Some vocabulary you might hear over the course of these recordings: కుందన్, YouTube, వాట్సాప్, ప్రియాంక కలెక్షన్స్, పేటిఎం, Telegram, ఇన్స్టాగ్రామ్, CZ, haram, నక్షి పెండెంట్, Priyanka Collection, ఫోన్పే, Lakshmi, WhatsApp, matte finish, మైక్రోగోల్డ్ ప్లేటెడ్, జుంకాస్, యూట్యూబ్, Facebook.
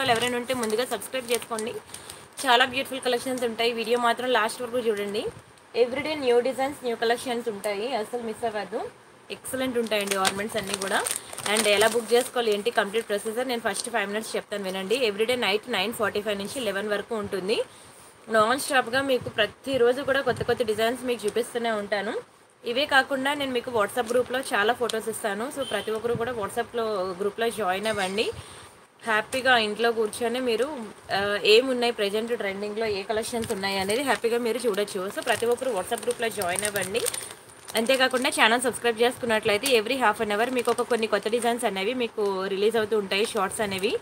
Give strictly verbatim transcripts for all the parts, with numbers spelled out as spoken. వాళ్ళు ఎవరైనా ఉంటే ముందుగా సబ్స్క్రైబ్ చేసుకోండి. చాలా బ్యూటిఫుల్ కలెక్షన్స్ ఉంటాయి, వీడియో మాత్రం లాస్ట్ వరకు చూడండి. Everyday new designs new collections ఉంటాయి, అసలు మిస్ అవ్వదు. ఎక్సలెంట్ ఉంటాయండి ఆర్నమెంట్స్ అన్నీ కూడా. అండ్ ఎలా బుక్ చేసుకోవాలి ఏంటి కంప్లీట్ ప్రొసీజర్ నేను ఫస్ట్ ఫైవ్ మినిట్స్ చెప్తాను వినండి. Everyday night nine forty five నుంచి లెవెన్ వరకు ఉంటుంది. నాన్ స్టాప్గా మీకు ప్రతిరోజు కూడా కొత్త కొత్త డిజైన్స్ మీకు చూపిస్తూనే ఉంటాను. ఇవే కాకుండా నేను మీకు వాట్సాప్ గ్రూప్లో చాలా ఫొటోస్ ఇస్తాను. సో ప్రతి ఒక్కరు కూడా వాట్సాప్లో గ్రూప్లో జాయిన్ అవ్వండి. హ్యాపీగా ఇంట్లో కూర్చొని మీరు ఏమున్నాయి ప్రజెంట్ ట్రెండింగ్లో ఏ కలెక్షన్స్ ఉన్నాయి అనేది హ్యాపీగా మీరు చూడొచ్చు. సో ప్రతి ఒక్కరు వాట్సాప్ గ్రూప్లో జాయిన్ అవ్వండి. అంతేకాకుండా ఛానల్ సబ్స్క్రైబ్ చేసుకున్నట్లయితే ఎవ్రీ హాఫ్ అన్ అవర్ మీకు ఒక కొన్ని కొత్త డిజైన్స్ అనేవి మీకు రిలీజ్ అవుతూ ఉంటాయి, షార్ట్స్ అనేవి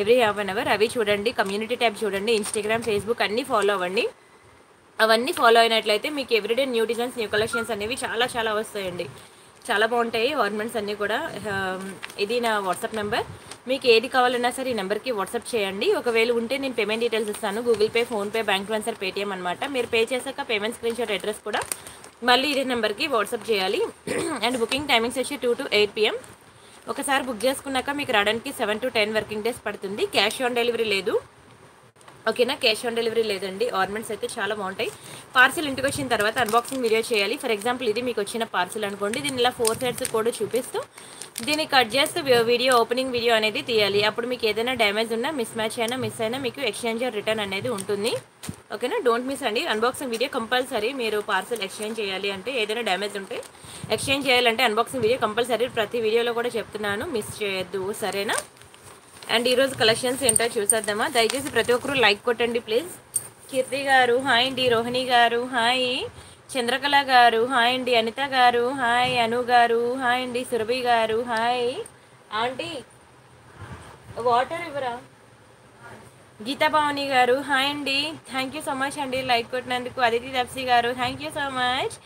ఎవ్రీ హాఫ్ అన్ అవర్. అవి చూడండి, కమ్యూనిటీ ట్యాబ్ చూడండి, ఇన్స్టాగ్రామ్ ఫేస్బుక్ అన్నీ ఫాలో అవ్వండి. అవన్నీ ఫాలో అయినట్లయితే మీకు everyday new designs new collections అనేవి చాలా చాలా వస్తాయండి, చాలా బాగుంటాయి ఆర్నమెంట్స్ అన్నీ కూడా. ఇది నా వాట్సాప్ నెంబర్, మీకు ఏది కావాలన్నా సరే ఈ నెంబర్కి వాట్సాప్ చేయండి. ఒకవేళ ఉంటే నేను పేమెంట్ డీటెయిల్స్ ఇస్తాను, Google pay, ఫోన్పే, bank transfer, పేటిఎం అనమాట. మీరు పే చేశాక పేమెంట్ స్క్రీన్ షాట్ అడ్రస్ కూడా మళ్ళీ ఇదే నెంబర్కి వాట్సాప్ చేయాలి. అండ్ బుకింగ్ టైమింగ్స్ వచ్చి టూ టు ఎయిట్ పిఎం. ఒకసారి బుక్ చేసుకున్నాక మీకు రావడానికి seven to ten working days పడుతుంది. క్యాష్ ఆన్ డెలివరీ లేదు, ఓకేనా? క్యాష్ ఆన్ డెలివరీ లేదండి. ఆర్నమెంట్స్ అయితే చాలా బాగుంటాయి. పార్సిల్ ఇంటికి వచ్చిన తర్వాత అన్బాక్సింగ్ వీడియో చేయాలి. ఫర్ ఎగ్జాంపుల్ ఇది మీకు వచ్చిన పార్సిల్ అనుకోండి, దీని ఇలా ఫోర్ సైడ్స్ కూడా చూపిస్తూ దీన్ని కట్ చేస్తూ వీడియో ఓపెనింగ్ వీడియో అనేది తీయాలి. అప్పుడు మీకు ఏదైనా డ్యామేజ్ ఉన్నా మిస్ మ్యాచ్ అయినా మిస్ అయినా మీకు ఎక్స్చేంజ్ రిటర్న్ అనేది ఉంటుంది, ఓకేనా? డోంట్ మిస్ అండి. అన్బాక్సింగ్ వీడియో కంపల్సరీ మీరు పార్సల్ ఎక్స్చేంజ్ చేయాలి అంటే, ఏదైనా డ్యామేజ్ ఉంటే ఎక్స్చేంజ్ చేయాలంటే అన్బాక్సింగ్ వీడియో కంపల్సరీ, ప్రతి వీడియోలో కూడా చెప్తున్నాను, మిస్ చేయొద్దు, సరేనా? అండ్ ఈరోజు కలెక్షన్స్ ఏంటో చూసేద్దామా. దయచేసి ప్రతి ఒక్కరు లైక్ కొట్టండి ప్లీజ్. కీర్తి గారు హాయ్ అండి, రోహిణి గారు హాయ్, చంద్రకళ గారు హాయ్ అండి, అనిత గారు హాయ్, అను గారు హాయ్ అండి, సురభి గారు హాయ్. ఆంటీ వాటర్ ఇవ్వరా? గీతా భావని గారు హాయ్ అండి, థ్యాంక్ యూ సో మచ్ అండి లైక్ కొట్టినందుకు. Aditi Dapsi garu thank you so much.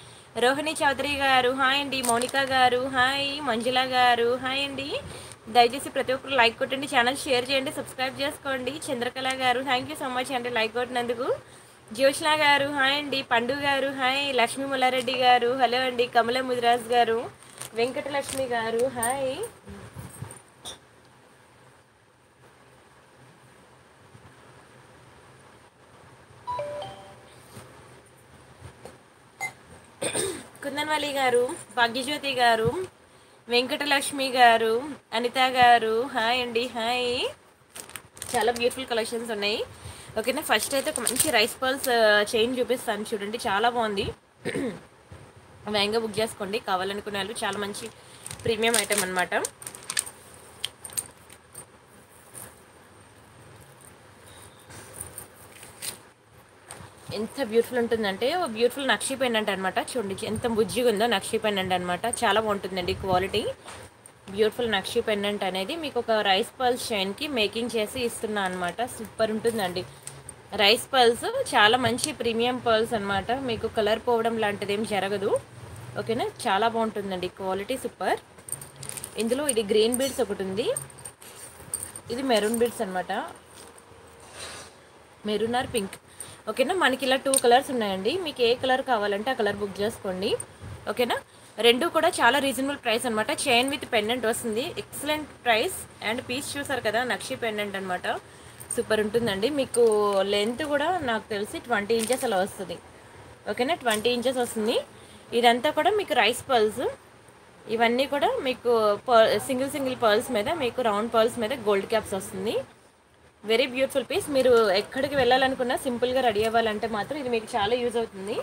Rohini Chowdary garu hi అండి, మౌనిక గారు హాయ్, మంజుల గారు హాయ్ అండి. దయచేసి ప్రతి ఒక్కరు లైక్ కొట్టండి, ఛానల్ షేర్ చేయండి, సబ్స్క్రైబ్ చేసుకోండి. Chandrakala garu thank you so much అండి లైక్ కొట్టినందుకు. జ్యోష్ణ గారు హాయ్ అండి, పండు గారు హాయ్, లక్ష్మీ ముల్లారెడ్డి గారు హలో అండి, కమల ముదిరాజ్ గారు, వెంకటలక్ష్మి గారు హాయ్. కుందన్వల్లి గారు, భాగ్యజ్యోతి గారు, వెంకటలక్ష్మి గారు, అనిత గారు హాయ్ అండి హాయ్. చాలా బ్యూటిఫుల్ కలెక్షన్స్ ఉన్నాయి, ఓకేనా? ఫస్ట్ అయితే ఒక మంచి రైస్ పర్ల్స్ చైన్ చూపిస్తాను చూడండి, చాలా బాగుంది. వేగంగా బుక్ చేసుకోండి కావాలనుకునే వాళ్ళు, చాలా మంచి ప్రీమియం ఐటమ్ అనమాట. ఎంత బ్యూటిఫుల్ ఉంటుందంటే బ్యూటిఫుల్ నక్షి పెండెంట్ అనమాట, చూడండి ఎంత బుజ్జిగా ఉందో నక్షి పెండెంట్ అనమాట, చాలా బాగుంటుందండి క్వాలిటీ. బ్యూటిఫుల్ నక్షి పెండెంట్ అనేది మీకు ఒక రైస్ పల్స్ చైన్కి మేకింగ్ చేసి ఇస్తున్నా అనమాట, సూపర్ ఉంటుందండి. రైస్ పల్స్ చాలా మంచి ప్రీమియం పల్స్ అనమాట, మీకు కలర్ పోవడం లాంటిది ఏం జరగదు, ఓకేనా? చాలా బాగుంటుందండి క్వాలిటీ సూపర్. ఇందులో ఇది గ్రీన్ బీడ్స్ ఒకటి ఉంది, ఇది మెరూన్ బీడ్స్ అనమాట, మెరూన్ ఆర్ పింక్, ఓకేనా? మనకి ఇలా టూ కలర్స్ ఉన్నాయండి, మీకు ఏ కలర్ కావాలంటే ఆ కలర్ బుక్ చేసుకోండి, ఓకేనా? రెండు కూడా చాలా రీజనబుల్ ప్రైస్ అనమాట. చైన్ విత్ పెండెంట్ వస్తుంది, ఎక్సలెంట్ ప్రైస్. అండ్ పీస్ చూసారు కదా, నక్షి పెండెంట్ అనమాట, సూపర్ ఉంటుందండి. మీకు లెంత్ కూడా నాకు తెలిసి ట్వంటీ ఇంచెస్ అలా వస్తుంది, ఓకేనా? ట్వంటీ ఇంచెస్ వస్తుంది. ఇదంతా కూడా మీకు రైస్ పర్ల్స్, ఇవన్నీ కూడా మీకు సింగిల్ సింగిల్ పర్ల్స్ మీద మీకు రౌండ్ పర్ల్స్ మీద గోల్డ్ క్యాప్స్ వస్తుంది. Very beautiful piece. మీరు ఎక్కడికి వెళ్ళాలనుకున్నా సింపుల్గా రెడీ అవ్వాలంటే మాత్రం ఇది మీకు చాలా యూజ్ అవుతుంది.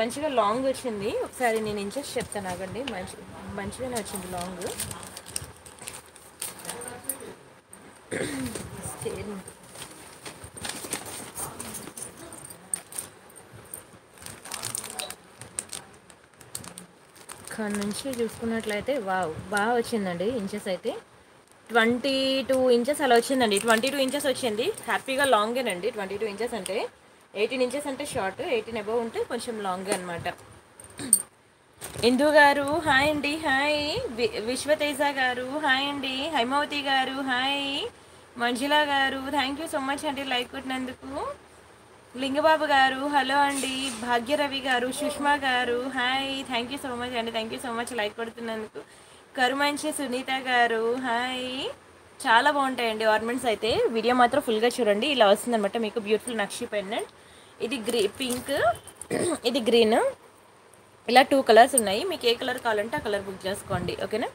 మంచిగా లాంగ్ వచ్చింది, ఒకసారి నేను ఇంచెస్ చెప్తాను ఆగండి. మంచి మంచిగానే వచ్చింది లాంగ్, ఇక్కడ నుంచి చూసుకున్నట్లయితే వావ్ బాగా వచ్చిందండి. ఇంచెస్ అయితే ట్వంటీ టూ ఇంచెస్ అలా వచ్చిందండి, ట్వంటీ టూ ఇంచెస్ వచ్చింది. హ్యాపీగా లాంగేనండి, ట్వంటీ టూ ఇంచెస్ అంటే ఎయిటీన్ ఇంచెస్ అంటే షార్ట్, ఎయిటీన్ అబవ్ ఉంటే కొంచెం లాంగ్ అనమాట. ఇందు గారు హాయ్ అండి హాయ్, విశ్వతేజ గారు హాయ్ అండి, హైమావతి గారు hi, Manjula garu thank you so much అండి లైక్ కొట్టినందుకు. లింగబాబు గారు హలో అండి, Bhagyaravi garu, Sushma garu hi, thank you so much అండి, thank you so much like కొడుతున్నందుకు. కరుమంచి సునీత గారు హాయ్, చాలా బాగుంటాయండి ఆర్నమెంట్స్ అయితే. వీడియో మాత్రం ఫుల్గా చూడండి. ఇలా వస్తుందన్నమాట మీకు బ్యూటిఫుల్ నక్షి పెండెంట్. ఇది గ్రీ పింక్, ఇది గ్రీన్, ఇలా టూ కలర్స్ ఉన్నాయి. మీకు ఏ కలర్ కావాలంటే ఆ కలర్ బుక్ చేసుకోండి, ఓకేనా.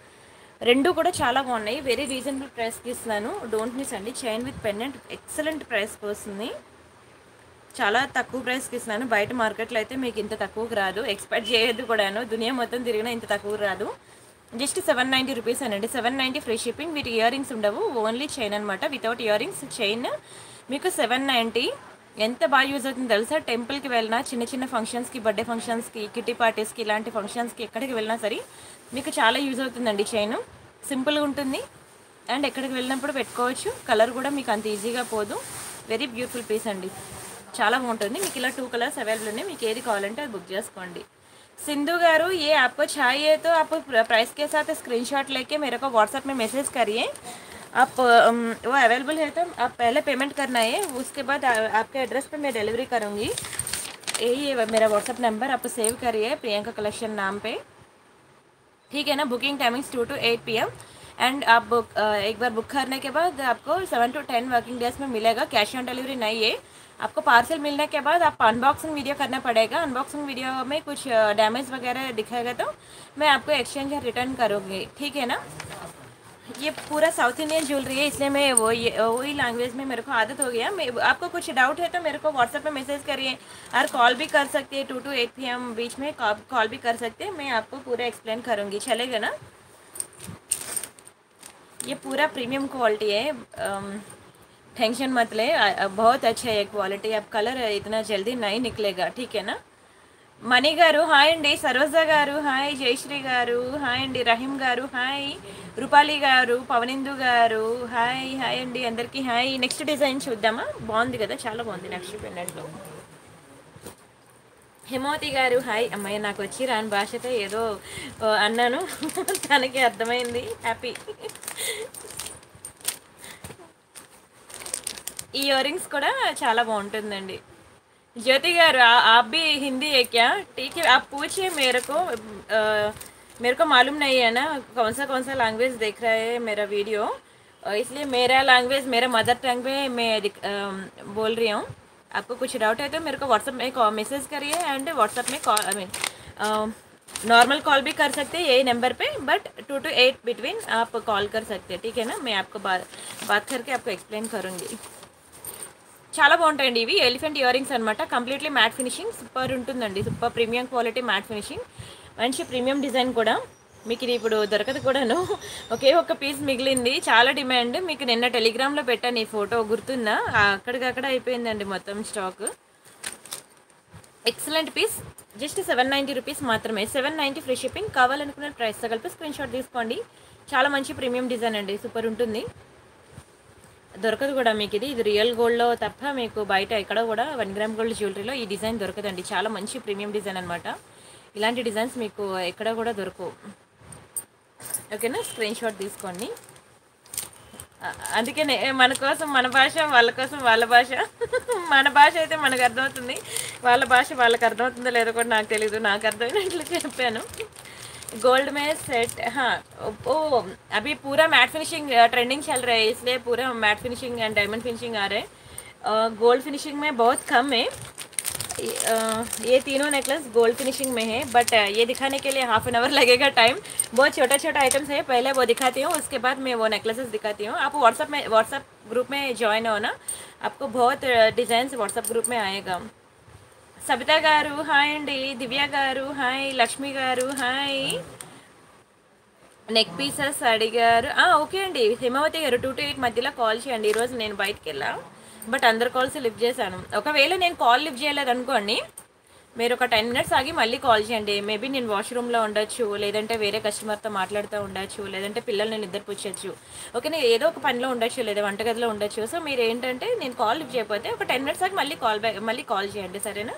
రెండు కూడా చాలా బాగున్నాయి, వెరీ రీజనబుల్ ప్రైస్కి ఇస్తున్నాను. డోంట్ మిస్ అండి. చైన్ విత్ పెండెంట్ ఎక్సలెంట్ ప్రైస్కి వస్తుంది, చాలా తక్కువ ప్రైస్కి ఇస్తున్నాను. బయట మార్కెట్లో అయితే మీకు ఇంత తక్కువకు రాదు, ఎక్స్పెక్ట్ చేయొద్దు కూడాను. దునియా మొత్తం తిరిగినా ఇంత తక్కువ రాదు. జస్ట్ సెవెన్ నైంటీ రూపీస్ అనండి, సెవెన్ నైంటీ ఫ్రీ షిప్పింగ్. వీటి ఇయర్ రింగ్స్ ఉండవు, ఓన్లీ చైన్ అనమాట. వితౌట్ ఇయర్ రింగ్స్ చైన్ మీకు సెవెన్ నైంటీ. ఎంత బాగా యూజ్ అవుతుంది తెలుసా, టెంపుల్కి వెళ్ళినా, చిన్న చిన్న ఫంక్షన్స్కి, బర్త్డే ఫంక్షన్స్కి, కిట్టి పార్టీస్కి, ఇలాంటి ఫంక్షన్స్కి ఎక్కడికి వెళ్ళినా సరే మీకు చాలా యూజ్ అవుతుందండి. చైన్ సింపుల్గా ఉంటుంది అండ్ ఎక్కడికి వెళ్ళినప్పుడు పెట్టుకోవచ్చు. కలర్ కూడా మీకు అంత ఈజీగా పోదు. వెరీ బ్యూటిఫుల్ పీస్ అండి, చాలా బాగుంటుంది. మీకు ఇలా టూ కలర్స్ అవైలబుల్ ఉన్నాయి, మీకు ఏది కావాలంటే అది బుక్ చేసుకోండి. सिंधु गारू ये आपको चाहिए तो आप प्राइस के साथ स्क्रीनशॉट लेके मेरे को व्हाट्सएप में मैसेज करिए. आप वो अवेलेबल है तो आप पहले पेमेंट करना है, उसके बाद आ, आपके एड्रेस पे मैं डिलीवरी करूँगी. यही है मेरा व्हाट्सएप नंबर, आप सेव करिए प्रियंका कलेक्शन नाम पे, ठीक है ना. Booking timings two to eight P and एंड आप बुक एक बार बुक करने के बाद आपको seven to ten working days में मिलेगा. कैश ऑन डिलीवरी नहीं है, आपको पार्सल मिलने के बाद आप अनबॉक्सिंग वीडियो करना पड़ेगा. अनबॉक्सिंग वीडियो में कुछ डैमेज वगैरह दिखाएगा तो मैं आपको एक्सचेंज या रिटर्न करूँगी, ठीक है ना. ये पूरा साउथ इंडियन ज्वेलरी है, इसलिए मैं वो वही लैंग्वेज में मेरे को आदत हो गया. मैं आपको कुछ डाउट है तो मेरे को व्हाट्सएप में मैसेज करिए और कॉल भी कर सकते हैं. Two to eight P M बीच में कॉल भी कर सकते हैं, मैं आपको पूरा एक्सप्लेन करूँगी, चलेगा ना. ये पूरा प्रीमियम क्वालिटी है, टेंशन मत ले, बहुत अच्छा है क्वालिटी. अब कलर इतना जल्दी नहीं निकलेगा, ठीक है ना. मणि गारू हाई अंडी, सरोजा गारू हाई, जयश्री गारू हाई अंडी, रहीम गारू हाई, रूपाली गारू, पवनिंदु गारू हाई हाई अंडी, अंदर की हाई. नेक्स्ट डिजाइन चूद्दामा, बागुंदी कदा, चाला बागुंदी नेक्स्ट पेंडेंट. हेमवती गारू हाई. अम्मय्य नाकु वच्ची रानि भाषतो एदो अन्नानु, तनकी अर्थमैंदी, हैप्पी. इयर रिंग्स चाला बहुत. ज्योति गारू आप भी हिंदी है क्या, ठीक है. आप पूछिए मेरे को, आ, मेरे को मालूम नहीं है ना कौन सा कौन सा लैंग्वेज देख रहा है मेरा वीडियो, इसलिए मेरा लैंग्वेज मेरा मदर टंग पे मैं आ, बोल रही हूँ. आपको कुछ डाउट है तो मेरे को व्हाट्सएप में मैसेज करिए एंड व्हाट्सएप में call, I mean normal call भी कर सकते हैं यही नंबर पे, but two to eight between आप कॉल कर सकते हैं, ठीक है ना. मैं आपको बात बात करके आपको एक्सप्लेन करूँगी. చాలా బాగుంటాయండి ఇవి, ఎలిఫెంట్ ఇయర్ రింగ్స్ అనమాట. కంప్లీట్లీ మ్యాట్ ఫినిషింగ్ సూపర్ ఉంటుందండి, super premium quality matte finishing, మంచి ప్రీమియం డిజైన్ కూడా. మీకు ఇది ఇప్పుడు దొరకదు కూడాను, ఒకే ఒక్క పీస్ మిగిలింది, చాలా డిమాండ్. మీకు నిన్న టెలిగ్రామ్లో పెట్టాను ఈ ఫోటో, గుర్తుందా, అక్కడికక్కడ అయిపోయిందండి మొత్తం stock. Excellent piece, just seven ninety rupees మాత్రమే, సెవెన్ నైంటీ ఫ్రీ షిప్పింగ్. కావాలనుకున్న ప్రైస్తో కలిపి స్క్రీన్ షాట్ తీసుకోండి, చాలా మంచి ప్రీమియం డిజైన్ అండి, సూపర్ ఉంటుంది. దొరకదు కూడా మీకు ఇది, ఇది రియల్ గోల్డ్లో తప్ప మీకు బయట ఎక్కడ కూడా వన్ గ్రామ్ గోల్డ్ జ్యువెలరీలో ఈ డిజైన్ దొరకదండి. చాలా మంచి ప్రీమియం డిజైన్ అనమాట. ఇలాంటి డిజైన్స్ మీకు ఎక్కడ కూడా దొరకవు, ఓకేనా. స్క్రీన్ షాట్ తీసుకోండి. అందుకే మన కోసం మన భాష, వాళ్ళ కోసం వాళ్ళ భాష. మన భాష అయితే మనకు అర్థమవుతుంది, వాళ్ళ భాష వాళ్ళకి అర్థమవుతుందో లేదో కూడా నాకు తెలియదు. నాకు అర్థమైనట్లు చెప్పాను. गोल्ड में सेट, हाँ वो अभी पूरा मैट फिनिशिंग ट्रेंडिंग चल रहा है, इसलिए पूरा matte finishing and diamond finishing आ रहे हैं. गोल्ड फिनिशिंग में बहुत कम है. ये तीनों नेकलेस गोल्ड फिनिशिंग में है, बट ये दिखाने के लिए हाफ एन आवर लगेगा टाइम. बहुत छोटा छोटा आइटम्स है, पहले वो दिखाती हूँ, उसके बाद मैं वो नेकलेसेस दिखाती हूँ. आप व्हाट्सअप में व्हाट्सअप ग्रुप में ज्वाइन हो ना, आपको बहुत डिज़ाइंस व्हाट्सअप ग्रुप में आएगा. సబితా గారు హాయ్ అండి, దివ్య గారు hi, Lakshmi garu hi. Neck pieces అడిగారు, ఓకే అండి. Himavathi garu two to eight మధ్యలో కాల్ చేయండి. ఈరోజు నేను బయటకు వెళ్ళా, బట్ అందరు కాల్స్ లిఫ్ట్ చేశాను. ఒకవేళ నేను కాల్ లిఫ్ట్ చేయలేదు అనుకోండి, మీరు ఒక టెన్ మినిట్స్ ఆగి మళ్ళీ కాల్ చేయండి. మేబీ నేను వాష్రూమ్లో ఉండొచ్చు, లేదంటే వేరే కస్టమర్తో మాట్లాడుతూ ఉండొచ్చు, లేదంటే పిల్లలు నేను ఇద్దరు పుచ్చచ్చు, ఓకే. నేను ఏదో ఒక పనిలో ఉండొచ్చు, లేదా వంటగదిలో ఉండొచ్చు. సో మీరు ఏంటంటే నేను కాల్ లిఫ్ట్ చేయకపోతే ఒక టెన్ మినిట్స్ ఆగి మళ్ళీ కాల్ బ్యాక్ మళ్ళీ కాల్ చేయండి, సరేనా.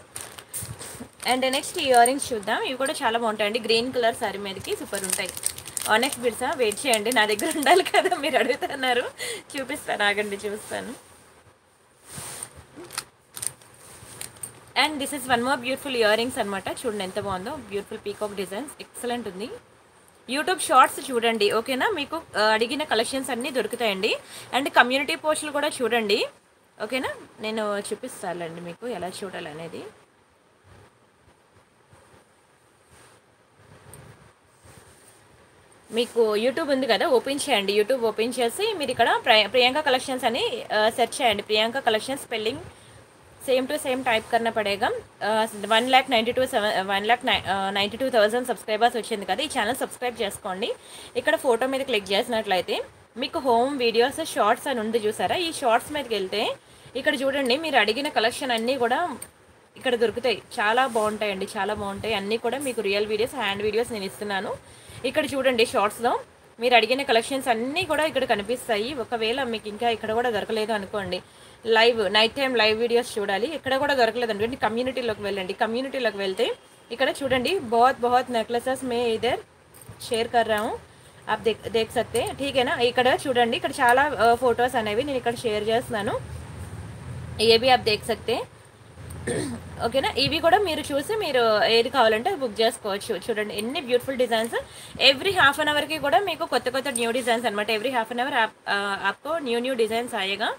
అండ్ నెక్స్ట్ ఇయర్ రింగ్స్ చూద్దాం. ఇవి కూడా చాలా బాగుంటాయండి. గ్రీన్ కలర్ సారీ మీదకి సూపర్ ఉంటాయి. నెక్స్ట్ బిడ్సా వెయిట్ చేయండి, నా దగ్గర ఉండాలి కదా, మీరు అడుగుతున్నారు. చూపిస్తాను ఆగండి, చూపిస్తాను. And this is one more beautiful ear rings అనమాట. చూడండి ఎంత బాగుందో, బ్యూటిఫుల్ పీకాక్ డిజైన్స్, ఎక్సలెంట్ ఉంది. యూట్యూబ్ షార్ట్స్ చూడండి ఓకేనా, మీకు అడిగిన కలెక్షన్స్ అన్నీ దొరుకుతాయండి. అండ్ కమ్యూనిటీ పోస్టులు కూడా చూడండి ఓకేనా, నేను చూపిస్తానండి మీకు ఎలా చూడాలనేది. మీకు యూట్యూబ్ ఉంది కదా, ఓపెన్ చేయండి. యూట్యూబ్ ఓపెన్ చేసి మీరు ఇక్కడ ప్రియాంక కలెక్షన్స్ అని సెర్చ్ చేయండి. ప్రియాంక కలెక్షన్స్ spelling same to same type करना पड़ेगा. वन लाख नई टू सैवन वन लाख नई टू थौज सब्सक्रैबर्स वे कदा चैनल सब्सक्रैब् चुस्को इकड़ फोटो मेद क्लीक मीकू होम वीडियोस शॉर्ट्स अभी चूसारा शॉर्ट्स मेदे इकड़ चूँगी मेर अड़न कलेक्शन अभी इकड़ दरकता चाला बहुत चाला बहुत अभी रियल वीडियोस हैंड वीडियोस नीन इकड़ चूँगी शॉर्ट्स మీరు అడిగిన కలెక్షన్స్ అన్నీ కూడా ఇక్కడ కనిపిస్తాయి. ఒకవేళ మీకు ఇంకా ఇక్కడ కూడా దొరకలేదు అనుకోండి, live night time live videos చూడాలి. ఇక్కడ కూడా దొరకలేదు అనుకోండి, కమ్యూనిటీలోకి వెళ్ళండి. కమ్యూనిటీలోకి వెళ్తే ఇక్కడ చూడండి, బహుత్ బహుత్ నెక్లెసెస్ మే ఇదర్ షేర్ కర్ రహా హూ ఆప్ దేఖ్ దేఖ్ సక్తే ఠీకేనా. ఇక్కడ చూడండి, ఇక్కడ చాలా ఫొటోస్ అనేవి నేను ఇక్కడ షేర్ చేస్తున్నాను, ఏవి ఆప్ దేఖ్ సక్తే ఓకేనా. ఇవి కూడా మీరు చూసి మీరు ఏది కావాలంటే బుక్ చేసుకోవచ్చు. చూడండి ఎన్ని beautiful designs. Every half an అవర్కి కూడా మీకు కొత్త కొత్త న్యూ డిజైన్స్ అనమాట. ఎవ్రీ హాఫ్ అన్ అవర్ आपको न्यू न्यू डिज़ाइंस आएगा.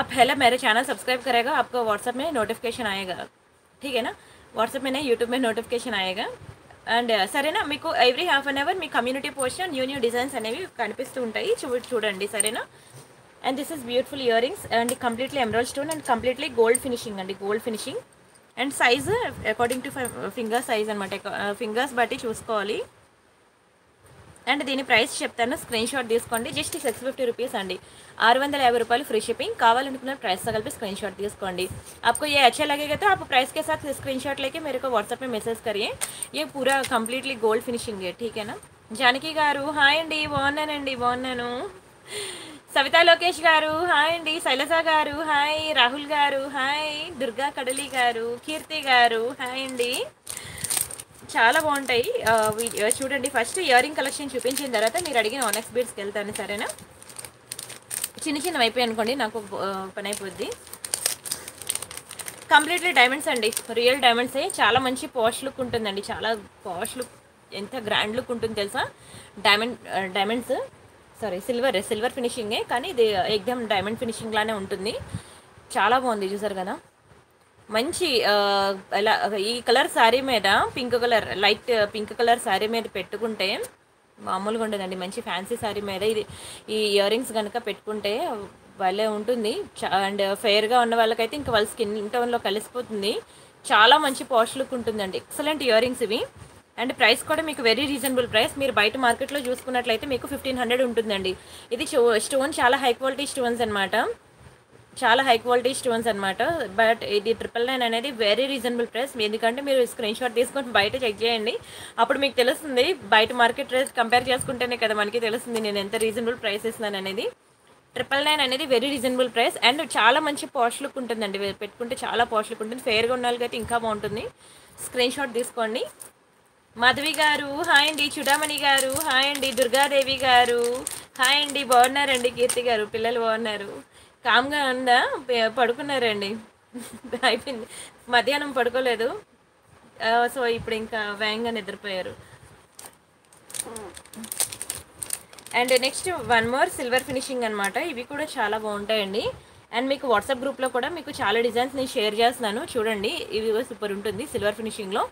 आप पहले मेरे चैनल सब्सक्राइब करेगा, आपको व्हाट्सएप में नोटिफिकेशन आएगा, ठीक है ना. व्हाट्सएप में नहीं, यूट्यूब में नोटिफिकेशन आएगा. అండ్ సరేనా, మీకు ఎవ్రీ హాఫ్ అన్ అవర్ మీ community post new new designs అనేవి కనిపిస్తూ ఉంటాయి. చూ చూడండి సరేనా. And this is beautiful earrings and completely emerald stone and completely gold finishing and gold finishing and size according to finger size anamata, fingers batti chusukovali. And deeni price cheptanu, screenshot teeskondi, just six fifty rupees andi, six fifty rupayalu free shipping. Kavalanukuna price tho kalpi screenshot teeskondi. Aapko ye acha lagega to aap price ke sath screenshot leke mere ko WhatsApp mein message kariye. Ye pura completely gold finishing hai, theek hai na. Janaki garu hi andi, bonnanandi bonnanu. Savita Lokesh garu hi अंडी, शैलजा गारू hi, Rahul गारू hi, Durga Kadali garu, कीर्ति गारू hi अंडी. चाला बागुंटाई चूडंडी. First year ring collection चूपिंचिन तर्वात मीरु अडिगिन onyx beads की वेल्तानु सरेना. चिन्न चिन्न वैपे अनुकोंडि नाकु पनि अयिपोद्दी. कंप्लीटली डायमंड्स अंडी, रियल डायमंड्स. चाला मंची पॉश लुक उंटुंदंडी, चाला पॉश लुक, एंत ग्रांड लुक उंटुंदो तेलुसा. Diamond diamonds sorry silver silver ఫినిషింగే కానీ ఇది ఎగ్జామ్ డైమండ్ ఫినిషింగ్ లానే ఉంటుంది. చాలా బాగుంది చూసారు కదా, మంచి ఇలా ఈ కలర్ శారీ మీద pink colour light pink colour sari మీద పెట్టుకుంటే మామూలుగా ఉండదండి. మంచి ఫ్యాన్సీ శారీ మీద ఇది ఈ ఇయర్ రింగ్స్ కనుక పెట్టుకుంటే భలే ఉంటుంది. అండ్ ఫెయిర్గా ఉన్న వాళ్ళకైతే ఇంకా వాళ్ళ స్కిన్ టోన్లో కలిసిపోతుంది. చాలా మంచి పాష్ లుక్ ఉంటుందండి. ఎక్సలెంట్ ఇయర్ రింగ్స్ ఇవి. అండ్ ప్రైస్ కూడా మీకు వెరీ రీజనబుల్ ప్రైస్. మీరు బయట మార్కెట్లో చూసుకున్నట్లయితే మీకు ఫిఫ్టీన్ హండ్రెడ్ ఉంటుందండి. ఇది స్టోన్ చాలా హై క్వాలిటీ స్టోన్స్ అనమాట, చాలా హై క్వాలిటీ స్టోన్స్ అనమాట. బట్ ఇది ట్రిపుల్ నైన్ అనేది వెరీ రీజనబుల్ ప్రైస్. ఎందుకంటే మీరు స్క్రీన్ షాట్ తీసుకొని బయట చెక్ చేయండి, అప్పుడు మీకు తెలుస్తుంది. బయట మార్కెట్ రేట్ కంపేర్ చేసుకుంటేనే కదా మనకి తెలుస్తుంది నేను ఎంత రీజనబుల్ ప్రైస్ ఇస్తున్నాను అనేది. ట్రిపుల్ నైన్ అనేది వెరీ రీజనబుల్ ప్రైస్. అండ్ చాలా మంచి పాష్ లుక్ ఉంటుందండి, పెట్టుకుంటే చాలా పాష్ లుక్ ఉంటుంది. ఫేర్గా ఉన్న వాళ్ళకైతే ఇంకా బాగుంటుంది. స్క్రీన్ షాట్ తీసుకోండి. మాధవి గారు హాయ్ అండి, చుడామణి గారు హాయ్ అండి, దుర్గాదేవి గారు హాయ్ అండి, బాగున్నారండి. కీర్తి గారు పిల్లలు బాగున్నారు, కామ్గా ఉందా, పడుకున్నారండి, అయిపోయింది మధ్యాహ్నం పడుకోలేదు సో ఇప్పుడు ఇంకా వేగంగా నిద్రపోయారు. And next one more silver finishing అనమాట. ఇవి కూడా చాలా బాగుంటాయండి. అండ్ మీకు వాట్సాప్ గ్రూప్లో కూడా మీకు చాలా డిజైన్స్ నేను షేర్ చేస్తున్నాను చూడండి. ఇవి సూపర్ ఉంటుంది సిల్వర్ ఫినిషింగ్లో,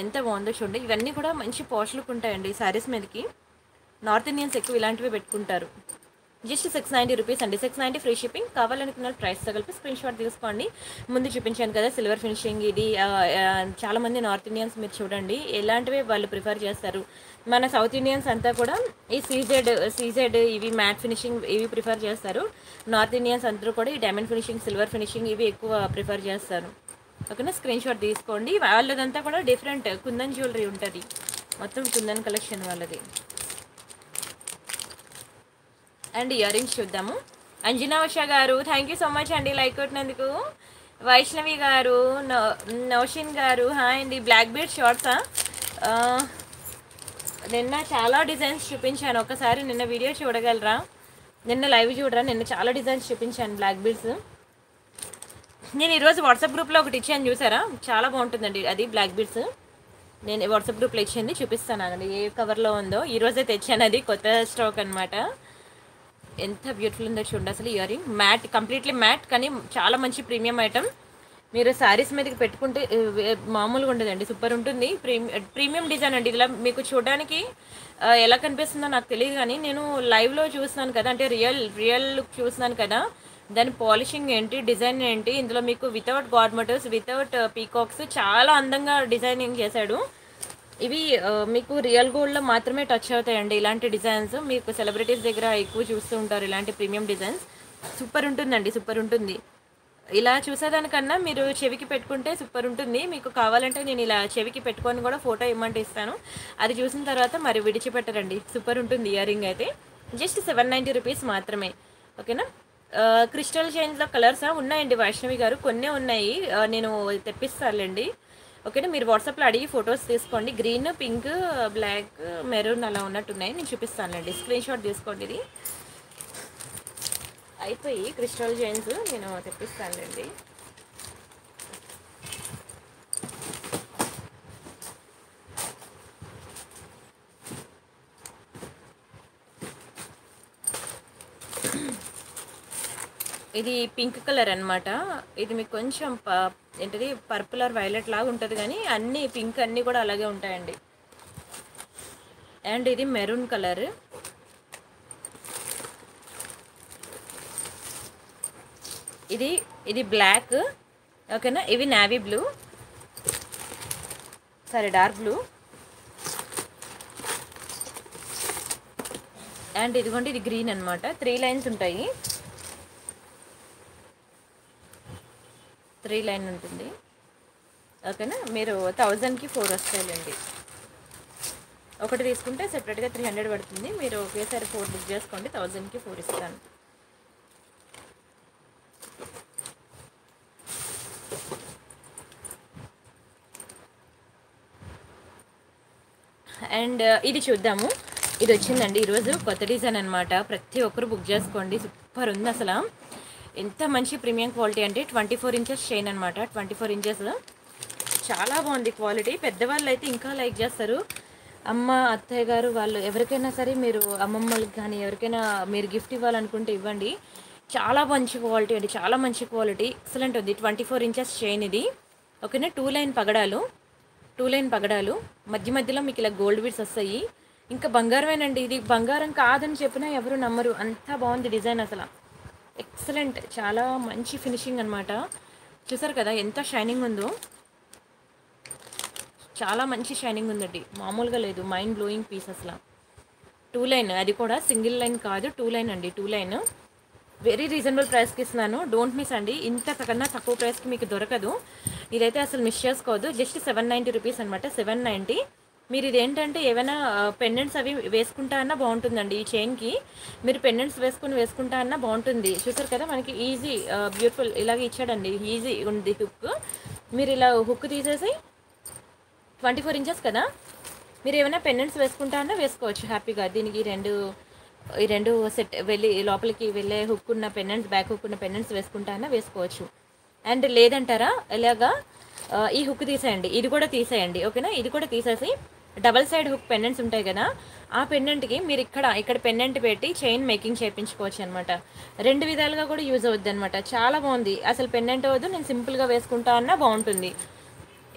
ఎంత బాగుందో చూడండి. ఇవన్నీ కూడా మంచి పాష్ లుక్ ఉంటాయండి. ఈ శారీస్ మీదకి నార్త్ ఇండియన్స్ ఎక్కువ ఇలాంటివి పెట్టుకుంటారు. జస్ట్ సిక్స్ నైంటీ రూపీస్ అండి, సిక్స్ నైంటీ ఫ్రీ షిప్పింగ్. కావాలనుకున్న ప్రైస్ కలిపి స్క్రీన్ షాట్ తీసుకోండి. ముందు చూపించాను కదా సిల్వర్ ఫినిషింగ్ ఇది. చాలామంది నార్త్ ఇండియన్స్ మీరు చూడండి ఎలాంటివి వాళ్ళు ప్రిఫర్ చేస్తారు. మన సౌత్ ఇండియన్స్ అంతా కూడా ఈ సీజెడ్ సీజెడ్ ఇవి మ్యాట్ ఫినిషింగ్ ఇవి ప్రిఫర్ చేస్తారు. నార్త్ ఇండియన్స్ అందరూ కూడా ఈ డైమండ్ ఫినిషింగ్ సిల్వర్ ఫినిషింగ్ ఇవి ఎక్కువ ప్రిఫర్ చేస్తారు ఓకేనా. స్క్రీన్ షాట్ తీసుకోండి. వాళ్ళదంతా కూడా డిఫరెంట్ కుందన్ జ్యువెలరీ ఉంటుంది, మొత్తం కుందన్ కలెక్షన్ వాళ్ళది. అండ్ ఇయర్ రింగ్స్ చూద్దాము. Anjanavasha garu thank you so much అండి లైక్ కొట్టినందుకు. వైష్ణవి గారు, నౌషిన్ గారు హాయ్ అండి. బ్లాక్ బీడ్ షార్ట్సా, నిన్న చాలా డిజైన్స్ చూపించాను. ఒకసారి నిన్న వీడియో చూడగలరా, నిన్న లైవ్ చూడరా, నిన్న చాలా డిజైన్స్ చూపించాను బ్లాక్ బీడ్స్. నేను ఈరోజు వాట్సాప్ గ్రూప్లో ఒకటి ఇచ్చాను చూసారా, చాలా బాగుంటుందండి అది. బ్లాక్ బీడ్స్ నేను WhatsApp గ్రూప్ ఇచ్చింది చూపిస్తానండి ఏ కవర్లో ఉందో ఈ రోజే తెచ్చాను అది కొత్త స్టాక్ అన్నమాట ఎంత బ్యూటిఫుల్ ఉందో చూడండి అసలు earring matte completely matte కానీ చాలా మంచి ప్రీమియం ఐటమ్ మీరు సారీస్ మీదకి పెట్టుకుంటే మామూలుగా ఉండదండి సూపర్ ఉంటుంది ప్రీమియం డిజైన్ అండి ఇలా మీకు చూడడానికి ఎలా కనిపిస్తుందో నాకు తెలియదు కానీ నేను లైవ్లో చూస్తున్నాను కదా అంటే రియల్ రియల్ లుక్ చూస్తున్నాను కదా దాని పాలిషింగ్ ఏంటి డిజైన్ ఏంటి ఇందులో మీకు వితౌట్ గాడ్ మటర్స్ వితౌట్ పీకాక్స్ చాలా అందంగా డిజైనింగ్ చేశాడు ఇవి మీకు రియల్ గోల్డ్లో మాత్రమే టచ్ అవుతాయండి ఇలాంటి డిజైన్స్ మీకు సెలబ్రిటీస్ దగ్గర ఎక్కువ చూస్తూ ఉంటారు ఇలాంటి ప్రీమియం డిజైన్స్ సూపర్ ఉంటుందండి సూపర్ ఉంటుంది ఇలా చూసేదానికన్నా మీరు చెవికి పెట్టుకుంటే సూపర్ ఉంటుంది మీకు కావాలంటే నేను ఇలా చెవికి పెట్టుకొని కూడా ఫోటో ఇమ్మంటే ఇస్తాను అది చూసిన తర్వాత మరి విడిచిపెట్టరండి సూపర్ ఉంటుంది ఇయర్ రింగ్ అయితే జస్ట్ సెవెన్ నైంటీ రూపీస్ మాత్రమే ఓకేనా క్రిస్టల్ చైన్స్లో కలర్సా ఉన్నాయండి వైష్ణవి గారు కొన్ని ఉన్నాయి నేను తెప్పిస్తానులేండి ఓకేనా మీరు వాట్సాప్లో అడిగి ఫొటోస్ తీసుకోండి గ్రీన్ పింక్ బ్లాక్ మెరూన్ అలా ఉన్నట్టున్నాయి నేను చూపిస్తానులేండి స్క్రీన్ షాట్ తీసుకోండి ఇది అయిపోయి క్రిస్టల్ చైన్స్ నేను తెప్పిస్తానులేండి ఇది పింక్ కలర్ అనమాట ఇది మీకు కొంచెం ఏంటిది పర్పుల్ ఆర్ వైలెట్ లాగా ఉంటుంది కానీ అన్నీ పింక్ అన్నీ కూడా అలాగే ఉంటాయండి అండ్ ఇది మెరూన్ కలర్ ఇది ఇది బ్లాక్ ఓకేనా ఇవి navy blue sorry dark blue and ఇదిగోండి ఇది గ్రీన్ అనమాట త్రీ లైన్స్ ఉంటాయి త్రీ లైన్ ఉంటుంది ఓకేనా మీరు థౌజండ్కి ఫోర్ వస్తాయిలేండి ఒకటి తీసుకుంటే సెపరేట్గా త్రీ హండ్రెడ్ పడుతుంది మీరు ఒకేసారి ఫోర్ బుక్ చేసుకోండి థౌజండ్కి ఫోర్ ఇస్తాను అండ్ ఇది చూద్దాము ఇది వచ్చిందండి ఈరోజు కొత్త డిజైన్ అనమాట ప్రతి ఒక్కరు బుక్ చేసుకోండి సూపర్ ఉంది అసలు ఎంత మంచి ప్రీమియం క్వాలిటీ అంటే ట్వంటీ ఫోర్ ఇంచెస్ చైన్ అనమాట ట్వంటీ ఫోర్ ఇంచెస్ చాలా బాగుంది క్వాలిటీ పెద్దవాళ్ళు అయితే ఇంకా లైక్ చేస్తారు అమ్మ అత్తయ్య గారు వాళ్ళు ఎవరికైనా సరే మీరు అమ్మమ్మలకి కానీ ఎవరికైనా మీరు గిఫ్ట్ ఇవ్వాలనుకుంటే ఇవ్వండి చాలా మంచి క్వాలిటీ అండి చాలా మంచి క్వాలిటీ ఎక్సలెంట్ ఉంది ట్వంటీ ఫోర్ ఇంచెస్ చైన్ ఇది ఓకేనా టూ లైన్ పగడాలు టూ లైన్ పగడాలు మధ్య మధ్యలో మీకు ఇలా గోల్డ్ బీడ్స్ వస్తాయి ఇంకా బంగారమేనండి ఇది బంగారం కాదని చెప్పినా ఎవరు నమ్మరు అంతా బాగుంది డిజైన్ అసలు ఎక్సలెంట్ చాలా మంచి ఫినిషింగ్ అనమాట చూసారు కదా ఎంత షైనింగ్ ఉందో చాలా మంచి షైనింగ్ ఉందండి మామూలుగా లేదు మైండ్ బ్లోయింగ్ పీస్ అసలు టూ లైన్ అది కూడా సింగిల్ లైన్ కాదు టూ లైన్ అండి టూ లైన్ వెరీ రీజనబుల్ ప్రైస్కి ఇస్తున్నాను డోంట్ మిస్ అండి ఇంతకన్నా తక్కువ ప్రైస్కి మీకు దొరకదు ఇదైతే అసలు మిస్ చేసుకోవద్దు జస్ట్ సెవెన్ నైంటీ రూపీస్ అనమాట సెవెన్ నైంటీ మీరు ఇదేంటంటే ఏమైనా పెండెంట్స్ అవి వేసుకుంటా అన్నా బాగుంటుందండి ఈ చైన్కి మీరు పెండెంట్స్ వేసుకుని వేసుకుంటా అన్నా బాగుంటుంది చూసారు కదా మనకి ఈజీ బ్యూటిఫుల్ ఇలాగ ఇచ్చాడండి ఈజీ ఉంది హుక్ మీరు ఇలా హుక్ తీసేసి ట్వంటీ ఫోర్ ఇంచెస్ కదా మీరు ఏమైనా పెండెంట్స్ వేసుకుంటా అన్నా వేసుకోవచ్చు హ్యాపీగా దీనికి రెండు ఈ రెండు సెట్ వెళ్ళి లోపలికి వెళ్ళే హుక్ ఉన్న పెండెంట్స్ బ్యాక్ హుక్ ఉన్న పెండెంట్స్ వేసుకుంటా అన్నా వేసుకోవచ్చు అండ్ లేదంటారా ఇలాగా ఈ హుక్ తీసేయండి ఇది కూడా తీసేయండి ఓకేనా ఇది కూడా తీసేసి డబల్ సైడ్ హుక్ పెండెంట్స్ ఉంటాయి కదా ఆ పెండెంట్కి మీరు ఇక్కడ ఇక్కడ పెండెంట్ పెట్టి చైన్ మేకింగ్ చేయించుకోవచ్చు అనమాట రెండు విధాలుగా కూడా యూజ్ అవుద్ది అనమాట చాలా బాగుంది అసలు పెండెంట్ అవ్వదు నేను సింపుల్గా వేసుకుంటా అన్నా బాగుంటుంది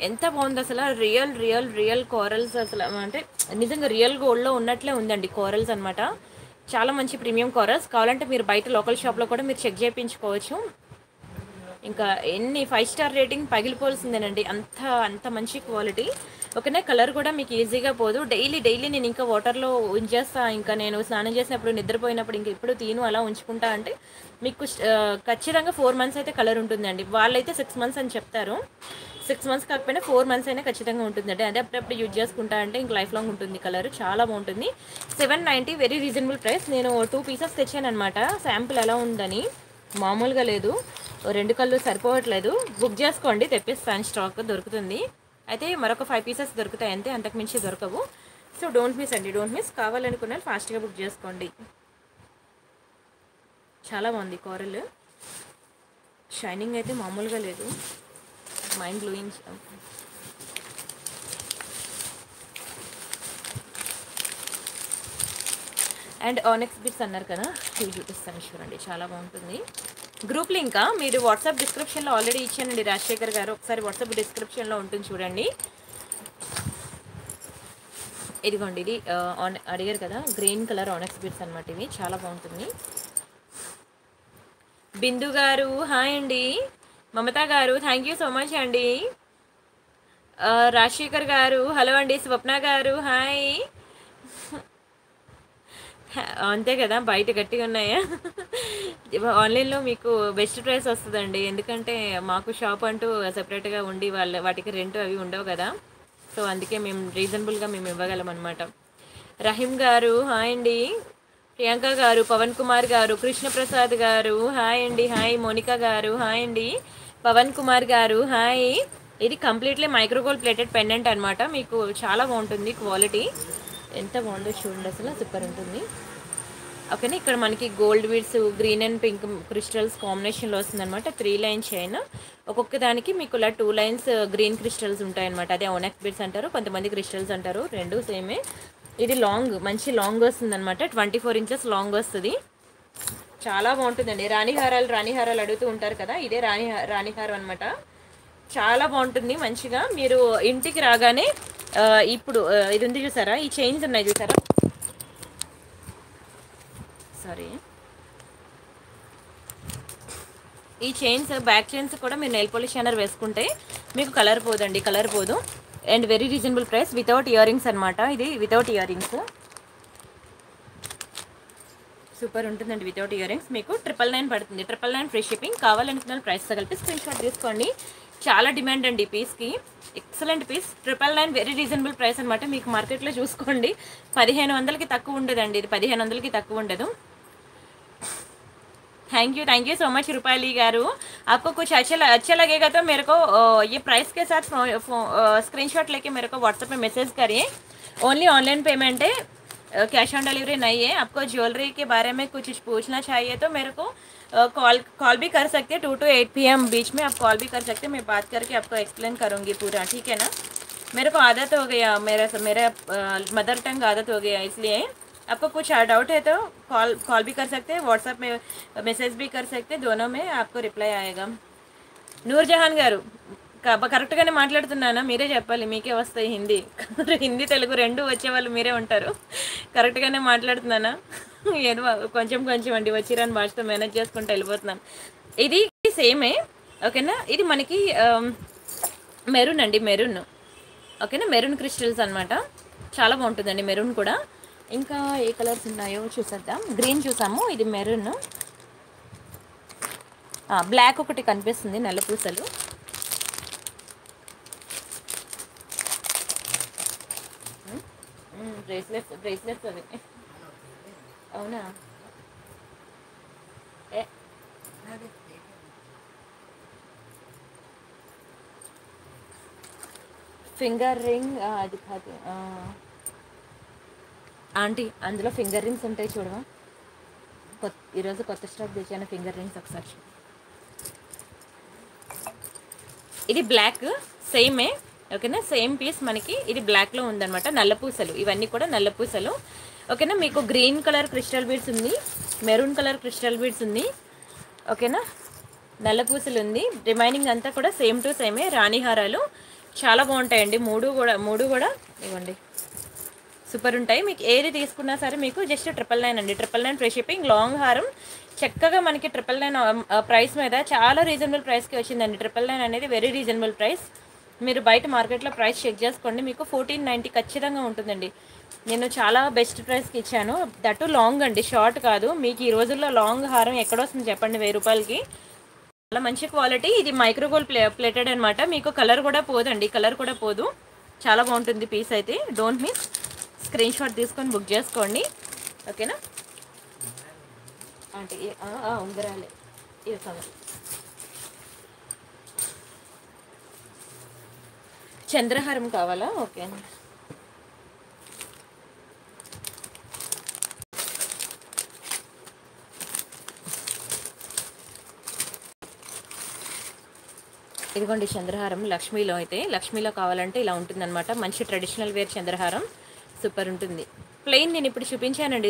ఎంత బాగుంది అసలు రియల్ రియల్ రియల్ కోరల్స్ అసలు అంటే నిజంగా రియల్ గోల్డ్లో ఉన్నట్లే ఉందండి కోరల్స్ అనమాట చాలా మంచి ప్రీమియం కోరల్స్ కావాలంటే మీరు బయట లోకల్ షాప్లో కూడా మీరు చెక్ చేయించుకోవచ్చు ఇంకా ఎన్ని ఫైవ్ స్టార్ రేటింగ్ పగిలిపోవాల్సిందేనండి అంత అంత మంచి క్వాలిటీ ఓకేనా కలర్ కూడా మీకు ఈజీగా పోదు డైలీ డైలీ నేను ఇంకా వాటర్లో ఉంచేస్తాను ఇంకా నేను స్నానం చేసినప్పుడు నిద్రపోయినప్పుడు ఇంక ఇప్పుడు తీను అలా ఉంచుకుంటా అంటే మీకు ఖచ్చితంగా ఫోర్ మంత్స్ అయితే కలర్ ఉంటుందండి వాళ్ళైతే సిక్స్ మంత్స్ అని చెప్తారు సిక్స్ మంత్స్ కాకపోయినా ఫోర్ మంత్స్ అయినా ఖచ్చితంగా ఉంటుందండి అదే అప్పుడప్పుడు యూజ్ చేసుకుంటా అంటే ఇంక లైఫ్ లాంగ్ ఉంటుంది కలర్ చాలా బాగుంటుంది seven ninety very reasonable price నేను టూ పీసెస్ తెచ్చాను అనమాట శాంపుల్ ఎలా ఉందని మామూలుగా లేదు రెండు కళ్ళు సరిపోవట్లేదు బుక్ చేసుకోండి తెప్పిస్తాను స్టాక్ దొరుకుతుంది అయితే మరొక ఫైవ్ పీసెస్ దొరుకుతాయి అంతే అంతకు మించి దొరకవు సో డోంట్ మిస్ అండి డోంట్ మిస్ కావాలనుకున్నారు ఫాస్ట్గా బుక్ చేసుకోండి చాలా బాగుంది కోరల్ షైనింగ్ అయితే మామూలుగా లేదు mind blowing and next bits అన్నారు కదా, ఇవి చూపిస్తాను చూడండి, చాలా బాగుంటుంది. గ్రూప్ లింక్ మీరు వాట్సాప్ డిస్క్రిప్షన్లో ఆల్రెడీ ఇచ్చానండి రాజశేఖర్ గారు, ఒకసారి వాట్సాప్ డిస్క్రిప్షన్లో ఉంటుంది చూడండి. ఇదిగోండి, ఇది ఆన్ అడిగారు కదా, గ్రీన్ కలర్ ఆనెక్స్ బిట్స్ అనమాట, ఇవి చాలా బాగుంటుంది. బిందు గారు హాయ్ అండి, మమతా గారు థ్యాంక్ యూ సో మచ్ అండి, రాజశేఖర్ గారు హలో అండి, స్వప్న గారు హాయ్. అంతే కదా, బయట గట్టిగా ఉన్నాయా? ఆన్లైన్లో మీకు బెస్ట్ ప్రైస్ వస్తుందండి, ఎందుకంటే మాకు షాప్ అంటూ సపరేట్గా ఉండి వాళ్ళ వాటికి రెంట్ అవి ఉండవు కదా, సో అందుకే మేము రీజనబుల్గా మేము ఇవ్వగలం అనమాట. రహీమ్ గారు హాయ్ అండి, ప్రియాంక గారు, పవన్ కుమార్ గారు, కృష్ణప్రసాద్ గారు హాయ్ అండి, హాయ్ మోనికా గారు హాయ్ అండి, పవన్ కుమార్ గారు హాయ్. ఇది కంప్లీట్లీ మైక్రోగోల్డ్ ప్లేటెడ్ పెండెంట్ అనమాట, మీకు చాలా బాగుంటుంది, క్వాలిటీ ఎంత బాగుందో చూడండి, అసలు సూపర్ ఉంటుంది. ఓకేనా, ఇక్కడ మనకి gold beads green and pink crystals కాంబినేషన్లో వస్తుందన్నమాట. త్రీ లైన్స్ అయినా ఒక్కొక్క దానికి మీకు ఇలా టూ లైన్స్ గ్రీన్ క్రిస్టల్స్ ఉంటాయన్నమాట, అదే ఓనెక్స్ బీడ్స్ అంటారు, కొంతమంది క్రిస్టల్స్ అంటారు, రెండు సేమే. ఇది లాంగ్, మంచి లాంగ్ వస్తుంది అనమాట, ట్వంటీ ఫోర్ ఇంచెస్ లాంగ్ వస్తుంది, చాలా బాగుంటుందండి. రాణిహారాలు రాణిహారాలు అడుగుతూ ఉంటారు కదా, ఇదే రాణి రాణిహారం అనమాట, చాలా బాగుంటుంది. మంచిగా మీరు ఇంటికి రాగానే ఇప్పుడు ఇది ఉంది చూసారా, ఈ చైన్స్ ఉన్నాయి చూసారా, సారీ ఈ చైన్స్ బ్యాక్ చైన్స్ కూడా మీరు నెయిల్ పాలిష్ షైనర్ వేసుకుంటే మీకు కలర్ పోదండి, కలర్ పోదు. And very reasonable price, without ear rings అనమాట, ఇది వితౌట్ ఇయర్ రింగ్స్ సూపర్ ఉంటుందండి. వితౌట్ ఇయర్ రింగ్స్ మీకు ట్రిపుల్ నైన్ పడుతుంది, ట్రిపుల్ నైన్ ఫ్రీ షిప్పింగ్. కావాలనుకున్న ప్రైస్ కలిపి స్క్రీన్ షాట్ తీసుకోండి, చాలా డిమాండ్ అండి ఈ పీస్కి, excellent piece, triple nine very reasonable price అనమాట. మీకు మార్కెట్లో చూసుకోండి, పదిహేను వందలకి తక్కువ ఉండదండి, ఇది పదిహేను వందలకి తక్కువ ఉండదు. Thank you thank you so much Rupali garu, आपको कुछ अच्छा अच्छा लगेगा तो मेरे को ये प्राइस के साथ स्क्रीनशॉट लेके मेरे को व्हाट्सएप में मैसेज करिए. ओनली ऑनलाइन पेमेंट है, कैश ऑन डिलीवरी नहीं है. आपको ज्वेलरी के बारे में कुछ पूछना चाहिए तो मेरे को कॉल कॉल भी कर सकते हैं, two to eight P M बीच में आप कॉल भी कर सकते हैं, मैं बात करके आपको एक्सप्लेन करूँगी पूरा, ठीक है ना. मेरे को आदत हो गया, मेरा मेरा मदर टंग आदत हो गया, इसलिए आपको कुछ डाउट है तो कॉल कॉल भी कर सकते हैं, व्हाट्सएप में मैसेज भी कर सकते हैं, दोनों में आपको रिप्लाई आएगा. नूर जहान गारू కరెక్ట్గానే మాట్లాడుతున్నానా, మీరే చెప్పాలి, మీకే వస్తాయి హిందీ హిందీ తెలుగు రెండు వచ్చేవాళ్ళు మీరే ఉంటారు. కరెక్ట్గానే మాట్లాడుతున్నానా? ఏదో కొంచెం కొంచెం అండి, వచ్చిరాని భాషతో మేనేజ్ చేసుకుంటూ వెళ్ళిపోతున్నాం. ఇది సేమే ఓకేనా, ఇది మనకి మెరూన్ అండి, మెరూన్ ఓకేనా, మెరూన్ క్రిస్టల్స్ అనమాట, చాలా బాగుంటుందండి మెరూన్ కూడా. ఇంకా ఏ కలర్స్ ఉన్నాయో చూసేద్దాం, గ్రీన్ చూసాము, ఇది మెరూన్, బ్లాక్ ఒకటి కనిపిస్తుంది, నల్ల పూసలు, బ్రేస్లెట్స్ బ్రేస్లెట్స్ అవి అవునా, ఫింగర్ రింగ్ అది కాదు ఆంటీ, అందులో ఫింగర్ రింగ్స్ ఉంటాయి చూడవా, కొత్త ఈరోజు కొత్త స్టాక్ తెచ్చాను ఫింగర్ రింగ్స్, ఒకసారి చూడ. ఇది బ్లాక్ సేమే ఓకేనా, సేమ్ పీస్ మనకి ఇది బ్లాక్లో ఉందనమాట. నల్లపూసలు, ఇవన్నీ కూడా నల్లపూసలు ఓకేనా. మీకు గ్రీన్ కలర్ క్రిస్టల్ బీడ్స్ ఉంది, మెరూన్ కలర్ క్రిస్టల్ బీడ్స్ ఉంది ఓకేనా, నల్లపూసలు ఉంది, రిమైనింగ్ అంతా కూడా సేమ్ టు సేమే. రాణిహారాలు చాలా బాగుంటాయండి, మూడు కూడా మూడు కూడా ఇవ్వండి సూపర్ ఉంటాయి. మీకు ఏది తీసుకున్నా సరే మీకు జస్ట్ ట్రిపుల్ నైన్ అండి, triple nine free shipping. Long హారం చక్కగా మనకి ట్రిపుల్ నైన్ ప్రైస్ మీద చాలా రీజనబుల్ ప్రైస్కి వచ్చిందండి. ట్రిపుల్ నైన్ అనేది వెరీ రీజనబుల్ ప్రైస్, మీరు బయట మార్కెట్లో ప్రైస్ చెక్ చేసుకోండి, మీకు ఫోర్టీన్ నైంటీ ఖచ్చితంగా ఉంటుందండి. నేను చాలా బెస్ట్ ప్రైస్కి ఇచ్చాను, దట్టు లాంగ్ అండి, షార్ట్ కాదు. మీకు ఈ రోజుల్లో లాంగ్ హారం ఎక్కడొస్తుంది చెప్పండి, వెయ్యి రూపాయలకి చాలా మంచి క్వాలిటీ. ఇది మైక్రోగోల్డ్ ప్లే ప్లేటెడ్ అనమాట, మీకు కలర్ కూడా పోదండి, కలర్ కూడా పోదు, చాలా బాగుంటుంది పీస్ అయితే. డోంట్ మిస్, స్క్రీన్ షాట్ తీసుకొని బుక్ చేసుకోండి ఓకేనా. అంటే ఉంగరాలే ఇవి కలర్. చంద్రహారం కావాలా, ఓకే అండి. ఇదిగోండి చంద్రహారం, లక్ష్మీలో అయితే లక్ష్మీలో కావాలంటే ఇలా ఉంటుందన్నమాట, మంచి ట్రెడిషనల్ వేర్ చంద్రహారం సూపర్ ఉంటుంది. ప్లెయిన్ నేను ఇప్పుడు చూపించానండి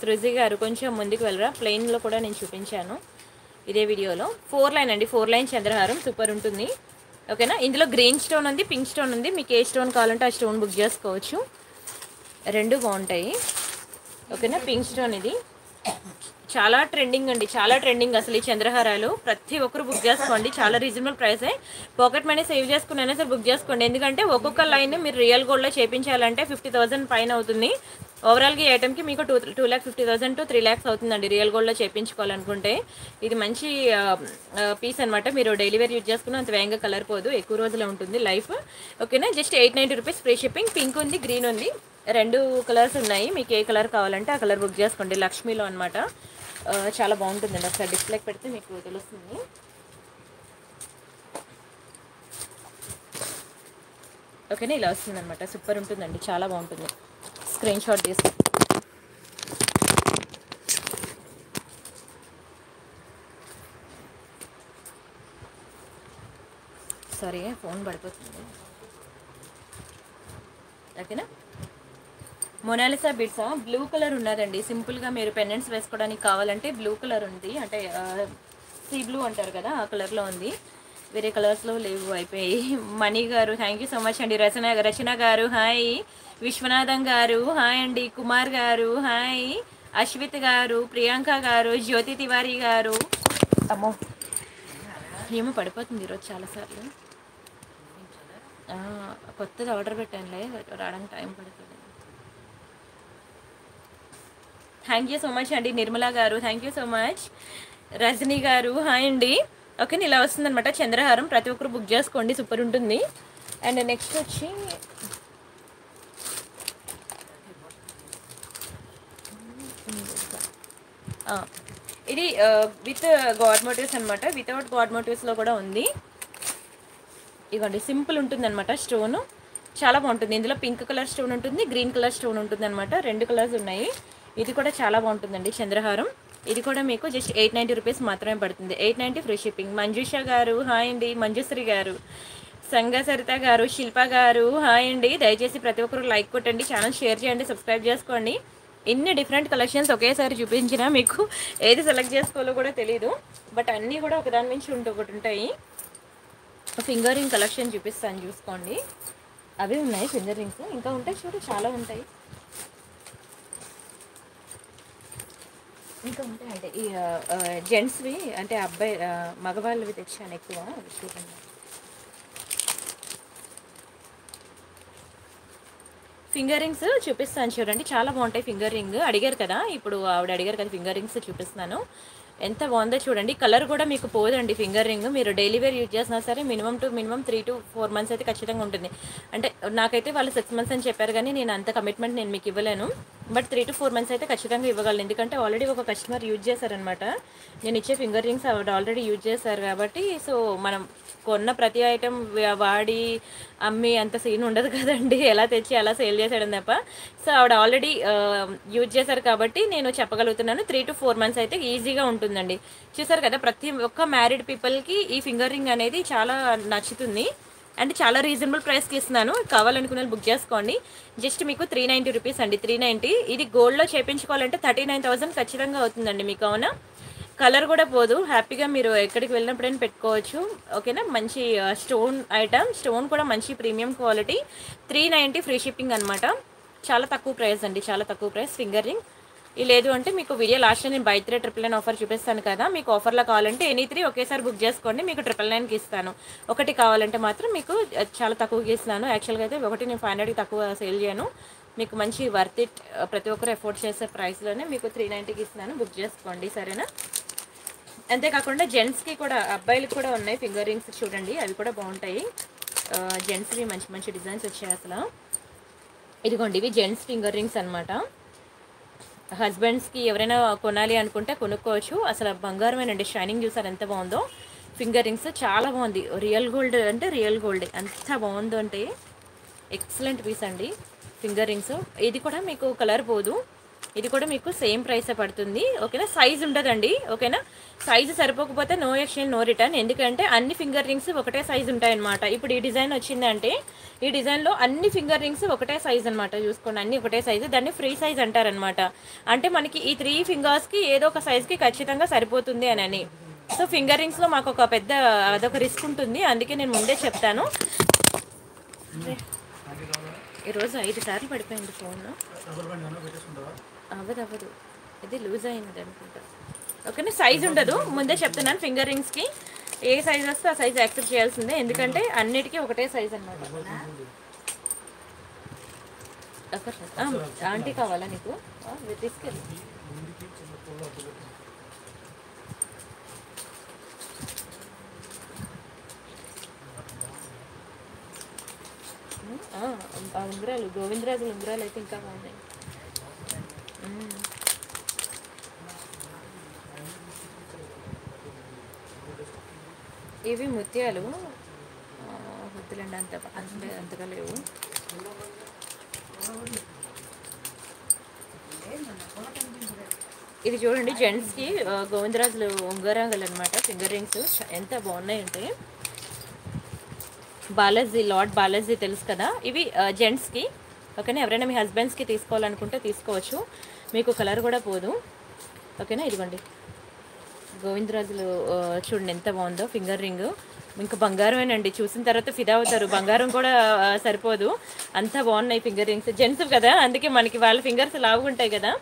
సృజి గారు, కొంచెం ముందుకు వెళ్ళరా, ప్లెయిన్లో కూడా నేను చూపించాను ఇదే వీడియోలో. ఫోర్ లైన్ అండి, ఫోర్ లైన్ చంద్రహారం సూపర్ ఉంటుంది. ఓకేనా, ఇందులో గ్రీన్ స్టోన్ ఉంది, పింక్ స్టోన్ ఉంది, మీకు ఏ స్టోన్ కావాలంటే ఆ స్టోన్ బుక్ చేసుకోవచ్చు, రెండు బాగుంటాయి. ఓకేనా, పింక్ స్టోన్ ఇది చాలా ట్రెండింగ్ అండి, చాలా ట్రెండింగ్ అసలు ఈ చంద్రహారాలు, ప్రతి ఒక్కరు బుక్ చేసుకోండి, చాలా రీజనబుల్ ప్రైసే, పాకెట్ మనీ సేవ్ చేసుకున్నా సరే బుక్ చేసుకోండి. ఎందుకంటే ఒక్కొక్క లైన్ మీరు రియల్ గోల్డ్లో చేయించాలంటే ఫిఫ్టీ థౌసండ్ పైన అవుతుంది. ఓవరాల్గా ఈ ఐటమ్కి మీకు two two lakh fifty thousand to three lakhs అవుతుందండి రియల్ గోల్డ్లో చేయించుకోవాలనుకుంటే. ఇది మంచి పీస్ అనమాట, మీరు డైలీ వేర్ యూజ్ చేసుకుని అంత వేగంగా కలర్ పోదు, ఎక్కువ రోజులు ఉంటుంది లైఫ్. ఓకేనా, just eight ninety rupees free shipping. Pink ఉంది, గ్రీన్ ఉంది, రెండు కలర్స్ ఉన్నాయి, మీకు ఏ కలర్ కావాలంటే ఆ కలర్ బుక్ చేసుకోండి. లక్ష్మీలో అనమాట, చాలా బాగుంటుందండి, ఒకసారి డిస్ప్లేకి పెడితే మీకు తెలుస్తుంది. ఓకేనా, ఇలా వస్తుంది అనమాట, సూపర్ ఉంటుందండి, చాలా బాగుంటుంది. స్క్రీన్ షాట్ తీసి సారీ ఫోన్ పడిపోతుంది. ఓకేనా, మొనాలిసా బిడ్సా బ్లూ కలర్ ఉన్నదండి, సింపుల్గా మీరు పెండెంట్స్ వేసుకోవడానికి కావాలంటే బ్లూ కలర్ ఉంది, అంటే సీ బ్లూ అంటారు కదా ఆ కలర్లో ఉంది, వేరే కలర్స్లో లేవు, అయిపోయాయి. మణి గారు థ్యాంక్ యూ సో మచ్ అండి. రచన రచన గారు హాయ్, విశ్వనాథం గారు హాయ్ అండి, కుమార్ గారు హాయ్, అశ్విత్ గారు, ప్రియాంక గారు, జ్యోతి తివారీ గారు. అమ్మో ఏమో పడిపోతుంది ఈరోజు చాలాసార్లు, కొత్తది ఆర్డర్ పెట్టానులే రావడానికి టైం పడుతుంది. థ్యాంక్ యూ సో మచ్ అండి. Nirmala garu thank you so much. Rajani garu hi అండి. ఓకే, ఇలా వస్తుందన్నమాట చంద్రహారం, ప్రతి ఒక్కరు బుక్ చేసుకోండి, సూపర్ ఉంటుంది. అండ్ నెక్స్ట్ వచ్చి ఇది విత్ గాడ్ మోటివ్స్ అనమాట, వితౌట్ గాడ్ మోటివ్స్లో కూడా ఉంది. ఇవ్వండి, సింపుల్ ఉంటుంది అనమాట, స్టోను చాలా బాగుంటుంది. ఇందులో పింక్ కలర్ స్టోన్ ఉంటుంది, గ్రీన్ కలర్ స్టోన్ ఉంటుంది అనమాట, రెండు కలర్స్ ఉన్నాయి. ఇది కూడా చాలా బాగుంటుందండి చంద్రహారం, ఇది కూడా మీకు జస్ట్ ఎయిట్ నైంటీ రూపీస్ మాత్రమే పడుతుంది, eight ninety free shipping. Manjusha garu hi అండి, మంజుశ్రీ గారు, సంఘ సరిత గారు, శిల్ప గారు హాయ్ అండి. దయచేసి ప్రతి ఒక్కరు లైక్ కొట్టండి, ఛానల్ షేర్ చేయండి, సబ్స్క్రైబ్ చేసుకోండి. ఇన్ని డిఫరెంట్ కలెక్షన్స్ ఒకేసారి చూపించినా మీకు ఏది సెలెక్ట్ చేసుకోవాలో కూడా తెలీదు, బట్ అన్నీ కూడా ఒకదాని నుంచి ఉంటూ ఒకటి ఉంటాయి. ఫింగర్ రింగ్ కలెక్షన్ చూపిస్తాను చూసుకోండి, అవి ఉన్నాయి ఫింగర్ రింగ్స్, ఇంకా ఉంటాయి చూడు చాలా ఉంటాయి, ఇంకా ఉంటాయి. అంటే ఈ జెంట్స్వి అంటే అబ్బాయి మగవాళ్ళవి తెచ్చాను ఎక్కువ. ఫింగర్ రింగ్స్ చూపిస్తాను చూడండి, చాలా బాగుంటాయి ఫింగర్ రింగ్. అడిగారు కదా, ఇప్పుడు ఆవిడ అడిగారు కదా, ఫింగర్ రింగ్స్ చూపిస్తున్నాను, ఎంత బాగుందో చూడండి. కలర్ కూడా మీకు పోదండి ఫింగర్ రింగ్, మీరు డైలీ వేర్ యూజ్ చేసినా సరే minimum to minimum three to four months అయితే ఖచ్చితంగా ఉంటుంది. అంటే నాకైతే వాళ్ళు సిక్స్ మంత్స్ అని చెప్పారు, కానీ నేను అంత కమిట్మెంట్ నేను మీకు ఇవ్వలేను, but three to four months అయితే ఖచ్చితంగా ఇవ్వగలను. ఎందుకంటే ఆల్రెడీ ఒక కస్టమర్ యూజ్ చేశారనమాట, నేను ఇచ్చే ఫింగర్ రింగ్స్ ఆవిడ ఆల్రెడీ యూజ్ చేశారు కాబట్టి. సో మనం కొన్న ప్రతి ఐటెం వాడి అమ్మి అంత సీన్ ఉండదు కదండి, ఎలా తెచ్చి ఎలా సేల్ చేసాడని తప్ప. సో ఆవిడ ఆల్రెడీ యూజ్ చేశారు కాబట్టి నేను చెప్పగలుగుతున్నాను, త్రీ టు ఫోర్ మంత్స్ అయితే ఈజీగా ఉంటుందండి. చూసారు కదా, ప్రతి ఒక్క మ్యారీడ్ పీపుల్కి ఈ ఫింగర్ రింగ్ అనేది చాలా నచ్చుతుంది, అంటే చాలా రీజనబుల్ ప్రైస్కి ఇస్తున్నాను, కావాలనుకున్న బుక్ చేసుకోండి. జస్ట్ మీకు త్రీ నైంటీ రూపీస్ అండి, త్రీ నైంటీ. ఇది గోల్డ్లో చేయించుకోవాలంటే థర్టీ నైన్ థౌసండ్ ఖచ్చితంగా అవుతుందండి మీకు. అవునా, కలర్ కూడా పోదు, హ్యాపీగా మీరు ఎక్కడికి వెళ్ళినప్పుడైనా పెట్టుకోవచ్చు. ఓకేనా, మంచి స్టోన్ ఐటమ్, స్టోన్ కూడా మంచి premium quality, three ninety free shipping అనమాట, చాలా తక్కువ ప్రైస్ అండి, చాలా తక్కువ ప్రైస్ ఫింగర్ రింగ్. ఇది లేదు అంటే మీకు వీడియో లాస్ట్లో నేను buy three triple nine offer చూపిస్తాను కదా, మీకు ఆఫర్లో కావాలంటే ఎనీ త్రీ ఒకేసారి బుక్ చేసుకోండి, మీకు ట్రిపుల్ నైన్కి ఇస్తాను. ఒకటి కావాలంటే మాత్రం మీకు చాలా తక్కువకి ఇస్తాను, యాక్చువల్గా అయితే ఒకటి నేను ఫైవ్ హండ్రెడ్కి తక్కువ సేల్ చేయను, మీకు మంచి వర్త్ ఇట్, ప్రతి ఒక్కరు ఎఫోర్డ్ చేసే ప్రైస్లోనే మీకు త్రీ నైంటీకి ఇస్తున్నాను, బుక్ చేసుకోండి సరేనా. అంతేకాకుండా జెంట్స్కి కూడా, అబ్బాయిలకు కూడా ఉన్నాయి ఫింగర్ రింగ్స్ చూడండి, అవి కూడా బాగుంటాయి. జెంట్స్వి మంచి మంచి డిజైన్స్ వచ్చాయి అసలు. ఇదిగోండి, ఇవి జెంట్స్ ఫింగర్ రింగ్స్ అనమాట, హస్బెండ్స్కి ఎవరైనా కొనాలి అనుకుంటే కొనుక్కోవచ్చు. అసలు బంగారమేనండి, షైనింగ్ చూసారు ఎంత బాగుందో, ఫింగర్ రింగ్స్ చాలా బాగుంది, రియల్ గోల్డ్ అంటే రియల్ గోల్డ్ ఎంత బాగుందో, అంటే ఎక్సలెంట్ పీస్ అండి ఫింగర్ రింగ్స్. ఇది కూడా మీకు కలర్ పోదు, ఇది కూడా మీకు సేమ్ ప్రైసే పడుతుంది. ఓకేనా, సైజ్ ఉండదండి. ఓకేనా, సైజు సరిపోకపోతే నో ఎక్స్చేంజ్ నో రిటర్న్. ఎందుకంటే అన్ని ఫింగర్ రింగ్స్ ఒకటే సైజు ఉంటాయి అనమాట. ఇప్పుడు ఈ డిజైన్ వచ్చిందంటే ఈ డిజైన్లో అన్ని ఫింగర్ రింగ్స్ ఒకటే సైజ్ అనమాట. చూసుకోండి, అన్ని ఒకటే సైజు, దాన్ని ఫ్రీ సైజ్ అంటారనమాట. అంటే మనకి ఈ త్రీ ఫింగర్స్కి ఏదో ఒక సైజ్కి ఖచ్చితంగా సరిపోతుంది అని. సో ఫింగర్ రింగ్స్లో మాకు ఒక పెద్ద అదొక రిస్క్ ఉంటుంది, అందుకే నేను ముందే చెప్తాను. ఈరోజు ఐదు సార్లు పడిపోయింది ఫోన్, అవ్వదు అవ్వదు ఇది లూజ్ అయినది అనుకుంటా. ఓకేనా, సైజ్ ఉండదు, ముందే చెప్తున్నాను. ఫింగర్ రింగ్స్కి ఏ సైజ్ వస్తే ఆ సైజ్ యాక్సెప్ట్ చేయాల్సిందే, ఎందుకంటే అన్నిటికీ ఒకటే సైజ్ అనమాట. ఆంటీ కావాలా నీకు, తీసుకెళ్ళి ఆ ఉంగరాలు గోవిందరాజుల ఉంగరాలు అయితే ఇంకా బాగున్నాయి. ఇవి ముత్యాలు వద్దులండి, అంత అంత అంతగా లేవు. ఇది చూడండి, జెంట్స్కి గోవిందరాజులు ఉంగరాంగలు అనమాట, ఫింగర్ రింగ్స్ ఎంత బాగున్నాయంటే. బాలాజీ లార్డ్ బాలాజీ తెలుసు కదా, ఇవి జెంట్స్కి. ఓకేనా, ఎవరైనా మీ హస్బెండ్స్కి తీసుకోవాలనుకుంటే తీసుకోవచ్చు, మీకు కలర్ కూడా పోదు. ఓకేనా, ఇదిగోండి గోవిందరాజులు చూడండి ఎంత బాగుందో ఫింగర్ రింగ్. ఇంకా బంగారమేనండి, చూసిన తర్వాత ఫిదా అవుతారు, బంగారం కూడా సరిపోదు, అంత బాగున్నాయి ఫింగర్ రింగ్స్. జెంట్స్ కదా, అందుకే మనకి వాళ్ళ ఫింగర్స్ లావుగా ఉంటాయి కదా,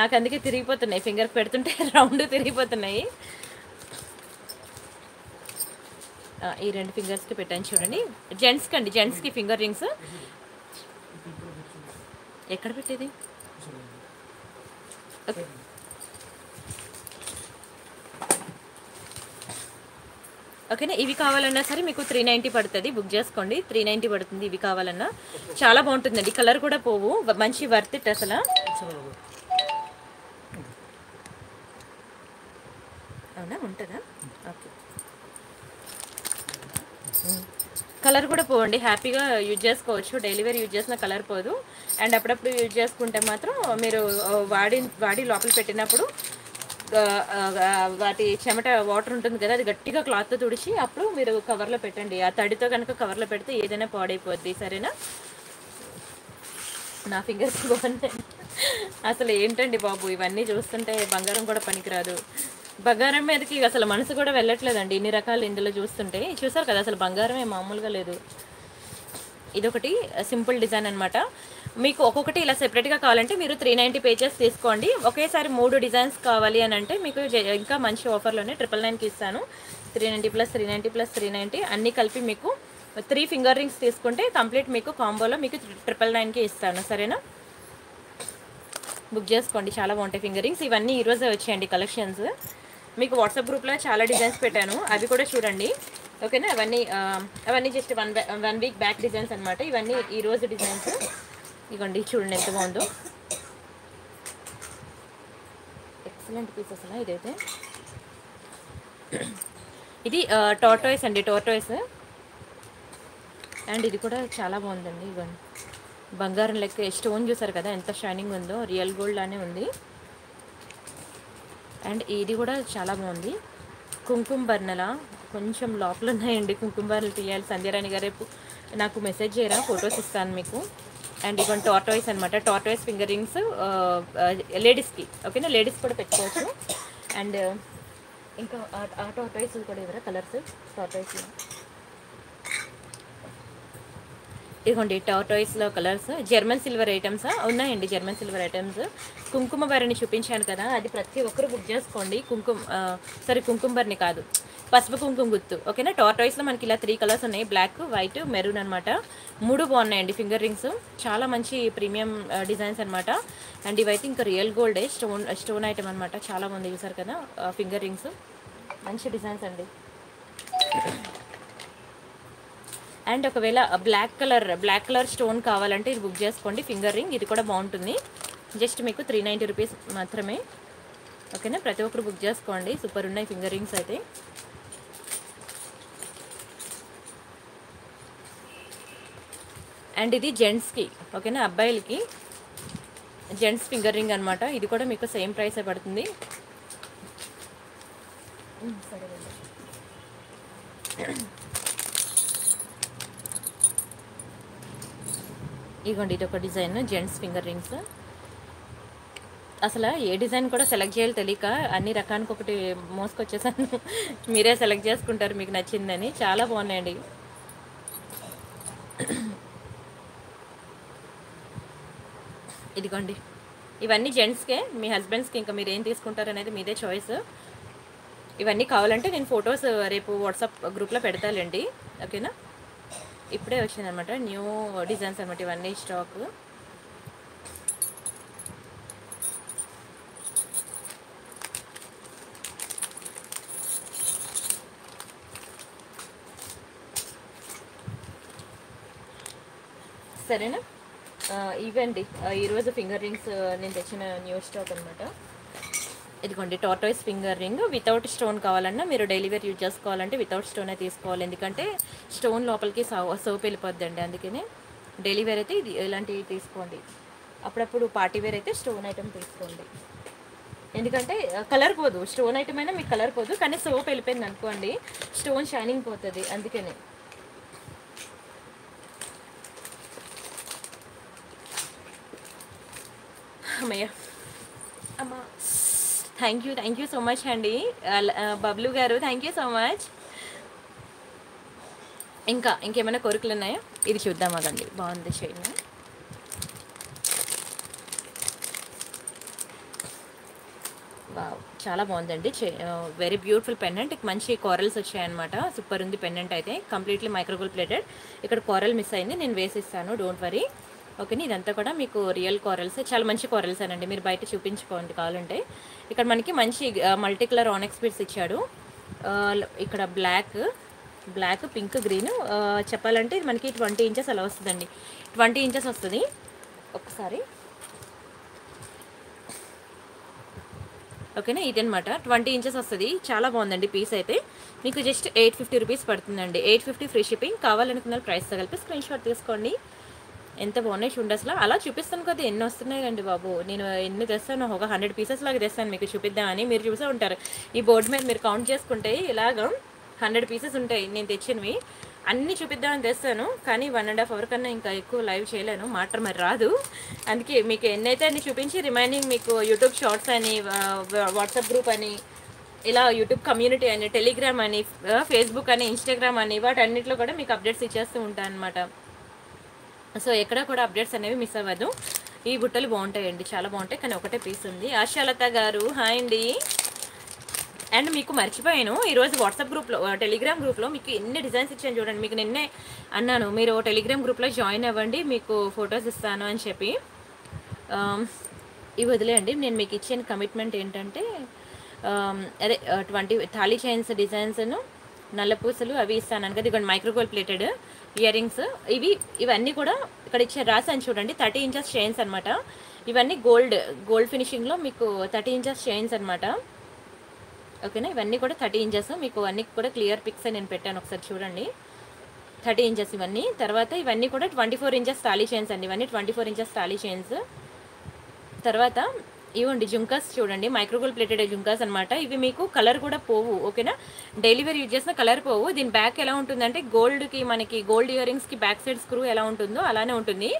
నాకు అందుకే తిరిగిపోతున్నాయి, ఫింగర్ పెడుతుంటే రౌండ్ తిరిగిపోతున్నాయి. ఈ రెండు ఫింగర్స్కి పెట్టాను చూడండి, జెంట్స్కి అండి, జెంట్స్కి ఫింగర్ రింగ్స్. ఎక్కడ పెట్టేది? ఓకే, ఓకేనా, ఇవి కావాలన్నా సరే మీకు త్రీ నైంటీ పడుతుంది, బుక్ చేసుకోండి, త్రీ నైంటీ పడుతుంది ఇవి కావాలన్నా. చాలా బాగుంటుందండి, కలర్ కూడా పోవు, మంచి వర్త్ ఇట్ అసలు. అవునా, ఉంటుందా? ఓకే, కలర్ కూడా పోవండి, హ్యాపీగా యూజ్ చేసుకోవచ్చు. డైలీ వేర్ యూజ్ చేసిన కలర్ పోదు, అండ్ అప్పుడప్పుడు యూజ్ చేసుకుంటే మాత్రం మీరు వాడి వాడి లోపల పెట్టినప్పుడు వాటి చెమట వాటర్ ఉంటుంది కదా, అది గట్టిగా క్లాత్తో తుడిచి అప్పుడు మీరు కవర్లో పెట్టండి. ఆ తడితో కనుక కవర్లో పెడితే ఏదైనా పాడైపోద్ది. సరేనా, నా ఫింగర్స్ బాగున్నాయి అసలు. ఏంటండి బాబు, ఇవన్నీ చూస్తుంటే బంగారం కూడా పనికిరాదు, బంగారం మీదకి అసలు మనసు కూడా వెళ్ళట్లేదండి ఇన్ని రకాలు ఇందులో చూస్తుంటే. చూసారు కదా, అసలు బంగారమే మామూలుగా లేదు. ఇదొకటి సింపుల్ డిజైన్ అనమాట. మీకు ఒక్కొక్కటి ఇలా సెపరేట్గా కావాలంటే మీరు త్రీ నైంటీ పేజెస్ తీసుకోండి. ఒకేసారి మూడు డిజైన్స్ కావాలి అని అంటే మీకు ఇంకా మంచి ఆఫర్లోనే ట్రిపుల్ నైన్కి ఇస్తాను. Three ninety plus three ninety plus three ninety అన్నీ కలిపి మీకు త్రీ ఫింగర్ రింగ్స్ తీసుకుంటే కంప్లీట్ మీకు కాంబోలో మీకు ట్రిపుల్ నైన్కి ఇస్తాను. సరేనా, బుక్ చేసుకోండి, చాలా బాగుంటాయి ఫింగర్ రింగ్స్. ఇవన్నీ ఈరోజే వచ్చాయండి కలెక్షన్స్. మీకు వాట్సాప్ గ్రూప్లో చాలా డిజైన్స్ పెట్టాను, అవి కూడా చూడండి. ఓకేనా, అవన్నీ అవన్నీ just one one week back designs అనమాట. ఇవన్నీ ఈరోజు డిజైన్స్. ఇవ్వండి చూడండి ఎంత బాగుందో, ఎక్సలెంట్ పీసెస్ అలా. ఇదైతే ఇది టోర్టాయిస్ అండి, టోర్టాయిస్. అండ్ ఇది కూడా చాలా బాగుందండి. ఇవ్వండి బంగారం లెక్క స్టోన్ చూసారు కదా, ఎంత షైనింగ్ ఉందో, రియల్ గోల్డ్ లానే ఉంది. అండ్ ఇది కూడా చాలా బాగుంది, కుంకుమ బర్ణల. కొంచెం లోపల ఉన్నాయండి, కుంకుమ బర్ణలు తీయాలి. సంధ్యారాణి గారు రేపు నాకు మెసేజ్ చేయరా, ఫొటోస్ ఇస్తాను మీకు. అండ్ ఇవన్నీ టోర్టాయిస్ అనమాట, టోర్టాయిస్ ఫింగర్ రింగ్స్ లేడీస్కి. ఓకేనా, లేడీస్ కూడా పెట్టుకోవచ్చు. అండ్ ఇంకా ఆ టోర్టాయిస్ కూడా ఇవ్వరా కలర్స్, టోర్టాయిస్. ఇదిగోండి టోర్టాయిస్లో కలర్స్, జర్మన్ సిల్వర్ ఐటమ్స్ ఉన్నాయండి, జర్మన్ సిల్వర్ ఐటమ్స్. కుంకుమ బర్ని చూపించాను కదా, అది ప్రతి ఒక్కరు బుక్ చేసుకోండి. కుంకుమ సారీ కుంకుమ బర్ని కాదు, పసుపు కుంకుమ గుత్తు. ఓకేనా, టోర్టాయిస్లో మనకి ఇలా త్రీ కలర్స్ ఉన్నాయి, బ్లాక్ వైట్ మెరూన్ అనమాట. మూడు బాగున్నాయండి ఫింగర్ రింగ్స్, చాలా మంచి ప్రీమియం డిజైన్స్ అనమాట. అండ్ ఇవైతే ఇంకా రియల్ గోల్డే, స్టోన్ స్టోన్ ఐటమ్ అనమాట. చాలా బాగుంది, చూసారు కదా ఫింగర్ రింగ్స్, మంచి డిజైన్స్ అండి. అండ్ ఒకవేళ black colour black colour stone కావాలంటే ఇది బుక్ చేసుకోండి, ఫింగర్ రింగ్. ఇది కూడా బాగుంటుంది, జస్ట్ మీకు త్రీ నైంటీ రూపీస్ మాత్రమే. ఓకేనా, ప్రతి ఒక్కరు బుక్ చేసుకోండి, సూపర్ ఉన్నాయి ఫింగర్ రింగ్స్ అయితే. అండ్ ఇది జెంట్స్కి. ఓకేనా, అబ్బాయిలకి जेंट्स फिंगर रिंग अन्नमाट इदी कूडा मीकु सेम प्राइस पड़ुतुंदी इगोंडि इदొక डिजाइन जेंट्स फिंगर रिंग्स అసలు ఏ డిజైన్ కూడా సెలెక్ట్ చేయాలి తెలియక అన్ని రకానికి ఒకటి మోసుకొచ్చేసాను మీరే సెలెక్ట్ చేసుకుంటారు మీకు నచ్చిందని చాలా బాగున్నాయండి ఇదిగోండి ఇవన్నీ జెంట్స్ కే మీ హస్బెండ్స్ కి ఇంకా మీరు ఏం తీసుకుంటారు అనేది మీదే చాయిస్ ఇవన్నీ కావాలంటే నేను ఫోటోస్ రేపు వాట్సాప్ గ్రూప్ లో పెడతాలండి ఓకేనా ఇప్పుడే వచ్చింది అన్నమాట న్యూ డిజైన్స్ అన్నమాట ఇవన్నీ స్టాక్ సరేనా ఇవండి ఈ రోజు ఫింగర్ రింగ్స్ నేను తెచ్చిన న్యూ స్టాక్ అన్నమాట ఇదిగోండి tortoise finger ring without stone కావాలన్నా మీరు డైలీ వేర్ యూజ్ చేసుకోవాలంటే వితౌట్ స్టోనే తీసుకోవాలి ఎందుకంటే స్టోన్ లోపలికి సోప్ వెళ్ళిపోద్దండి అందుకనే డైలీ వేర్ అయితే ఇది ఇలాంటివి తీసుకోండి అప్పుడప్పుడు పార్టీ వేర్ అయితే స్టోన్ ఐటమ్ తీసుకోండి ఎందుకంటే కలర్ పోదు స్టోన్ ఐటమ్ అయినా మీకు కలర్ పోదు కానీ సోప్ వెళ్ళిపోయింది అనుకోండి స్టోన్ షైనింగ్ పోతుంది అందుకనే అమ్మయ్య అమ్మ thank you thank you so much అండి బబ్లు గారు థ్యాంక్ యూ సో మచ్ ఇంకా ఇంకేమైనా కోరికలు ఉన్నాయా ఇది చూద్దాం అదండి బాగుంది షైన్ వావ్ చాలా బాగుందండి వెరీ బ్యూటిఫుల్ పెండెంట్ మంచి కోరల్స్ వచ్చాయన్నమాట సూపర్ ఉంది పెండెంట్ అయితే కంప్లీట్లీ మైక్రోగోల్డ్ ప్లేటెడ్ ఇక్కడ కోరల్ మిస్ అయింది నేను వేసిస్తాను డోంట్ వరీ ఓకే ఇదంతా కూడా మీకు రియల్ కోరల్స్ చాలా మంచి కోరల్స్ అండి మీరు బయట చూపించుకోండి కావాలంటే ఇక్కడ మనకి మంచి మల్టీ కలర్ ఆనిక్స్ బిట్స్ ఇచ్చాడు ఇక్కడ బ్లాక్ బ్లాక్ పింక్ గ్రీన్ చెప్పాలంటే ఇది మనకి ట్వంటీ ఇంచెస్ అలా వస్తుందండి ట్వంటీ ఇంచెస్ వస్తుంది ఒకసారి ఓకేనా ఇదనమాట ట్వంటీ ఇంచెస్ వస్తుంది చాలా బాగుందండి పీస్ అయితే మీకు జస్ట్ ఎయిట్ ఫిఫ్టీ రూపీస్ పడుతుందండి ఎయిట్ ఫిఫ్టీ ఫ్రీ షిప్పింగ్ కావాలనుకున్న ప్రైస్తో కలిపి స్క్రీన్ షాట్ తీసుకోండి ఎంత బాగున్నాయి చూడండి అసలు అలా చూపిస్తాను కదా ఎన్ని వస్తున్నాయి రండి బాబు నేను ఎన్ని తెస్తాను ఒక హండ్రెడ్ పీసెస్ లాగా తెస్తాను మీకు చూపిద్దామని మీరు చూసే ఉంటారు ఈ బోర్డు మీద మీరు కౌంట్ చేసుకుంటే ఇలాగ హండ్రెడ్ పీసెస్ ఉంటాయి నేను తెచ్చినవి అన్నీ చూపిద్దామని తెస్తాను కానీ వన్ అండ్ హాఫ్ అవర్ కన్నా ఇంకా ఎక్కువ లైవ్ చేయలేను మాట మరి రాదు అందుకే మీకు ఎన్నైతే అన్ని చూపించి రిమైనింగ్ మీకు యూట్యూబ్ షార్ట్స్ అని వాట్సాప్ గ్రూప్ అని ఇలా యూట్యూబ్ కమ్యూనిటీ అని టెలిగ్రామ్ అని ఫేస్బుక్ అని ఇన్స్టాగ్రామ్ అని వాటన్నిటిలో కూడా మీకు అప్డేట్స్ ఇచ్చేస్తూ ఉంటాను అన్నమాట సో ఎక్కడ కూడా అప్డేట్స్ అనేవి మిస్ అవ్వదు ఈ బుట్టలు బాగుంటాయండి చాలా బాగుంటాయి కానీ ఒకటే పీస్ ఉంది ఆశాలత గారు హాయ్ అండి అండ్ మీకు మర్చిపోయాను ఈరోజు వాట్సాప్ గ్రూప్లో టెలిగ్రామ్ గ్రూప్లో మీకు ఎన్ని డిజైన్స్ ఇచ్చాను చూడండి మీకు నిన్నే అన్నాను మీరు టెలిగ్రామ్ గ్రూప్లో జాయిన్ అవ్వండి మీకు ఫొటోస్ ఇస్తాను అని చెప్పి ఇవి వదిలేయండి నేను మీకు ఇచ్చిన కమిట్మెంట్ ఏంటంటే అదే ట్వంటీ థాలీ చైన్స్ డిజైన్స్ను నల్లపూసలు అవి ఇస్తాను కదా ఇక్కడ మైక్రోగోల్డ్ ప్లేటెడ్ ఇయర్ రింగ్స్ ఇవి ఇవన్నీ కూడా ఇక్కడ ఇచ్చే రాసాను చూడండి థర్టీ ఇంచెస్ చైన్స్ అనమాట ఇవన్నీ గోల్డ్ గోల్డ్ ఫినిషింగ్లో మీకు థర్టీ ఇంచెస్ చైన్స్ అనమాట ఓకేనా ఇవన్నీ కూడా థర్టీ ఇంచెస్ మీకు అన్నీ కూడా క్లియర్ పిక్స్ నేను పెట్టాను ఒకసారి చూడండి థర్టీ ఇంచెస్ ఇవన్నీ తర్వాత ఇవన్నీ కూడా twenty four inches thali chains అండి ఇవన్నీ twenty four inches thali chains తర్వాత ఇవ్వండి జుంకాస్ చూడండి మైక్రోగోల్డ్ ప్లేటెడ్ జుంకాస్ అనమాట ఇవి మీకు కలర్ కూడా పోవు ఓకేనా డైలీ వేర్ యూజ్ చేసిన కలర్ పోవు దీని బ్యాక్ ఎలా ఉంటుందంటే గోల్డ్కి మనకి గోల్డ్ ఇయర్ రింగ్స్కి బ్యాక్ సైడ్ స్క్రూ ఎలా ఉంటుందో అలానే ఉంటుంది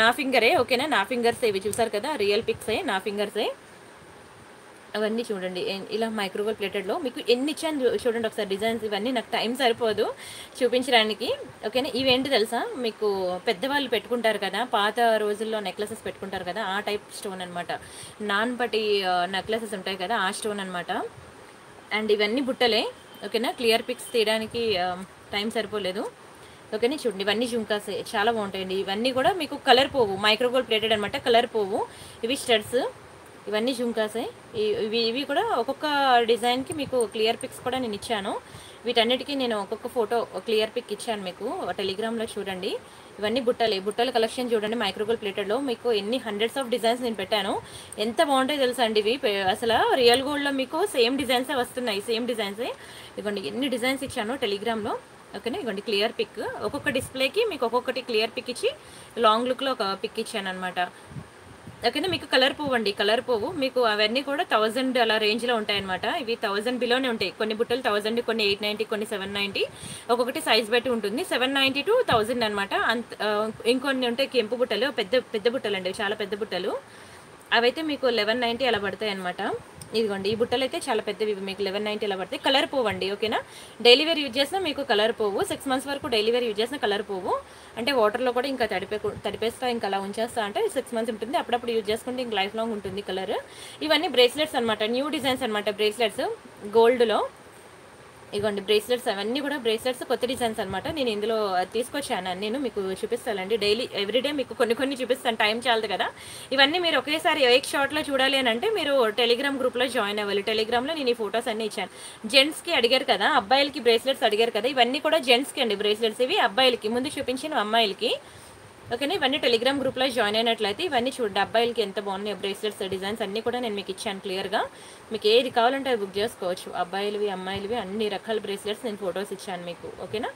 నా ఫింగరే ఓకేనా నా ఫింగర్స్ ఇవి చూసారు కదా రియల్ పిక్సే నా ఫింగర్సే అవన్నీ చూడండి ఇలా మైక్రోగోల్డ్ ప్లేటెడ్లో మీకు ఎన్ని ఇచ్చాను చూడండి ఒకసారి డిజైన్స్ ఇవన్నీ నాకు టైం సరిపోదు చూపించడానికి ఓకేనా ఇవేంటి తెలుసా మీకు పెద్దవాళ్ళు పెట్టుకుంటారు కదా పాత రోజుల్లో నెక్లెసెస్ పెట్టుకుంటారు కదా ఆ టైప్ స్టోన్ అనమాట నాన్ పటి నెక్లెసెస్ ఉంటాయి కదా ఆ స్టోన్ అనమాట అండ్ ఇవన్నీ బుట్టలే ఓకేనా క్లియర్ పిక్స్ తీయడానికి టైం సరిపోలేదు ఓకేనా చూడండి ఇవన్నీ జుంకాస్ చాలా బాగుంటాయండి ఇవన్నీ కూడా మీకు కలర్ పోవు మైక్రోగోల్డ్ ప్లేటెడ్ అనమాట కలర్ పోవు ఇవి స్టడ్స్ ఇవన్నీ జుంకాసే ఇవి ఇవి కూడా ఒక్కొక్క డిజైన్కి మీకు క్లియర్ పిక్స్ కూడా నేను ఇచ్చాను వీటన్నిటికీ నేను ఒక్కొక్క ఫోటో క్లియర్ పిక్ ఇచ్చాను మీకు టెలిగ్రామ్లో చూడండి ఇవన్నీ బుట్టలు బుట్టల కలెక్షన్ చూడండి మైక్రోగోల్డ్ ప్లేటెడ్లో మీకు ఎన్ని హండ్రెడ్స్ ఆఫ్ డిజైన్స్ నేను పెట్టాను ఎంత బాగుంటాయి తెలుసా అండి ఇవి అసలు రియల్ గోల్డ్లో మీకు సేమ్ డిజైన్సే వస్తున్నాయి సేమ్ డిజైన్సే ఇదిగోండి ఎన్ని డిజైన్స్ ఇచ్చాను టెలిగ్రామ్లో ఓకేనా ఇదిగోండి క్లియర్ పిక్ ఒక్కొక్క డిస్ప్లేకి మీకు ఒక్కొక్కటి క్లియర్ పిక్ ఇచ్చి లాంగ్ లుక్లో ఒక పిక్ ఇచ్చాను అనమాట ఓకేనా. మీకు కలర్ పువ్వు అండి, కలర్ పువ్వు మీకు అవన్నీ కూడా థౌజండ్ అలా రేంజ్లో ఉంటాయన్నమాట. ఇవి థౌజండ్ బిలోనే ఉంటాయి. కొన్ని బుట్టలు థౌజండ్, కొన్ని ఎయిట్ నైంటీ, కొన్ని సెవెన్ నైంటీ, ఒక్కొక్కటి సైజ్ బట్టి ఉంటుంది. సెవెన్ నైంటీ టు థౌజండ్ అనమాట. అంత ఇంకొన్ని ఉంటాయి కెంపు బుట్టలు, పెద్ద పెద్ద బుట్టలు అండి, చాలా పెద్ద బుట్టలు. అవైతే మీకు లెవెన్ నైంటీ అలా పడతాయి అనమాట. ఇదిగోండి ఈ బుట్టలు అయితే చాలా పెద్దవి, మీకు లెవెన్ నైంటీ అలా పడతాయి. కలర్ పువ్వు అండి, ఓకేనా. డైలీ వేర్ యూజ్ చేసినా మీకు కలర్ పువ్వు, సిక్స్ మంత్స్ వరకు డైలీ వేర్ యూజ్ చేసిన కలర్ పువ్వు. అంటే వాటర్లో కూడా ఇంకా తడిపే తడిపేస్తా ఇంకా అలా ఉంచేస్తా అంటే సిక్స్ మంత్స్ ఉంటుంది. అప్పుడప్పుడు యూజ్ చేసుకుంటే ఇంక లైఫ్ లాంగ్ ఉంటుంది కలర్. ఇవన్నీ బ్రేస్లెట్స్ అనమాట, న్యూ డిజైన్స్ అనమాట. బ్రేస్లెట్స్ గోల్డ్లో ఇగోండి బ్రేస్లెట్స్, అవన్నీ కూడా బ్రేస్లెట్స్ కొత్త డిజైన్స్ అనమాట. నేను ఇందులో తీసుకొచ్చాను, నేను మీకు చూపిస్తానండి. డైలీ ఎవ్రీడే మీకు కొన్ని కొన్ని చూపిస్తాను, టైం చాలదు కదా. ఇవన్నీ మీరు ఒకేసారి ఏ షార్ట్లో చూడాలి అని అంటే మీరు టెలిగ్రామ్ గ్రూప్లో జాయిన్ అవ్వాలి. టెలిగ్రామ్లో నేను ఈ ఫొటోస్ అన్నీ ఇచ్చాను. జెంట్స్కి అడిగారు కదా, అబ్బాయిలకి బ్రేస్లెట్స్ అడిగారు కదా, ఇవన్నీ కూడా జెంట్స్కి అండి బ్రేస్లెట్స్. ఇవి అబ్బాయిలకి, ముందు చూపించిన అమ్మాయిలకి, ఓకేనా. ఇవన్నీ టెలిగ్రామ్ గ్రూప్లో జాయిన్ అయినట్లయితే ఇవన్నీ చూడండి. అబ్బాయిలకి ఎంత బాగున్నాయి బ్రేస్లెట్స్ డిజైన్స్ అన్నీ కూడా నేను మీకు ఇచ్చాను క్లియర్గా. మీకు ఏది కావాలంటే అది బుక్ చేసుకోవచ్చు. అబ్బాయిలవి, అమ్మాయిలవి అన్ని రకాల బ్రేస్లెట్స్ నేను ఫొటోస్ ఇచ్చాను మీకు, ఓకేనా.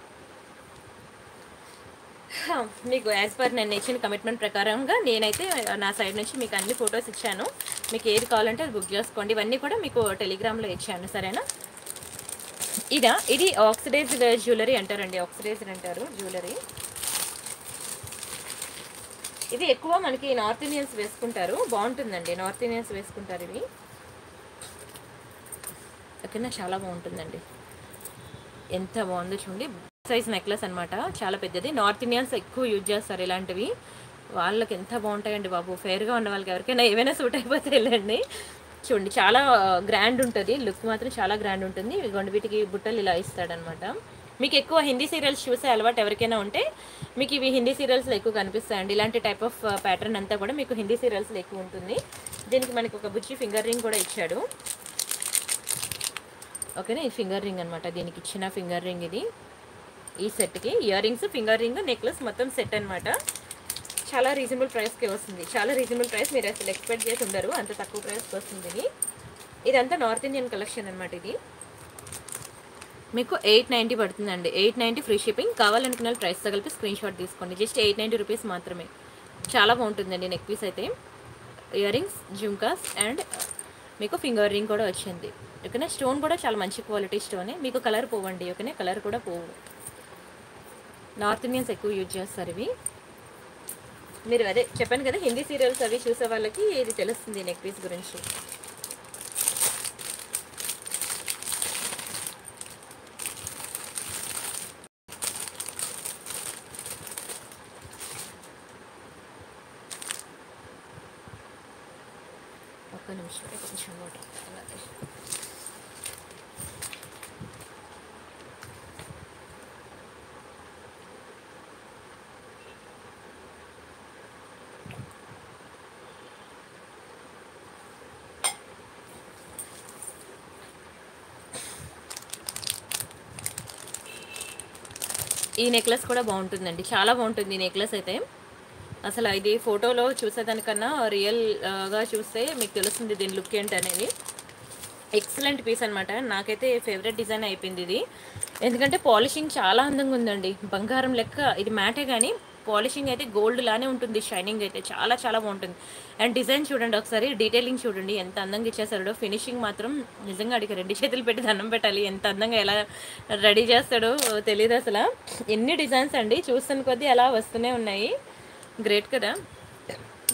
మీకు యాజ్ పర్ నేను ఇచ్చిన కమిట్మెంట్ ప్రకారంగా నేనైతే నా సైడ్ నుంచి మీకు అన్ని ఫొటోస్ ఇచ్చాను. మీకు ఏది కావాలంటే అది బుక్ చేసుకోండి. ఇవన్నీ కూడా మీకు టెలిగ్రామ్లో ఇచ్చాను, సరేనా. ఇదా ఇది ఆక్సిడైజ్డ్ జ్యువెలరీ అంటారండి, ఆక్సిడైజ్డ్ అంటారు జ్యువెలరీ. ఇది ఎక్కువ మనకి నార్త్ ఇండియన్స్ వేసుకుంటారు, బాగుంటుందండి. నార్త్ ఇండియన్స్ వేసుకుంటారు ఇవి, ఓకేనా. చాలా బాగుంటుందండి, ఎంత బాగుందో చూడండి. సైజ్ నెక్లెస్ అనమాట, చాలా పెద్దది. నార్త్ ఇండియన్స్ ఎక్కువ యూజ్ చేస్తారు ఇలాంటివి, వాళ్ళకి ఎంత బాగుంటాయండి బాబు. ఫేర్గా ఉన్న వాళ్ళకి ఎవరికైనా ఏమైనా సూట్ అయిపోతే వెళ్ళండి. చూడండి చాలా గ్రాండ్ ఉంటుంది, లుక్ మాత్రం చాలా గ్రాండ్ ఉంటుంది. ఇదిగోండి వీటికి బుట్టలు ఇలా ఇస్తాడనమాట. మీకు ఎక్కువ హిందీ సీరియల్స్ చూసే అలవాటు ఎవరికైనా ఉంటే మీకు ఇవి హిందీ సీరియల్స్లో ఎక్కువ కనిపిస్తాయండి. ఇలాంటి టైప్ ఆఫ్ ప్యాటర్న్ అంతా కూడా మీకు హిందీ సీరియల్స్లో ఎక్కువ ఉంటుంది. దీనికి మనకి ఒక బుజ్జి ఫింగర్ రింగ్ కూడా ఇచ్చాడు, ఓకేనా. ఈ ఫింగర్ రింగ్ అనమాట, దీనికి ఇచ్చిన ఫింగర్ రింగ్ ఇది. ఈ సెట్కి ear rings, finger ring, necklace మొత్తం సెట్ అనమాట. చాలా రీజనబుల్ ప్రైస్కి వస్తుంది, చాలా రీజనబుల్ ప్రైస్. మీరు అసలు ఎక్స్పెక్ట్ చేసి ఉండరు అంత తక్కువ ప్రైస్కి వస్తుంది ఇది. ఇదంతా నార్త్ ఇండియన్ కలెక్షన్ అనమాట. ఇది మీకు ఎయిట్ నైంటీ పడుతుందండి, ఎయిట్ నైంటీ ఫ్రీ షిప్పింగ్. కావాలనుకున్న ప్రైస్ తగిలిపి స్క్రీన్ షాట్ తీసుకోండి. జస్ట్ ఎయిట్ నైంటీ రూపీస్ మాత్రమే, చాలా బాగుంటుందండి. నెక్ పీస్ అయితే ఇయర్ రింగ్స్, జుంకాస్ అండ్ మీకు ఫింగర్ రింగ్ కూడా వచ్చింది, ఓకేనా. స్టోన్ కూడా చాలా మంచి క్వాలిటీ స్టోనే. మీకు కలర్ పోవండి, ఓకేనా. కలర్ కూడా పోవు, నార్త్ ఇండియన్స్ ఎక్కువ యూజ్ చేస్తారు ఇవి. మీరు అదే చెప్పాను కదా హిందీ సీరియల్స్ అవి చూసే వాళ్ళకి ఇది తెలుస్తుంది నెక్ పీస్ గురించి. ఈ నెక్లెస్ కూడా బాగుంటుందండి, చాలా బాగుంటుంది ఈ నెక్లెస్ అయితే. అసలు ఇది ఫోటోలో చూసేదానికన్నా రియల్గా చూస్తే మీకు తెలుస్తుంది దీని లుక్ ఏంటి అనేది. ఎక్సలెంట్ పీస్ అనమాట, నాకైతే ఫేవరెట్ డిజైన్ అయిపోయింది ఇది. ఎందుకంటే పాలిషింగ్ చాలా అందంగా ఉందండి, బంగారం లెక్క. ఇది మ్యాటే కానీ పాలిషింగ్ అయితే గోల్డ్ లానే ఉంటుంది, షైనింగ్ అయితే చాలా చాలా బాగుంటుంది. అండ్ డిజైన్ చూడండి ఒకసారి, డీటెయిలింగ్ చూడండి ఎంత అందంగా ఇచ్చేస్తాడో. ఫినిషింగ్ మాత్రం నిజంగా అడిగి రెండు చేతులు పెట్టి దండం పెట్టాలి, ఎంత అందంగా ఎలా రెడీ చేస్తాడో తెలియదు అసలు. ఎన్ని డిజైన్స్ అండి, చూస్తున్న కొద్దీ అలా వస్తూనే ఉన్నాయి. గ్రేట్ కదా,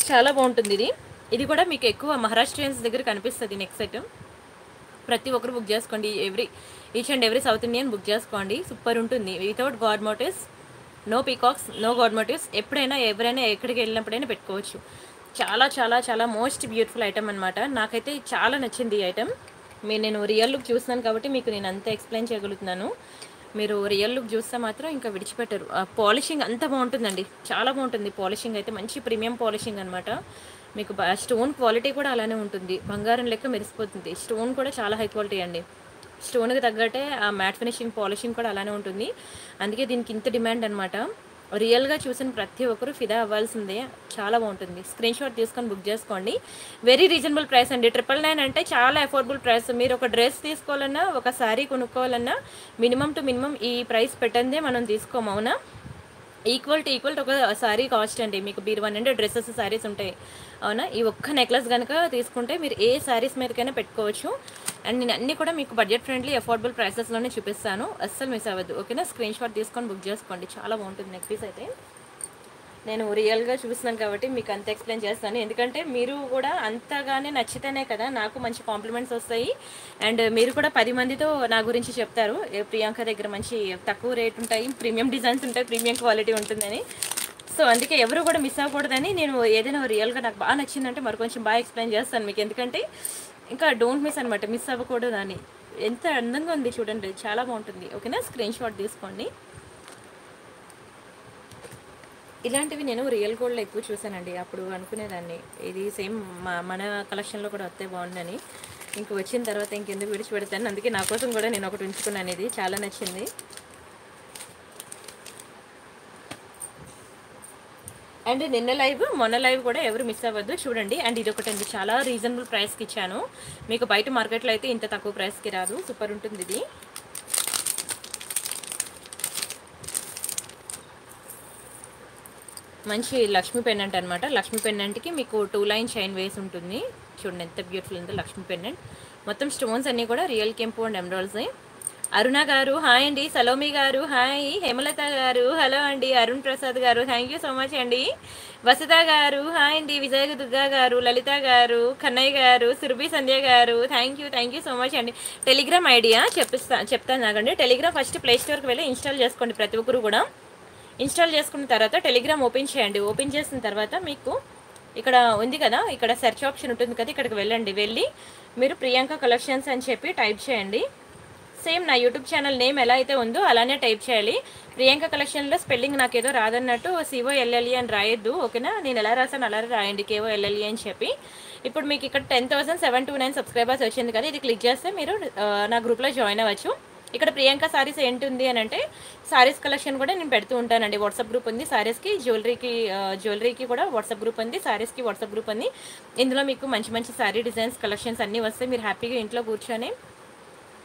చాలా బాగుంటుంది ఇది. ఇది కూడా మీకు ఎక్కువ మహారాష్ట్రియన్స్ దగ్గర కనిపిస్తుంది నెక్స్ట్ సెట్. ప్రతి ఒక్కరు బుక్ చేసుకోండి, every each and every South Indian book చేసుకోండి. సూపర్ ఉంటుంది, without god motives, no peacocks, no god motives. ఎప్పుడైనా ఎవరైనా ఎక్కడికి వెళ్ళినప్పుడైనా పెట్టుకోవచ్చు. చాలా చాలా చాలా మోస్ట్ బ్యూటిఫుల్ ఐటమ్ అనమాట. నాకైతే చాలా నచ్చింది ఈ ఐటమ్. మీరు నేను రియల్ లుక్ చూస్తున్నాను కాబట్టి మీకు నేను అంతా ఎక్స్ప్లెయిన్ చేయగలుగుతున్నాను. మీరు రియల్ లుక్ చూస్తే మాత్రం ఇంకా విడిచిపెట్టరు. పాలిషింగ్ అంతా బాగుంటుందండి, చాలా బాగుంటుంది. పాలిషింగ్ అయితే మంచి ప్రీమియం పాలిషింగ్ అనమాట. మీకు స్టోన్ క్వాలిటీ కూడా అలానే ఉంటుంది, బంగారం లెక్క మెరిసిపోతుంది. స్టోన్ కూడా చాలా హై క్వాలిటీ అండి, స్టోన్కి తగ్గట్టే ఆ మ్యాట్ ఫినిషింగ్ పాలిషింగ్ కూడా అలానే ఉంటుంది. అందుకే దీనికి ఇంత డిమాండ్ అనమాట. రియల్గా చూసిన ప్రతి ఒక్కరు ఫిదా అవ్వాల్సిందే, చాలా బాగుంటుంది. స్క్రీన్ షాట్ తీసుకొని బుక్ చేసుకోండి. వెరీ రీజనబుల్ ప్రైస్ అండి, ట్రిపుల్ నైన్ అంటే చాలా అఫోర్డబుల్ ప్రైస్. మీరు ఒక డ్రెస్ తీసుకోవాలన్నా, ఒక శారీ కొనుక్కోవాలన్నా మినిమం టు మినిమం ఈ ప్రైస్ పెట్టందే మనం తీసుకోమవునా. ఈక్వల్ టు ఈక్వల్ ఒక సారీ కాస్ట్ అండి. మీకు మీరు వన్ హండ్రెడ్ డ్రెస్సెస్ సారీస్ ఉంటాయి అవునా. ఈ ఒక్క నెక్లెస్ కనుక తీసుకుంటే మీరు ఏ శారీస్ మీదకైనా పెట్టుకోవచ్చు. అండ్ నేను అన్నీ కూడా మీకు బడ్జెట్ ఫ్రెండ్లీ అఫోర్డబుల్ ప్రైసెస్లోనే చూపిస్తాను, అస్సలు మిస్ అవ్వద్దు ఓకేనా. స్క్రీన్ షాట్ తీసుకొని బుక్ చేసుకోండి, చాలా బాగుంటుంది నెక్ పీస్ అయితే. నేను రియల్గా చూస్తున్నాను కాబట్టి మీకు అంత ఎక్స్ప్లెయిన్ చేస్తాను, ఎందుకంటే మీరు కూడా అంతగానే నచ్చితేనే కదా నాకు మంచి కాంప్లిమెంట్స్ వస్తాయి. అండ్ మీరు కూడా పది మందితో నా గురించి చెప్తారు, ప్రియాంక దగ్గర మంచి తక్కువ రేట్ ఉంటాయి, ప్రీమియం డిజైన్స్ ఉంటాయి, ప్రీమియం క్వాలిటీ ఉంటుందని. సో అందుకే ఎవరు కూడా మిస్ అవ్వకూడదని నేను ఏదైనా రియల్గా నాకు బాగా నచ్చిందంటే మరి కొంచెం బాగా ఎక్స్ప్లెయిన్ చేస్తాను మీకు, ఎందుకంటే ఇంకా డోంట్ మిస్ అనమాట, మిస్ అవ్వకూడదు అని. ఎంత అందంగా ఉంది చూడండి, చాలా బాగుంటుంది ఓకేనా. స్క్రీన్ షాట్ తీసుకోండి. ఇలాంటివి నేను రియల్ గోల్డ్లో ఎక్కువ చూసానండి, అప్పుడు అనుకునేదాన్ని ఇది సేమ్ మా మన కలెక్షన్లో కూడా వస్తే బాగుందని. ఇంక వచ్చిన తర్వాత ఇంకెందుకు విడిచిపెడతాను, అందుకే నా కోసం కూడా నేను ఒకటి ఉంచుకున్నాను, ఇది చాలా నచ్చింది. అండ్ నిన్న లైవ్ మొన్న లైవ్ కూడా ఎవరు మిస్ అవ్వద్దు చూడండి. అండ్ ఇది ఒకటి చాలా రీజనబుల్ ప్రైస్కి ఇచ్చాను, మీకు బయట మార్కెట్లో అయితే ఇంత తక్కువ ప్రైస్కి రాదు, సూపర్ ఉంటుంది ఇది. మంచి లక్ష్మీ పెండెంట్ అనమాట. లక్ష్మీ పెండెంట్కి మీకు టూ లైన్ చైన్ వేసి ఉంటుంది చూడండి, ఎంత బ్యూటిఫుల్ ఉందో లక్ష్మీ పెండెంట్. మొత్తం స్టోన్స్ అన్నీ కూడా రియల్ కెంపు అండ్ ఎమరాల్డ్సే. అరుణ గారు హాయ్ అండి, సలోమి గారు హాయ్, హేమలత గారు హలో అండి, అరుణ్ ప్రసాద్ గారు థ్యాంక్ యూ సో మచ్ అండి, వసత గారు హాయ్ అండి, విజయ దుర్గా గారు, లలిత గారు, కన్నయ్య గారు, సురభి సంధ్య గారు thank you thank you so much అండి. టెలిగ్రామ్ ఐడియా చెప్పిస్తా చెప్తాను నాకండి. టెలిగ్రామ్ ఫస్ట్ ప్లే స్టోర్కి వెళ్ళి ఇన్స్టాల్ చేసుకోండి ప్రతి ఒక్కరు కూడా. ఇన్స్టాల్ చేసుకున్న తర్వాత టెలిగ్రామ్ ఓపెన్ చేయండి. ఓపెన్ చేసిన తర్వాత మీకు ఇక్కడ ఉంది కదా, ఇక్కడ సెర్చ్ ఆప్షన్ ఉంటుంది కదా, ఇక్కడికి వెళ్ళండి. వెళ్ళి మీరు ప్రియాంక కలెక్షన్స్ అని చెప్పి టైప్ చేయండి. సేమ్ నా యూట్యూబ్ ఛానల్ నేమ్ ఎలా అయితే ఉందో అలానే టైప్ చేయాలి. ప్రియాంక కలెక్షన్లో స్పెల్లింగ్ నాకేదో రాదన్నట్టు సివో ఎల్ఎల్ఈ అని రాయొద్దు ఓకేనా, నేను ఎలా రాసాను అలా రాయండి, కేవో ఎల్ఎల్ఈ అని చెప్పి. ఇప్పుడు మీకు ఇక్కడ ten thousand seven two nine subscribers వచ్చింది కదా, ఇది క్లిక్ చేస్తే మీరు నా గ్రూప్లో జాయిన్ అవ్వచ్చు. ఇక్కడ ప్రియాంక సారీస్ ఏంటుంది అని అంటే సారీస్ కలెక్షన్ కూడా నేను పెడుతూ ఉంటానండి. వాట్సాప్ గ్రూప్ ఉంది సారీస్కి, జ్యువెలరీకి జ్యువెలరీకి కూడా వాట్సాప్ గ్రూప్ ఉంది, సారీస్కి వాట్సాప్ గ్రూప్ ఉంది. ఇందులో మీకు మంచి మంచి శారీ డిజైన్స్ కలెక్షన్స్ అన్నీ వస్తాయి, మీరు హ్యాపీగా ఇంట్లో కూర్చొని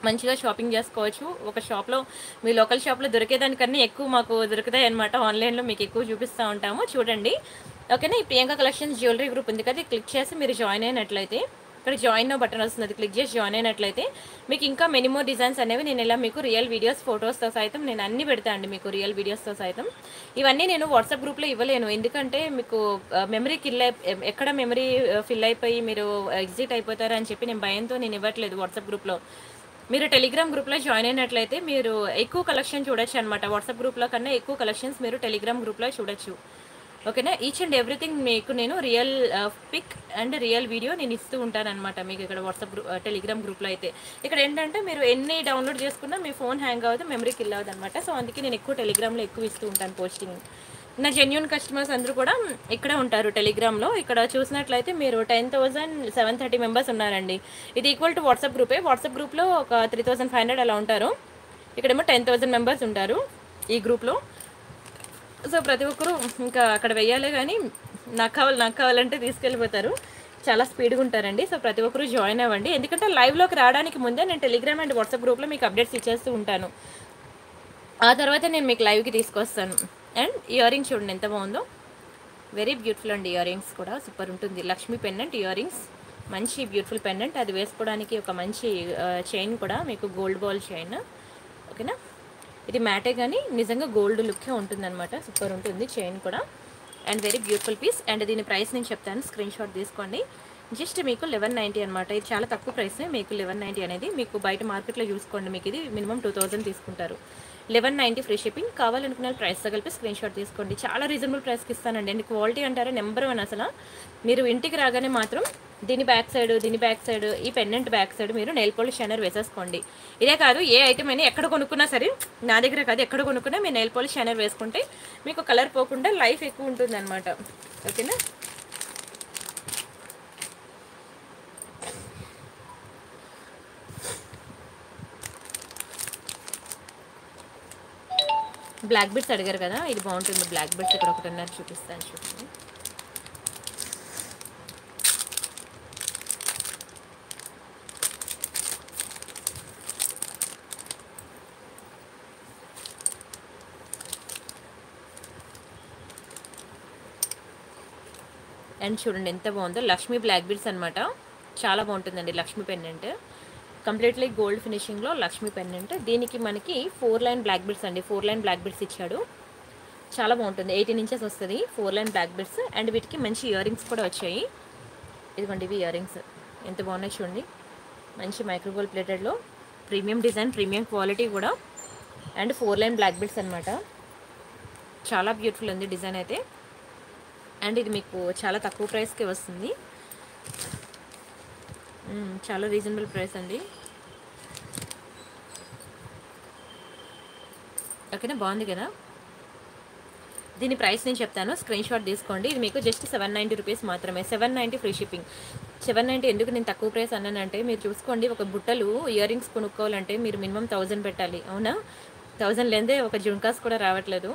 మంచిగా షాపింగ్ చేసుకోవచ్చు. ఒక షాప్లో మీ లోకల్ షాప్లో దొరికేదానికన్నా ఎక్కువ మాకు దొరుకుతాయి అనమాట, ఆన్లైన్లో మీకు ఎక్కువ చూపిస్తూ ఉంటాము చూడండి ఓకేనా. ఈ ప్రియాంక కలెక్షన్స్ జ్యువెలరీ గ్రూప్ ఉంది కదా, క్లిక్ చేసి మీరు జాయిన్ అయినట్లయితే ఇక్కడ జాయిన్ బటన్ వస్తుంది, క్లిక్ చేసి జాయిన్ అయినట్లయితే మీకు ఇంకా మెనిమో డిజైన్స్ అనేవి నేను ఇలా మీకు రియల్ వీడియోస్ ఫొటోస్తో సైతం నేను అన్నీ పెడతా అండి, మీకు రియల్ వీడియోస్తో సైతం. ఇవన్నీ నేను వాట్సాప్ గ్రూప్లో ఇవ్వలేను, ఎందుకంటే మీకు మెమరీ కిల్ అయి ఎక్కడ మెమరీ ఫిల్ అయిపోయి మీరు ఎగ్జిట్ అయిపోతారు అని చెప్పి నేను భయంతో నేను ఇవ్వట్లేదు వాట్సాప్ గ్రూప్లో. మీరు టెలిగ్రామ్ గ్రూప్లో జాయిన్ అయినట్లయితే మీరు ఎక్కువ కలెక్షన్ చూడొచ్చు అనమాట, వాట్సాప్ గ్రూప్లో కన్నా ఎక్కువ కలెక్షన్స్ మీరు టెలిగ్రామ్ గ్రూప్లో చూడొచ్చు ఓకేనా. ఈచ్ అండ్ ఎవ్రీథింగ్ మీకు నేను real pic and real video నేను ఇస్తూ ఉంటాను అనమాట మీకు ఇక్కడ వాట్సాప్ గ్రూప్ టెలిగ్రామ్ గ్రూప్లో అయితే. ఇక్కడ ఏంటంటే మీరు ఎన్ని డౌన్లోడ్ చేసుకున్నా మీ ఫోన్ హ్యాంగ్ అవ్వదు, మెమరీ కిల్ అవ్వదు అనమాట. సో అందుకే నేను ఎక్కువ టెలిగ్రామ్లో ఎక్కువ ఇస్తూ ఉంటాను పోస్టింగ్. నా జెన్యూన్ కస్టమర్స్ అందరూ కూడా ఇక్కడ ఉంటారు టెలిగ్రామ్లో. ఇక్కడ చూసినట్లయితే మీరు ten thousand seven thirty members ఉన్నారండి, ఇది ఈక్వల్ టు వాట్సాప్ గ్రూపే. వాట్సాప్ గ్రూప్లో ఒక త్రీ థౌసండ్ ఫైవ్ హండ్రెడ్ అలా ఉంటారు, ఇక్కడేమో టెన్ థౌసండ్ మెంబర్స్ ఉంటారు ఈ గ్రూప్లో. సో ప్రతి ఒక్కరూ ఇంకా అక్కడ వెయ్యాలే కానీ నాకు కావాలి నాకు కావాలంటే తీసుకెళ్ళిపోతారు, చాలా స్పీడ్గా ఉంటారండి. సో ప్రతి ఒక్కరూ జాయిన్ అవ్వండి, ఎందుకంటే లైవ్లోకి రావడానికి ముందే నేను టెలిగ్రామ్ అండ్ వాట్సాప్ గ్రూప్లో మీకు అప్డేట్స్ ఇచ్చేస్తూ ఉంటాను, ఆ తర్వాత నేను మీకు లైవ్కి తీసుకొస్తాను. అండ్ ఇయర్ రింగ్స్ చూడండి ఎంత బాగుందో, వెరీ బ్యూటిఫుల్ అండి. ఇయర్ రింగ్స్ కూడా సూపర్ ఉంటుంది, లక్ష్మీ పెండెంట్ ఇయర్ రింగ్స్, మంచి బ్యూటిఫుల్ పెండెంట్. అది వేసుకోవడానికి ఒక మంచి చైన్ కూడా మీకు గోల్డ్ బాల్ చైన్ ఓకేనా. ఇది మ్యాటే కానీ నిజంగా గోల్డ్ లుక్కే ఉంటుందన్నమాట, సూపర్ ఉంటుంది చైన్ కూడా. And very beautiful piece. And దీని ప్రైస్ నేను చెప్తాను, స్క్రీన్ షాట్ తీసుకోండి. జస్ట్ మీకు లెవెన్ నైంటీ అనమాట, ఇది చాలా తక్కువ ప్రైస్, మీకు లెవెన్ నైంటీ అనేది. మీకు బయట మార్కెట్లో చూసుకోండి, మీకు ఇది మినిమం టూ థౌజండ్ తీసుకుంటారు, లెవెన్ నైంటీ ఫ్రీ షిప్పింగ్. కావాలనుకున్న ప్రైస్తో కలిపి స్క్రీన్ షాట్ తీసుకోండి, చాలా రీజనబుల్ ప్రైస్కి ఇస్తానండి. అండ్ క్వాలిటీ అంటారా నెంబర్ వన్ అసలు. మీరు ఇంటికి రాగానే మాత్రం దీని బ్యాక్ సైడ్ దీని బ్యాక్ సైడ్ ఈ పెండెంట్ బ్యాక్ సైడ్ మీరు నెయిల్ పాలిష్ షైనర్ వేసేసుకోండి. ఇదే కాదు ఏ ఐటమ్ అయినా ఎక్కడ కొనుక్కున్నా సరే, నా దగ్గర కాదు ఎక్కడ కొనుక్కున్నా మీరు నెయిల్ పాలిష్ షైనర్ వేసుకుంటే మీకు కలర్ పోకుండా లైఫ్ ఎక్కువ ఉంటుంది అనమాట ఓకేనా. బ్లాక్ బిట్స్ అడిగారు కదా, ఇది బాగుంటుంది బ్లాక్ బిట్స్. ఇక్కడ ఒకటిన్నర చూపిస్తాను చూడండి, అండ్ చూడండి ఎంత బాగుందో, లక్ష్మీ బ్లాక్ బీడ్స్ అన్నమాట. చాలా బాగుంటుందండి లక్ష్మీ పెండెంట్, కంప్లీట్లీ గోల్డ్ ఫినిషింగ్లో లక్ష్మీ పెండెంట్. దీనికి మనకి ఫోర్ లైన్ బ్లాక్ బీడ్స్ అండి, ఫోర్ లైన్ బ్లాక్ బీడ్స్ ఇచ్చాడు. చాలా బాగుంటుంది, ఎయిటీన్ ఇంచెస్ వస్తుంది four line black beads. And వీటికి మంచి ఇయర్ రింగ్స్ కూడా వచ్చాయి. ఇదిగోండి ఇవి ఇయర్ రింగ్స్ ఎంత బాగున్నాయి చూడండి, మంచి మైక్రోగోల్డ్ ప్లేటెడ్లో ప్రీమియం డిజైన్, ప్రీమియం క్వాలిటీ కూడా. And four line black beads అన్నమాట, చాలా బ్యూటిఫుల్ ఉంది డిజైన్ అయితే. అండ్ ఇది మీకు చాలా తక్కువ ప్రైస్కే వస్తుంది, చాలా రీజనబుల్ ప్రైస్ అండి. ఓకేనా, బాగుంది కదా. దీని ప్రైస్ నేను చెప్తాను, స్క్రీన్ షాట్ తీసుకోండి. ఇది మీకు జస్ట్ సెవెన్ నైంటీ రూపీస్ మాత్రమే, seven ninety free shipping. Seven ninety ఎందుకు నేను తక్కువ ప్రైస్ అన్నానంటే, మీరు చూసుకోండి ఒక బుట్టలు ఇయర్ రింగ్స్ కొనుక్కోవాలంటే మీరు మినిమం థౌజండ్ పెట్టాలి, అవునా? థౌజండ్ లేదే ఒక జుంకాస్ కూడా రావట్లేదు.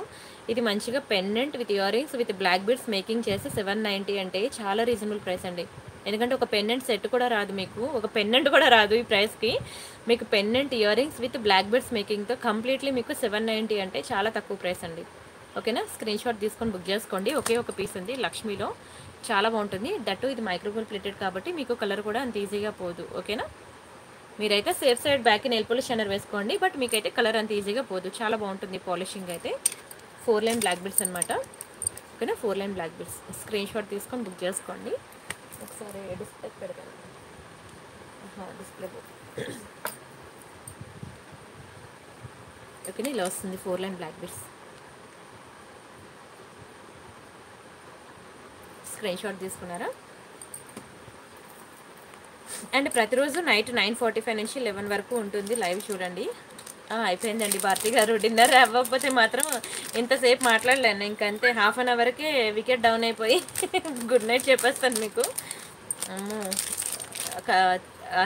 ఇది మంచిగా pendant with ear rings with black beads making చేస్తే సెవెన్ నైంటీ అంటే చాలా రీజనబుల్ ప్రైస్ అండి. ఎందుకంటే ఒక పెండెంట్ సెట్ కూడా రాదు మీకు, ఒక పెండెంట్ కూడా రాదు ఈ ప్రైస్కి. మీకు pendant ear rings with black beads మేకింగ్తో కంప్లీట్లీ మీకు సెవెన్ నైంటీ అంటే చాలా తక్కువ ప్రైస్ అండి. ఓకేనా, స్క్రీన్ షాట్ తీసుకొని బుక్ చేసుకోండి. ఒకే ఒక పీస్ ఉంది లక్ష్మీలో, చాలా బాగుంటుంది. దట్టు ఇది మైక్రోగోల్డ్ ప్లేటెడ్ కాబట్టి మీకు కలర్ కూడా అంత ఈజీగా పోదు. ఓకేనా, మీరైతే safe side back nail polish shiner వేసుకోండి, బట్ మీకైతే కలర్ అంత ఈజీగా పోదు. చాలా బాగుంటుంది పాలిషింగ్ అయితే. ఫోర్ లైన్ బ్లాక్ బీడ్స్ అనమాట. ఓకేనా, four line black beads screen shot తీసుకొని బుక్ చేసుకోండి. ఒకసారి డిస్ప్లే పెడతాను, డిస్ప్లే. ఓకేనా, ఇలా వస్తుంది four line black beads. Screen shot తీసుకున్నారా? అండ్ ప్రతిరోజు నైట్ నైన్ ఫార్టీ ఫైవ్ నుంచి లెవెన్ వరకు ఉంటుంది లైవ్. చూడండి అయిపోయిందండి భారతి గారు, డిన్నర్ అవ్వకపోతే మాత్రం ఇంతసేపు మాట్లాడలేను. ఇంకంతే, హాఫ్ అన్ అవర్కే వికెట్ డౌన్ అయిపోయి గుడ్ నైట్ చెప్పేస్తాను మీకు.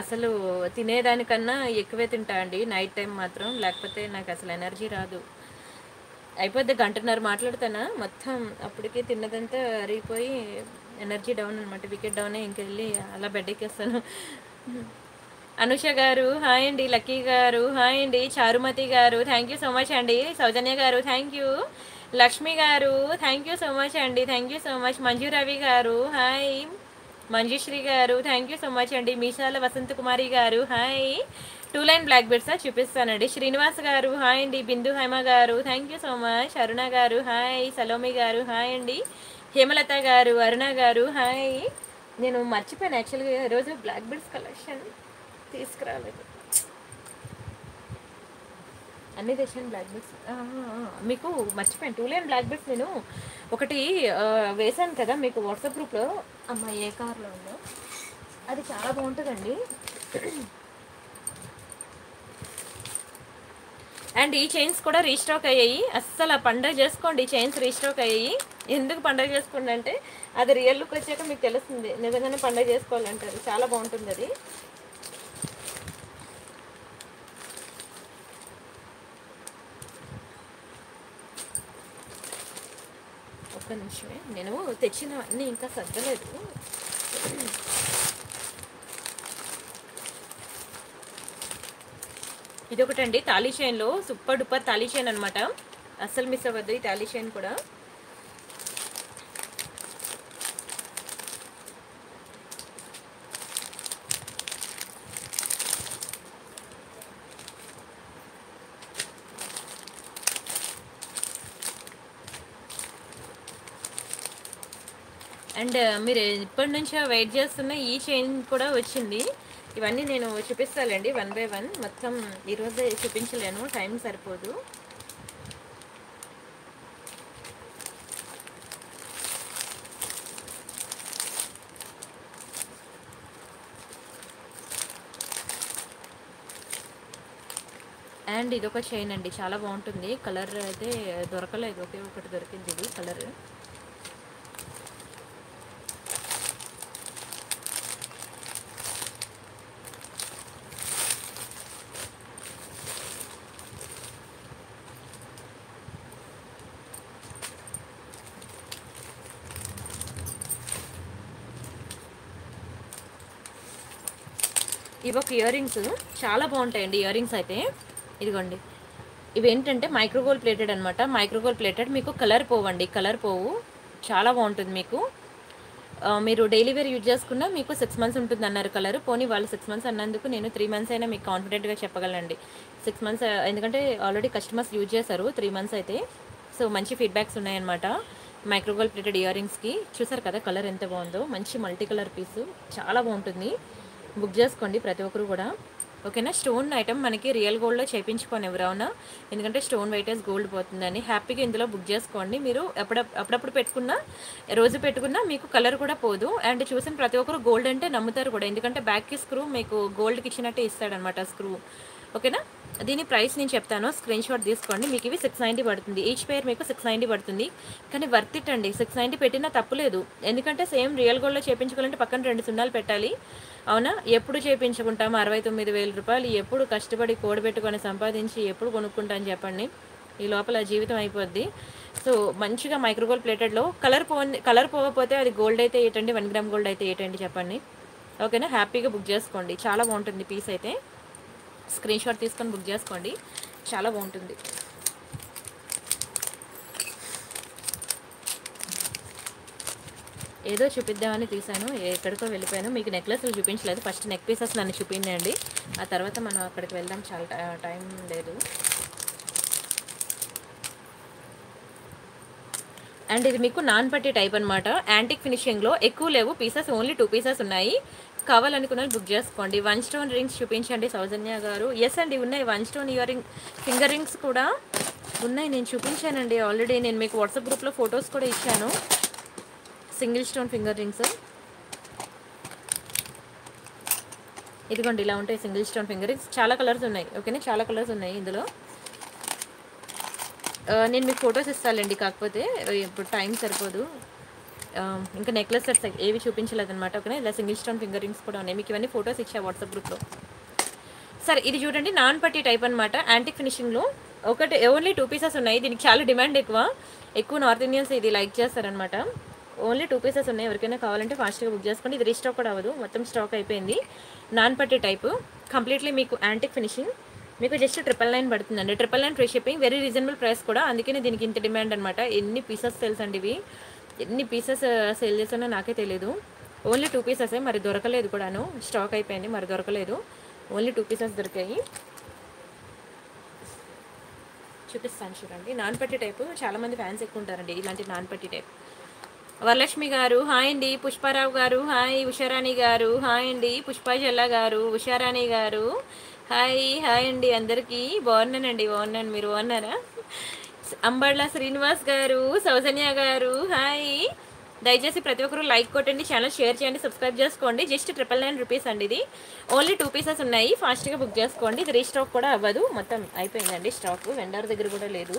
అసలు తినేదానికన్నా ఎక్కువే తింటా అండి నైట్ టైం మాత్రం, లేకపోతే నాకు అసలు ఎనర్జీ రాదు. అయిపోద్ది, గంటన్నర మాట్లాడుతానా మొత్తం, అప్పటికే తిన్నదంతా అరిగిపోయి ఎనర్జీ డౌన్ అనమాట, వికెట్ డౌన్. ఇంకెళ్ళి అలా బెడ్కి వస్తాను. అనుష గారు హాయ్ అండి, లక్కీ గారు హాయ్ అండి, చారుమతి గారు థ్యాంక్ యూ సో మచ్ అండి, సౌజన్య గారు థ్యాంక్ యూ, లక్ష్మి గారు థ్యాంక్ యూ సో మచ్ అండి, thank you so much, Manju Ravi గారు హాయ్, మంజుశ్రీ గారు థ్యాంక్ యూ సో మచ్ అండి, మీషాల వసంత కుమారి గారు హాయ్. టూ లైన్ బ్లాక్ బీడ్సా చూపిస్తానండి. శ్రీనివాస్ గారు హాయ్ అండి, బిందు హైమ గారు thank you so much, Aruna గారు హాయ్, సలోమి గారు హాయ్ అండి, హేమలత గారు, అరుణ గారు హాయ్. నేను మర్చిపోయాను యాక్చువల్గా ఈరోజు బ్లాక్ బీడ్స్ కలెక్షన్ తీసుకురాలేదు, అన్ని తెచ్చాను బ్లాక్ బీడ్స్ మీకు, మర్చిపోయాను. టూ లైన్ బ్లాక్ బీడ్స్ నేను ఒకటి వేశాను కదా మీకు వాట్సాప్ గ్రూప్లో, అమ్మ ఏ కార్లో ఉందో, అది చాలా బాగుంటుందండి. అండ్ ఈ చైన్స్ కూడా రీస్టాక్ అయ్యాయి, అస్సలు పండగ చేసుకోండి, ఈ చైన్స్ రీస్టాక్ అయ్యాయి. ఎందుకు పండగ చేసుకోండి అంటే అది రియల్ లుక్ వచ్చాక మీకు తెలుస్తుంది, నిజంగానే పండగ చేసుకోవాలంటారు, చాలా బాగుంటుంది అది. ఒక్క నిమిషమే, నేను తెచ్చినవన్నీ ఇంకా సర్దలేదు. ఇదొకటండి తాళీ చైన్లో సూపర్ డూపర్ తాళీ చైన్ అనమాట, అస్సలు మిస్ అవ్వద్దు ఈ తాళీ చైన్ కూడా. అండ్ మీరు ఇప్పటి నుంచో వెయిట్ చేస్తున్న ఈ చైన్ కూడా వచ్చింది. ఇవన్నీ నేను చూపిస్తానండి వన్ బై వన్, మొత్తం ఈరోజే చూపించలేను, టైం సరిపోదు. అండ్ ఇదొక చైన్ అండి, చాలా బాగుంటుంది, కలర్ అయితే దొరకలేదు, ఒకే ఒకటి దొరికింది ఇది కలర్. ఇవి ఒక ఇయర్ రింగ్స్ చాలా బాగుంటాయండి ఇయర్ రింగ్స్ అయితే. ఇదిగోండి ఇవి ఏంటంటే మైక్రోగోల్డ్ ప్లేటెడ్ అనమాట, మైక్రోగోల్డ్ ప్లేటెడ్ మీకు కలర్ పోవండి, కలర్ పోవు, చాలా బాగుంటుంది మీకు. మీరు డైలీ వేర్ యూజ్ చేసుకున్నా మీకు సిక్స్ మంత్స్ ఉంటుంది అన్నారు కలర్. పోనీ వాళ్ళు సిక్స్ మంత్స్ అన్నందుకు నేను త్రీ మంత్స్ అయినా మీకు కాన్ఫిడెంట్గా చెప్పగలండి. సిక్స్ మంత్స్ ఎందుకంటే ఆల్రెడీ కస్టమర్స్ యూజ్ చేశారు త్రీ మంత్స్ అయితే. సో మంచి ఫీడ్బ్యాక్స్ ఉన్నాయన్నమాట. మైక్రోగోల్డ్ ప్లేటెడ్ ఇయర్ రింగ్స్కి చూసారు కదా కలర్ ఎంత బాగుందో, మంచి మల్టీ కలర్ పీసు చాలా బాగుంటుంది. బుక్ చేసుకోండి ప్రతి ఒక్కరు కూడా, ఓకేనా. స్టోన్ ఐటమ్ మనకి రియల్ గోల్డ్లో చేయించుకోండి ఎవరైనా, ఎందుకంటే స్టోన్ వెయిటేజ్ గోల్డ్ పోతుందని. హ్యాపీగా ఇందులో బుక్ చేసుకోండి మీరు. అప్పుడ అప్పుడప్పుడు పెట్టుకున్నా రోజు పెట్టుకున్నా మీకు కలర్ కూడా పోదు. అండ్ చూసిన ప్రతి ఒక్కరు గోల్డ్ అంటే నమ్ముతారు కూడా, ఎందుకంటే బ్యాక్కి స్క్రూ మీకు గోల్డ్కి ఇచ్చినట్టే ఇస్తాడనమాట స్క్రూ, ఓకేనా. దీని ప్రైస్ నేను చెప్తాను, స్క్రీన్ షాట్ తీసుకోండి. మీకు ఇవి సిక్స్ నైంటీ పడుతుంది, ఈచ్ పేర్ మీకు సిక్స్ నైంటీ పడుతుంది. కానీ వర్త్ ఇట్ అండి, సిక్స్ నైంటీ పెట్టినా తప్పులేదు. ఎందుకంటే సేమ్ రియల్ గోల్డ్లో చేయించుకోవాలంటే పక్కన రెండు సున్నాలు పెట్టాలి, అవునా. ఎప్పుడు చేయించుకుంటాము అరవై తొమ్మిది వేల రూపాయలు ఎప్పుడు కష్టపడి కూడబెట్టుకొని సంపాదించి ఎప్పుడు కొనుక్కుంటామని చెప్పండి. ఈ లోపల జీవితం అయిపోద్ది. సో మంచిగా మైక్రోగోల్డ్ ప్లేటెడ్లో కలర్ పో కలర్ పోకపోతే అది గోల్డ్ అయితే ఏంటండి, వన్ గ్రామ్ గోల్డ్ అయితే ఏంటండి చెప్పండి, ఓకేనా. హ్యాపీగా బుక్ చేసుకోండి, చాలా బాగుంటుంది పీస్ అయితే. స్క్రీన్ షాట్ తీసుకొని బుక్ చేసుకోండి, చాలా బాగుంటుంది. ఏదో చూపిద్దామని తీసాను, ఎక్కడికో వెళ్ళిపోయాను. మీకు నెక్లెస్లు చూపించలేదు, ఫస్ట్ నెక్ పీసెస్ నన్ను చూపించండి, ఆ తర్వాత మనం అక్కడికి వెళ్దాం. చాలా టైం లేదు. అండ్ ఇది మీకు నాన్ పట్టి టైప్ అనమాట, యాంటిక్ ఫినిషింగ్లో. ఎక్కువ లేవు పీసెస్, ఓన్లీ టూ పీసెస్ ఉన్నాయి. కావాలనుకున్న బుక్ చేసుకోండి. వన్ స్టోన్ రింగ్స్ చూపించండి సౌజన్య గారు. ఎస్ అండి ఉన్నాయి, one stone ear ring finger rings కూడా ఉన్నాయి. నేను చూపించానండి ఆల్రెడీ, నేను మీకు వాట్సాప్ గ్రూప్లో ఫొటోస్ కూడా ఇచ్చాను. సింగిల్ స్టోన్ ఫింగర్ రింగ్స్ ఇదిగోండి ఇలా ఉంటాయి. సింగిల్ స్టోన్ ఫింగర్ రింగ్స్ చాలా కలర్స్ ఉన్నాయి, ఓకేనా. చాలా కలర్స్ ఉన్నాయి ఇందులో. నేను మీకు ఫొటోస్ ఇస్తానండి, కాకపోతే ఇప్పుడు టైం సరిపోదు. ఇంకా నెక్లెస్ సెట్స్ ఏవి చూపించలేదు అనమాట, ఓకేనా. ఇలా సింగిల్ స్టోన్ ఫింగర్ రింగ్స్ కూడా ఉన్నాయి. మీకు ఇవన్నీ ఫొటోస్ ఇచ్చా వాట్సాప్ గ్రూప్లో. సరే ఇది చూడండి, నాన్ పట్టి టైప్ అనమాట, యాంటిక్ ఫినిషింగ్లో. ఒకటి ఓన్లీ టూ పీసెస్ ఉన్నాయి, దీనికి చాలా డిమాండ్ ఎక్కువ. ఎక్కువ నార్త్ ఇండియన్స్ ఇది లైక్ చేస్తారనమాట. ఓన్లీ టూ పీసెస్ ఉన్నాయి, ఎవరికైనా కావాలంటే ఫాస్ట్గా బుక్ చేసుకోండి. ఇది రీస్టాక్ కూడా అవ్వదు, మొత్తం స్టాక్ అయిపోయింది. నాన్ పట్టి టైపు కంప్లీట్లీ మీకు యాంటిక్ ఫినిషింగ్. మీకు జస్ట్ ట్రిపుల్ నైన్ పడుతుందండి, triple nine free shipping, very reasonable price కూడా. అందుకనే దీనికి ఇంత డిమాండ్ అనమాట. ఎన్ని పీసెస్ తెలుసండి ఇవి, ఎన్ని పీసెస్ సేల్ చేసానో నాకే తెలియదు. ఓన్లీ టూ పీసెస్, మరి దొరకలేదు కూడాను, స్టాక్ అయిపోయింది మరి దొరకలేదు. ఓన్లీ టూ పీసెస్ దొరికాయి. చూపిస్తాను చూడండి. నాన్ పట్టి టైపు చాలామంది ఫ్యాన్స్ ఎక్కువ ఉంటారండి ఇలాంటి నాన్ పట్టి టైప్. వరలక్ష్మి గారు హాయ్ అండి, పుష్పారావు గారు హాయ్, ఉషారాణి గారు హాయ్ అండి, పుష్పాజల్ల గారు, ఉషారాణి గారు హాయ్. హాయ్ అండి అందరికీ, బాగున్నానండి, బాగున్నాను. మీరు బాగున్నారా? అంబర్లా శ్రీనివాస్ గారు, సౌజన్య గారు హాయ్. దయచేసి ప్రతి ఒక్కరు లైక్ కొట్టండి, ఛానల్ షేర్ చేయండి, సబ్స్క్రైబ్ చేసుకోండి. జస్ట్ ట్రిపుల్ నైన్ రూపీస్ అండి ఇది. ఓన్లీ టూ పీసెస్ ఉన్నాయి, ఫాస్ట్గా బుక్ చేసుకోండి. ఇది రీస్టాక్ కూడా అవ్వదు, మొత్తం అయిపోయిందండి స్టాక్, వెండర్ దగ్గర కూడా లేదు.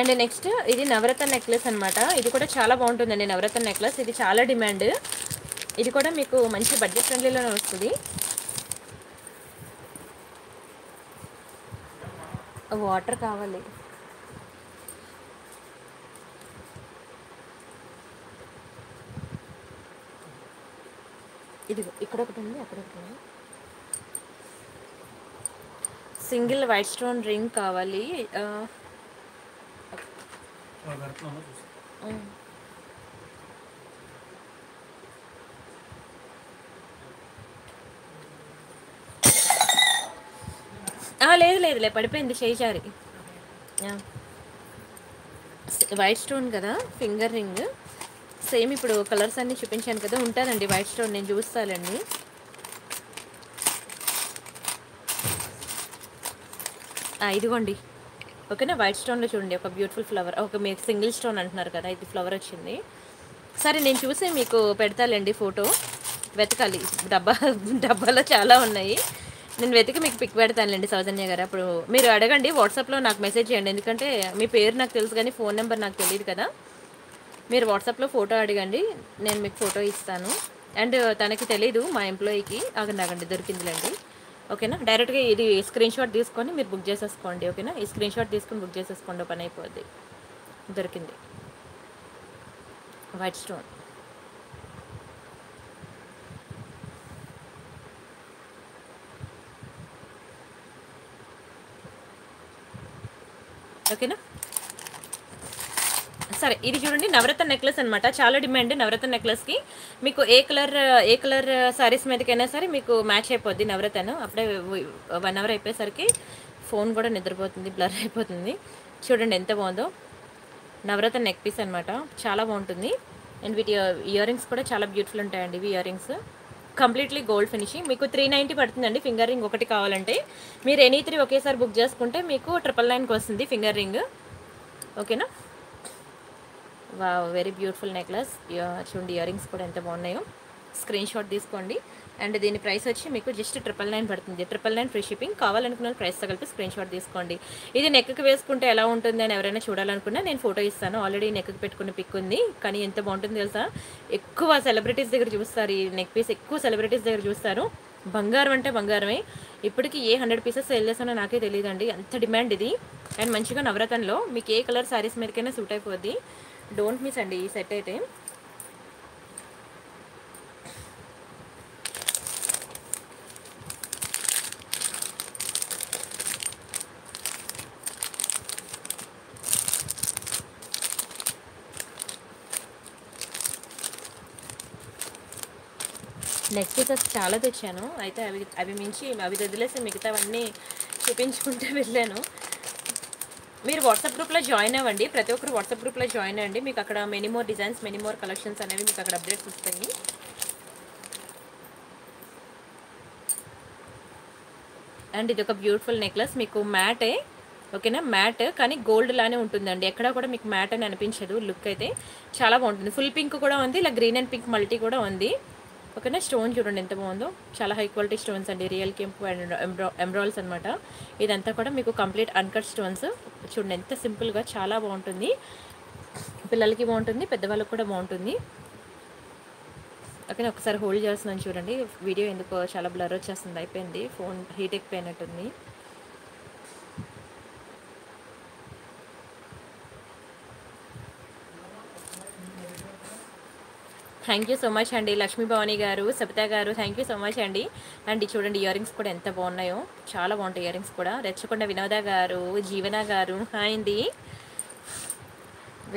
అండ్ నెక్స్ట్ ఇది నవరత్న నెక్లెస్ అనమాట. ఇది కూడా చాలా బాగుంటుందండి నవరత్న నెక్లెస్, ఇది చాలా డిమాండ్. ఇది కూడా మీకు మంచి బడ్జెట్ ఫ్రెండ్లీలోనే వస్తుంది. వాటర్ కావాలి. ఇది ఇక్కడ ఒకటి ఉంది, అక్కడ ఒకటి ఉంది. సింగిల్ వైట్ స్టోన్ రింగ్ కావాలి. లేదు లేదులే, పడిపోయింది చేశారు. వైట్ స్టోన్ కదా ఫింగర్ రింగ్, సేమ్ ఇప్పుడు కలర్స్ అన్నీ చూపించాను కదా. ఉంటుందండి వైట్ స్టోన్, నేను చూస్తానండి. ఇదిగోండి, ఓకేనా. వైట్ స్టోన్లో చూడండి ఒక బ్యూటిఫుల్ ఫ్లవర్. ఓకే మీకు సింగిల్ స్టోన్ అంటున్నారు కదా, ఇది ఫ్లవర్ వచ్చింది. సరే నేను చూసి మీకు పెడతానండి ఫోటో, వెతకాలి. డబ్బా డబ్బాలో చాలా ఉన్నాయి, నేను వెతికి మీకు పిక్ పెడతానులేండి సౌజన్య గారు. అప్పుడు మీరు అడగండి వాట్సాప్లో, నాకు మెసేజ్ చేయండి. ఎందుకంటే మీ పేరు నాకు తెలుసు కానీ ఫోన్ నెంబర్ నాకు తెలియదు కదా. మీరు వాట్సాప్లో ఫోటో అడగండి, నేను మీకు ఫోటో ఇస్తాను. అండ్ తనకి తెలీదు మా ఎంప్లాయీకి. ఆగండి ఆగండి దొరికిందిలేండి, ఓకేనా. డైరెక్ట్గా ఇది స్క్రీన్ షాట్ తీసుకొని మీరు బుక్ చేసేసుకోండి, ఓకేనా. ఈ స్క్రీన్ షాట్ తీసుకొని బుక్ చేసేసుకోండి, పని అయిపోద్ది. దొరికింది వైట్ స్టోన్. ఓకేనా, సరే ఇది చూడండి నవరత్న నెక్లెస్ అనమాట. చాలా డిమాండ్ నవరత్న నెక్లెస్కి. మీకు ఏ కలర్ ఏ కలర్ శారీస్ మీదకైనా సరే మీకు మ్యాచ్ అయిపోద్ది నవరత్నం. అప్పుడే వన్ అవర్ అయిపోయేసరికి ఫోన్ కూడా నిద్రపోతుంది, బ్లర్ అయిపోతుంది. చూడండి ఎంత బాగుందో నవరత్న నెక్ పీస్ అనమాట, చాలా బాగుంటుంది. అండ్ వీటి ఇయర్ రింగ్స్ కూడా చాలా బ్యూటిఫుల్ ఉంటాయండి. ఇవి ear rings completely gold finishing. మీకు త్రీ నైంటీ పడుతుందండి ఫింగర్ రింగ్ ఒకటి కావాలంటే. మీరు ఎనీ త్రీ ఒకేసారి బుక్ చేసుకుంటే మీకు ట్రిపుల్ నైన్కి వస్తుంది ఫింగర్ రింగ్. ఓకేనా, వా వెరీ బ్యూటిఫుల్ నెక్లెస్. చూడండి ఇయర్ రింగ్స్ కూడా ఎంత బాగున్నాయో. స్క్రీన్ షాట్ తీసుకోండి. అండ్ దీని ప్రైస్ వచ్చి మీకు జస్ట్ ట్రిపుల్ నైన్ పడుతుంది. Triple nine free shipping. కావాలనుకున్న ప్రైస్ కలిపి స్క్రీన్ షాట్ తీసుకోండి. ఇది నెక్కి వేసుకుంటే ఎలా ఉంటుంది అని ఎవరైనా చూడాలనుకున్నా నేను ఫోటో ఇస్తాను. ఆల్రెడీ నెక్కి పెట్టుకున్న పిక్ ఉంది, కానీ ఎంత బాగుంటుంది తెలుసా. ఎక్కువ సెలబ్రిటీస్ దగ్గర చూస్తారు ఈ నెక్ పీస్, ఎక్కువ సెలబ్రిటీస్ దగ్గర చూస్తారు. బంగారం అంటే బంగారమే. ఇప్పటికి ఏ హండ్రెడ్ పీసెస్ సేల్ చేస్తానో నాకే తెలియదండి, అంత డిమాండ్ ఇది. అండ్ మంచిగా నవరత్నంలో మీకు ఏ కలర్ శారీస్ మీదకైనా సూట్ అయిపోద్ది. డోంట్ మిస్ అండి ఈ సెట్ అయితే. నెక్స్ట్ పీసెస్ చాలా తెచ్చాను, అయితే అవి అవి మించి అవి వదిలేసి మిగతావన్నీ చూపించుకుంటూ వెళ్ళాను. మీరు వాట్సాప్ గ్రూప్లో జాయిన్ అవ్వండి, ప్రతి ఒక్కరు వాట్సాప్ గ్రూప్లో జాయిన్ అవ్వండి. మీకు అక్కడ many more designs, many more collections అనేవి మీకు అక్కడ అప్డేట్స్ వస్తాయి. అండ్ ఇది ఒక బ్యూటిఫుల్ నెక్లెస్, మీకు మ్యాటే. ఓకేనా, మ్యాట్ కానీ గోల్డ్ లానే ఉంటుందండి. ఎక్కడా కూడా మీకు మ్యాట్ అని అనిపించదు. లుక్ అయితే చాలా బాగుంటుంది. ఫుల్ పింక్ కూడా ఉంది, ఇలా గ్రీన్ అండ్ పింక్ మల్టీ కూడా ఉంది. ఓకేనా, స్టోన్ చూడండి ఎంత బాగుందో. చాలా హై క్వాలిటీ స్టోన్స్ అండి, రియల్ కెంపు అండ్ ఎంబ్రా ఎంబ్రాయిల్స్ అనమాట. ఇదంతా కూడా మీకు కంప్లీట్ అన్కట్ స్టోన్స్. చూడండి ఎంత సింపుల్గా చాలా బాగుంటుంది. పిల్లలకి బాగుంటుంది, పెద్దవాళ్ళకి కూడా బాగుంటుంది. ఓకేనా, ఒకసారి హోల్డ్ చేస్తున్నాను చూడండి. వీడియో ఎందుకో చాలా బ్లర్ వచ్చేస్తుంది, అయిపోయింది ఫోన్ హీట్ ఎక్కిపోయినట్టుంది. థ్యాంక్ యూ సో మచ్ అండి లక్ష్మీ భవానీ గారు, సబితా గారు, థ్యాంక్ యూ సో మచ్ అండి. అండ్ చూడండి ఇయర్ రింగ్స్ కూడా ఎంత బాగున్నాయో, చాలా బాగుంటాయి ఇయర్ రింగ్స్ కూడా. రెచ్చకొండ వినోద గారు, జీవన గారు, హాయ్ అండి.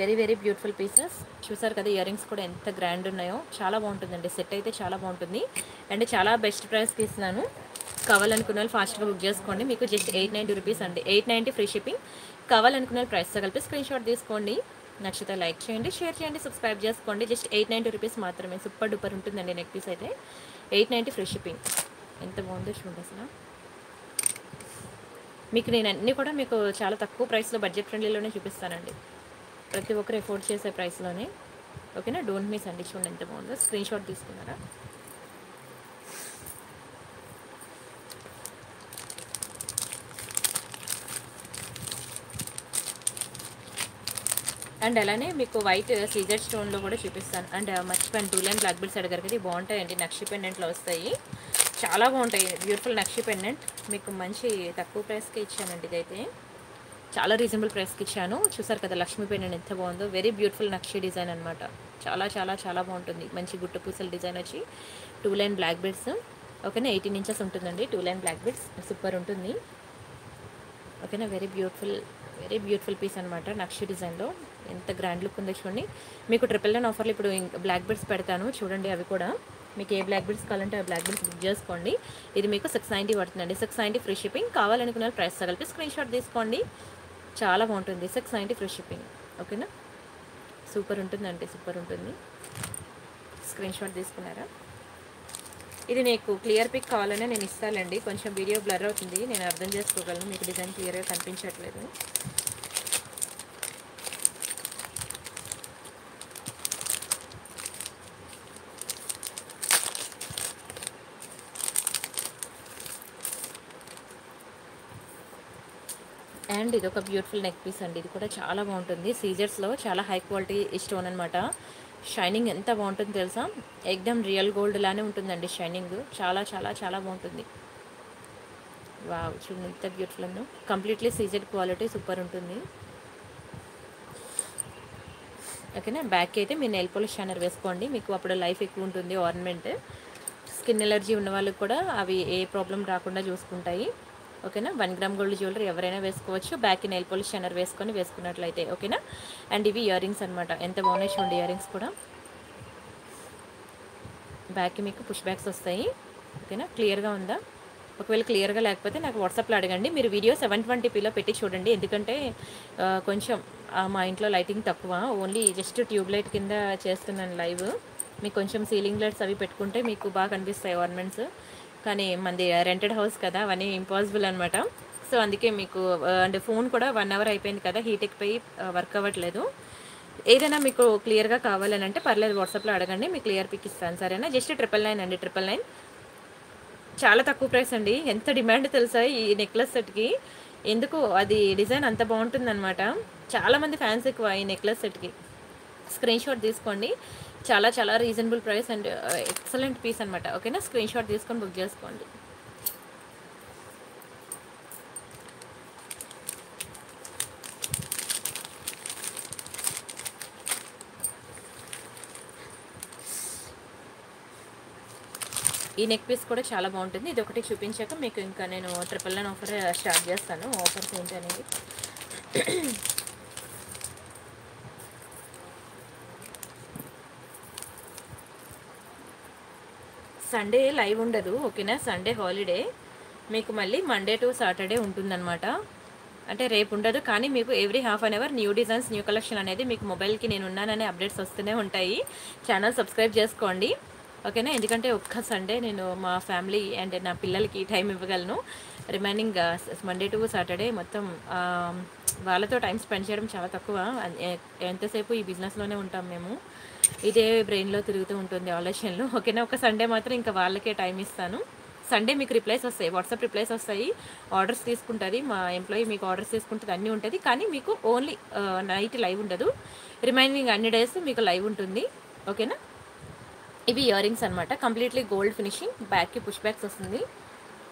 Very very beautiful pieces. చూసారు కదా ఇయర్ రింగ్స్ కూడా ఎంత గ్రాండ్ ఉన్నాయో, చాలా బాగుంటుందండి సెట్ అయితే, చాలా బాగుంటుంది. అండ్ చాలా బెస్ట్ ప్రైస్కి ఇస్తున్నాను. కావాలనుకున్న వాళ్ళు ఫాస్ట్గా బుక్ చేసుకోండి. మీకు జస్ట్ ఎయిట్ నైంటీ రూపీస్ అండి, ఎయిట్ నైంటీ ఫ్రీ షిప్పింగ్. కావాలనుకున్న వాళ్ళు ప్రైస్తో కలిపి స్క్రీన్ షాట్ తీసుకోండి. నచ్చితే లైక్ చేయండి, షేర్ చేయండి, సబ్స్క్రైబ్ చేసుకోండి. జస్ట్ ఎయిట్ నైంటీ రూపీస్ మాత్రమే. సూపర్ డూపర్ ఉంటుందండి నెక్ పీస్ అయితే. Eight ninety free shipping. ఎంత బాగుందో చూడండి అసలు. మీకు నేను అన్నీ కూడా మీకు చాలా తక్కువ ప్రైస్లో, బడ్జెట్ ఫ్రెండ్లీలోనే చూపిస్తానండి, ప్రతి ఒక్కరు ఎఫోర్డ్ చేసే ప్రైస్లోనే. ఓకేనా, డోంట్ మిస్ అండి. చూడండి ఎంత బాగుందో. స్క్రీన్ షాట్ తీసుకున్నారా. అండ్ అలానే మీకు వైట్ సీజర్ స్టోన్లో కూడా చూపిస్తాను. అండ్ మర్చిపోయిన టూల్ అండ్ బ్లాక్ బిల్స్ అడిగారు కదా, ఇవి బాగుంటాయండి. నక్షి పెండెంట్లో వస్తాయి, చాలా బాగుంటాయి. బ్యూటిఫుల్ నక్షి పెండెంట్ మీకు మంచి తక్కువ ప్రైస్కే ఇచ్చానండి. ఇదైతే చాలా రీజనబుల్ ప్రైస్కి ఇచ్చాను. చూసారు కదా లక్ష్మీ పెండెంట్ ఎంత బాగుందో. వెరీ బ్యూటిఫుల్ నక్షి డిజైన్ అనమాట, చాలా చాలా చాలా బాగుంటుంది. మంచి గుట్టు పూసల డిజైన్ వచ్చి టూల్ అండ్ బ్లాక్ బిల్స్. ఓకేనా, ఎయిటీన్ ఇంచెస్ ఉంటుందండి tool and black bills, super ఉంటుంది. ఓకేనా, very beautiful very beautiful piece అనమాట. నక్షి డిజైన్లో ఎంత గ్రాండ్ లుక్ ఉందో చూడండి. మీకు ట్రిపుల్ నైన్ ఆఫర్లు ఇప్పుడు బ్లాక్ బెడ్స్ పెడతాను చూడండి. అవి కూడా మీకు ఏ బ్లాక్ బెడ్స్ కావాలంటే ఆ బ్లాక్ బెడ్స్ బుక్ చేసుకోండి. ఇది మీకు సిక్స్ నైంటీ పడుతుందండి, సిక్స్ నైంటీ ఫ్రీ షిప్పింగ్. కావాలనుకున్న ప్రైస్ కలిపి స్క్రీన్ షాట్ తీసుకోండి. చాలా బాగుంటుంది, సిక్స్ నైంటీ ఫ్రీ షిప్పింగ్. ఓకేనా, సూపర్ ఉంటుందండి, సూపర్ ఉంటుంది. స్క్రీన్ షాట్ తీసుకున్నారా. ఇది మీకు క్లియర్ పిక్ కావాలనే నేను ఇస్తానండి. కొంచెం వీడియో బ్లర్ అవుతుంది, నేను అర్థం చేసుకోగలను. మీకు డిజైన్ క్లియర్గా కనిపించట్లేదు. అండ్ ఇది ఒక బ్యూటిఫుల్ నెక్ పీస్ అండి, ఇది కూడా చాలా బాగుంటుంది. సీజర్స్లో చాలా హై క్వాలిటీ స్టోన్ అనమాట. షైనింగ్ ఎంత బాగుంటుంది తెలుసా, ఎగ్దమ్ రియల్ గోల్డ్ లానే ఉంటుందండి షైనింగ్. చాలా చాలా చాలా బాగుంటుంది. వావ్ చూడండి ఎంత బ్యూటిఫుల్ అన్న. కంప్లీట్లీ సీజెడ్ క్వాలిటీ, సూపర్ ఉంటుంది. ఓకేనా. బ్యాక్కి అయితే మీ నెయిల్ పాలిష్ షైనర్ వేసుకోండి, మీకు అప్పుడు లైఫ్ ఎక్కువ ఉంటుంది. ఆర్నమెంట్ స్కిన్ ఎలర్జీ ఉన్న వాళ్ళకి కూడా అవి ఏ ప్రాబ్లం రాకుండా చూసుకుంటాయి. ఓకేనా. వన్ గ్రామ్ గోల్డ్ జ్యువెలరీ ఎవరైనా వేసుకోవచ్చు, బ్యాక్కి నెయిల్ పాలిష్ షైనర్ వేసుకొని వేసుకున్నట్లయితే. ఓకేనా. అండ్ ఇవి ఇయర్ రింగ్స్ అనమాట, ఎంత బాగున్నాయి చూడండి. ఇయర్ రింగ్స్ కూడా బ్యాక్కి మీకు పుష్ బ్యాక్స్ వస్తాయి. ఓకేనా. క్లియర్గా ఉందా? ఒకవేళ క్లియర్గా లేకపోతే నాకు వాట్సాప్లో అడగండి. మీరు వీడియో సెవెన్ ట్వంటీ పీలో పెట్టి చూడండి, ఎందుకంటే కొంచెం మా ఇంట్లో లైటింగ్ తక్కువ, ఓన్లీ జస్ట్ ట్యూబ్ లైట్ కింద చేస్తున్నాను లైవ్. మీకు కొంచెం సీలింగ్ లైట్స్ అవి పెట్టుకుంటే మీకు బాగా కనిపిస్తాయి ఆర్నమెంట్స్, కానీ మనది రెంటెడ్ హౌస్ కదా అవన్నీ ఇంపాసిబుల్ అనమాట. సో అందుకే మీకు అంటే ఫోన్ కూడా వన్ అవర్ అయిపోయింది కదా, హీట్ ఎక్కిపోయి వర్క్ అవ్వట్లేదు. ఏదైనా మీకు క్లియర్గా కావాలని అంటే పర్లేదు వాట్సాప్లో అడగండి, మీకు క్లియర్ పిక్ ఇస్తాను సరేనా. జస్ట్ ట్రిపుల్ నైన్ అండి, ట్రిపుల్ నైన్ చాలా తక్కువ ప్రైస్ అండి. ఎంత డిమాండ్ తెలుసా ఈ నెక్లెస్ సెట్కి, ఎందుకు అది డిజైన్ అంత బాగుంటుందన్నమాట. చాలామంది ఫ్యాన్స్ ఎక్కువ ఈ నెక్లెస్ సెట్కి. స్క్రీన్ షాట్ తీసుకోండి, చాలా చాలా reasonable price and excellent piece అనమాట. ఓకేనా. స్క్రీన్ షాట్ తీసుకొని బుక్ చేసుకోండి. ఈ నెక్ పీస్ కూడా చాలా బాగుంటుంది. ఇది ఒకటి చూపించాక మీకు ఇంకా నేను ట్రిపుల్ నైన్ ఆఫర్ స్టార్ట్ చేస్తాను, ఆఫర్స్ ఏంటి అనేది. సండే లైవ్ ఉండదు ఓకేనా, సండే హాలిడే. మీకు మళ్ళీ మండే టు సాటర్డే ఉంటుందన్నమాట, అంటే రేపు ఉండదు. కానీ మీకు every half an hour new designs new collection అనేది మీకు మొబైల్కి నేను ఉన్నాననే అప్డేట్స్ వస్తూనే ఉంటాయి. ఛానల్ సబ్స్క్రైబ్ చేసుకోండి ఓకేనా, ఎందుకంటే ఒక్క సండే నేను మా ఫ్యామిలీ అండ్ నా పిల్లలకి టైం ఇవ్వగలను. రిమైనింగ్ మండే టు సాటర్డే మొత్తం వాళ్ళతో టైం స్పెండ్ చేయడం చాలా తక్కువ. ఎంతసేపు ఈ బిజినెస్లోనే ఉంటాం మేము, ఇదే బ్రెయిన్లో తిరుగుతూ ఉంటుంది ఆలోచనలు. ఓకేనా. ఒక సండే మాత్రం ఇంకా వాళ్ళకే టైం ఇస్తాను. సండే మీకు రిప్లైస్ వస్తాయి, వాట్సాప్ రిప్లైస్ వస్తాయి, ఆర్డర్స్ తీసుకుంటుంది మా ఎంప్లాయీ, మీకు ఆర్డర్స్ తీసుకుంటుంది, అన్నీ ఉంటుంది. కానీ మీకు ఓన్లీ నైట్ లైవ్ ఉండదు, రిమైనింగ్ అన్ని డేస్ మీకు లైవ్ ఉంటుంది ఓకేనా. ఇవి ఇయర్ రింగ్స్ అనమాట, కంప్లీట్లీ గోల్డ్ ఫినిషింగ్, బ్యాక్కి పుష్ బ్యాక్స్ వస్తుంది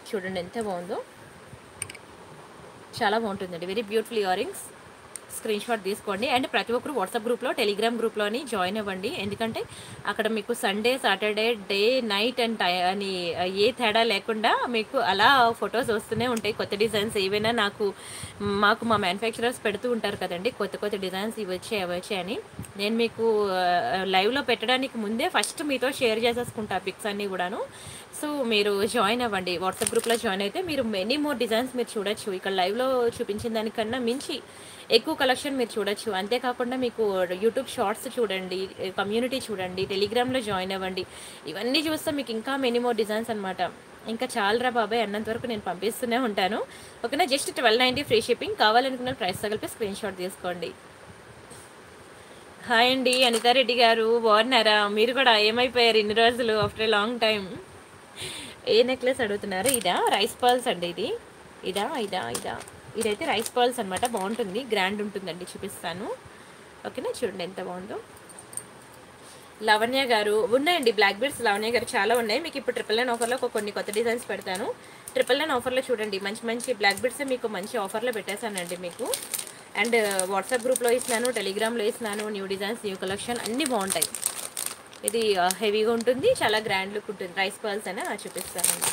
చూడండి ఎంత బాగుందో, చాలా బాగుంటుందండి. Very beautiful ear rings. Screen shot తీసుకోండి. అండ్ ప్రతి ఒక్కరు వాట్సాప్ గ్రూప్లో టెలిగ్రామ్ గ్రూప్లోని జాయిన్ అవ్వండి, ఎందుకంటే అక్కడ మీకు Sunday Saturday day night and అని ఏ తేడా లేకుండా మీకు అలా ఫొటోస్ వస్తూనే ఉంటాయి. కొత్త డిజైన్స్ ఏవైనా నాకు మాకు మా మ్యానుఫ్యాక్చరర్స్ పెడుతూ ఉంటారు కదండి, కొత్త కొత్త డిజైన్స్ ఇవి వచ్చాయి అవి వచ్చాయని. నేను మీకు లైవ్లో పెట్టడానికి ముందే ఫస్ట్ మీతో షేర్ చేసేసుకుంటా పిక్స్ అన్నీ కూడాను. సో మీరు జాయిన్ అవ్వండి వాట్సాప్ గ్రూప్లో. జాయిన్ అయితే మీరు మెనీ మోర్ డిజైన్స్ మీరు చూడొచ్చు, ఇక్కడ లైవ్లో చూపించిన దానికన్నా మించి ఎక్కువ కలెక్షన్ మీరు చూడొచ్చు. అంతేకాకుండా మీకు యూట్యూబ్ షార్ట్స్ చూడండి, కమ్యూనిటీ చూడండి, టెలిగ్రామ్లో జాయిన్ అవ్వండి. ఇవన్నీ చూస్తే మీకు ఇంకా మెనీ మోర్ డిజైన్స్ అనమాట. ఇంకా చాలరా బాబాయ్ అన్నంత వరకు నేను పంపిస్తూనే ఉంటాను ఓకేనా. Just twelve ninety free shipping. కావాలనుకున్న ప్రైస్ తగిలిపి స్క్రీన్ షాట్ తీసుకోండి. హాయ్ అండి అనితారెడ్డి గారు, బాగున్నారా? మీరు కూడా ఏమైపోయారు ఇన్ని రోజులు ఆఫ్టర్ ఏ లాంగ్ టైం? ఏ నెక్లెస్ అడుగుతున్నారు? ఇదా రైస్ పర్ల్స్ అండి, ఇది ఇదా ఇదా ఇదా ఇదైతే రైస్ పర్ల్స్ అనమాట. బాగుంటుంది, గ్రాండ్ ఉంటుందండి, చూపిస్తాను ఓకేనా. చూడండి ఎంత బాగుందో. లవణ్య గారు ఉన్నాయండి బ్లాక్ బీడ్స్ లవణ్య గారు, చాలా ఉన్నాయి. మీకు ఇప్పుడు ట్రిపుల్ నైన్ ఆఫర్లో కొన్ని కొత్త డిజైన్స్ పెడతాను. ట్రిపుల్ నైన్ ఆఫర్లో చూడండి మంచి మంచి బ్లాక్ బీడ్స్ మీకు మంచి ఆఫర్లో పెట్టేశానండి మీకు. అండ్ వాట్సాప్ గ్రూప్లో ఇస్తున్నాను, టెలిగ్రామ్లో ఇస్తున్నాను. న్యూ డిజైన్స్ న్యూ కలెక్షన్ అన్నీ బాగుంటాయి. ఇది హెవీగా ఉంటుంది, చాలా గ్రాండ్ లుక్ ఉంటుంది. రైస్ పర్ల్స్ అని చూపిస్తానండి.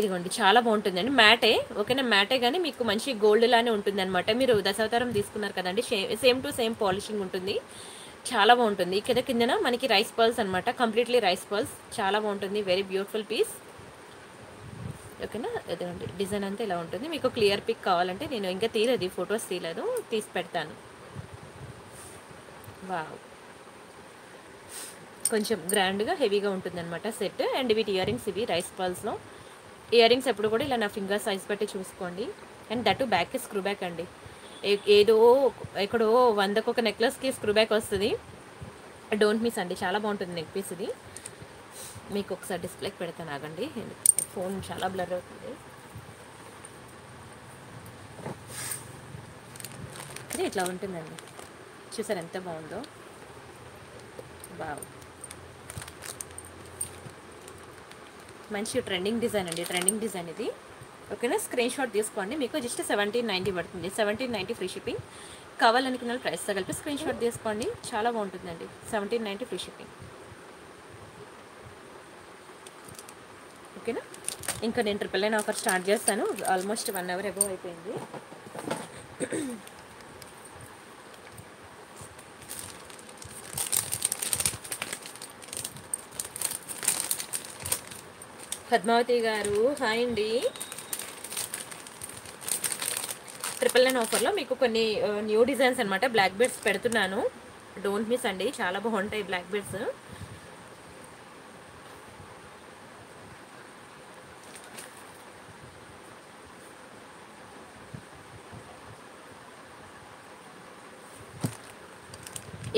ఇదిగోండి చాలా బాగుంటుందండి. మ్యాటే ఓకేనా, మ్యాటే కానీ మీకు మంచి గోల్డ్ లానే ఉంటుంది అనమాట. మీరు దశావతారం తీసుకున్నారు కదండి, సేమ్ టు సేమ్ పాలిషింగ్ ఉంటుంది, చాలా బాగుంటుంది. ఇక్కడ కిందన మనకి రైస్ పర్ల్స్ అనమాట, కంప్లీట్లీ రైస్ పర్ల్స్, చాలా బాగుంటుంది. వెరీ బ్యూటిఫుల్ పీస్ ఓకేనా. ఇదిగోండి డిజైన్ అంతా ఇలా ఉంటుంది. మీకు క్లియర్ పిక్ కావాలంటే నేను ఇంకా తీయలేదు, ఫొటోస్ తీయలేదు, తీసి పెడతాను. వావ్, కొంచెం గ్రాండ్గా హెవీగా ఉంటుందన్నమాట సెట్. అండ్ వీటి ఇయర్ రింగ్స్ ఇవి రైస్ పర్ల్స్లో. ఇయర్ రింగ్స్ ఎప్పుడు కూడా ఇలా నా ఫింగర్ సైజ్ పెట్టి చూసుకోండి. And that back screw back అండి, ఏదో ఎక్కడో వందకు ఒక నెక్లెస్కి స్క్రూ బ్యాక్ వస్తుంది. డోంట్ మిస్ అండి, చాలా బాగుంటుంది నెక్ పీస్ ఇది. మీకు ఒకసారి డిస్ప్లేకి పెడతాను ఆగండి, ఫోన్ చాలా బ్లర్ అవుతుంది. ఇది ఇట్లా ఉంటుందండి, చూసారు ఎంత బాగుందో. బావ్ మంచి ట్రెండింగ్ డిజైన్ అండి. ట్రెండింగ్ డిజైన్ ఇది ఓకేనా. స్క్రీన్ షాట్ తీసుకోండి. మీకు జస్ట్ సెవెంటీన్ నైంటీ పడుతుంది. Seventeen ninety free shipping. కావాలనుకున్న వాళ్ళు ప్రైస్తో కలిపి స్క్రీన్ షాట్ తీసుకోండి. చాలా బాగుంటుందండి. సెవెంటీన్ నైంటీ ఫ్రీ షిప్పింగ్ ఓకేనా. ఇంకా నేను ట్రిపుల్ నైన్ ఆఫర్ స్టార్ట్ చేస్తాను. ఆల్మోస్ట్ వన్ అవర్ అబౌవ్ అయిపోయింది. పద్మావతి గారు హాయ్ అండి. ట్రిపుల్ నైన్ ఆఫర్లో మీకు కొన్ని న్యూ డిజైన్స్ అనమాట. బ్లాక్ బెడ్స్ పెడుతున్నాను, డోంట్ మిస్ అండి. చాలా బాగుంటాయి బ్లాక్ బెడ్స్.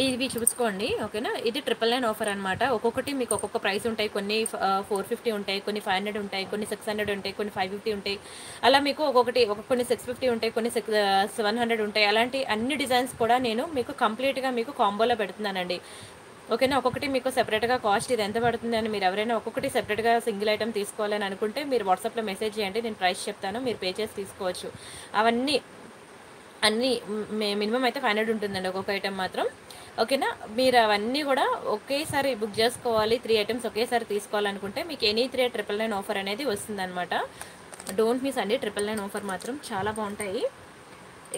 ఇవి చూసుకోండి ఓకేనా. ఇది ట్రిపుల్ నైన్ ఆఫర్ అనమాట. ఒక్కొక్కటి మీకు ఒక్కొక్క ప్రైస్ ఉంటాయి. కొన్ని ఫోర్ ఫిఫ్టీ ఉంటాయి, కొన్ని ఫైవ్ హండ్రెడ్ ఉంటాయి, కొన్ని సిక్స్ హండ్రెడ్ ఉంటాయి, కొన్ని ఫైవ్ ఫిఫ్టీ ఉంటాయి. అలా మీకు ఒక్కొక్కటి ఒక్కొక్క కొన్ని సిక్స్ ఫిఫ్టీ ఉంటాయి, కొన్ని సిక్స్ సెవెన్ హండ్రెడ్ ఉంటాయి. అలాంటి అన్ని డిజైన్స్ కూడా నేను మీకు కంప్లీట్గా మీకు కాంబోలో పెడుతున్నానండి ఓకేనా. ఒక్కొక్కటి మీకు సెపరేట్గా కాస్ట్ ఇది ఎంత పడుతుంది అని మీరు ఎవరైనా ఒక్కొక్కటి సెపరేట్గా సింగిల్ ఐటమ్ తీసుకోవాలని అనుకుంటే మీరు వాట్సాప్లో మెసేజ్ చేయండి. నేను ప్రైస్ చెప్తాను, మీరు పే చేసి తీసుకోవచ్చు. అవన్నీ అన్నీ మినిమం అయితే ఫైవ్ హండ్రెడ్ ఉంటుందండి ఒక్కొక్క ఐటమ్ మాత్రం ఓకేనా. మీరు అవన్నీ కూడా ఒకేసారి బుక్ చేసుకోవాలి. త్రీ ఐటమ్స్ ఒకేసారి తీసుకోవాలనుకుంటే మీకు any three triple nine offer అనేది వస్తుందన్నమాట. డోంట్ మిస్ అండి ట్రిపుల్ నైన్ ఆఫర్ మాత్రం. చాలా బాగుంటాయి,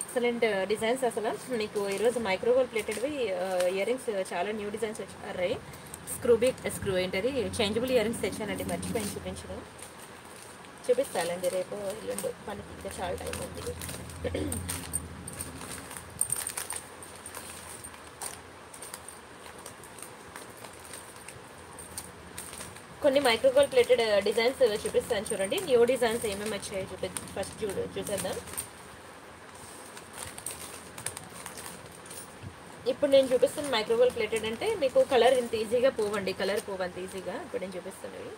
ఎక్సలెంట్ డిజైన్స్. అసలు మీకు ఈరోజు మైక్రోగోల్డ్ ప్లేటెడ్వి ఇయర్ రింగ్స్ చాలా న్యూ డిజైన్స్ వచ్చాయి. స్క్రూబీ స్క్రూ ఏంటది చేంజబుల్ ఇయర్ రింగ్స్ తెచ్చానండి, మర్చిపోయి చూపించడం చూపిస్తానండి రేపు ఎల్లుండి. మనకి ఇంకా చాలా టైం ఉంది. కొన్ని మైక్రోగోల్డ్ ప్లేటెడ్ డిజైన్స్ చూపిస్తాను చూడండి. న్యూ డిజైన్స్ ఏమేమి వచ్చాయో చూపి ఫస్ట్ చూ చూసేద్దాం. ఇప్పుడు నేను చూపిస్తున్న మైక్రోగోల్డ్ ప్లేటెడ్ అంటే మీకు కలర్ ఇంత ఈజీగా పోవండి. కలర్ పోవంత ఈజీగా ఇప్పుడు నేను చూపిస్తున్నవి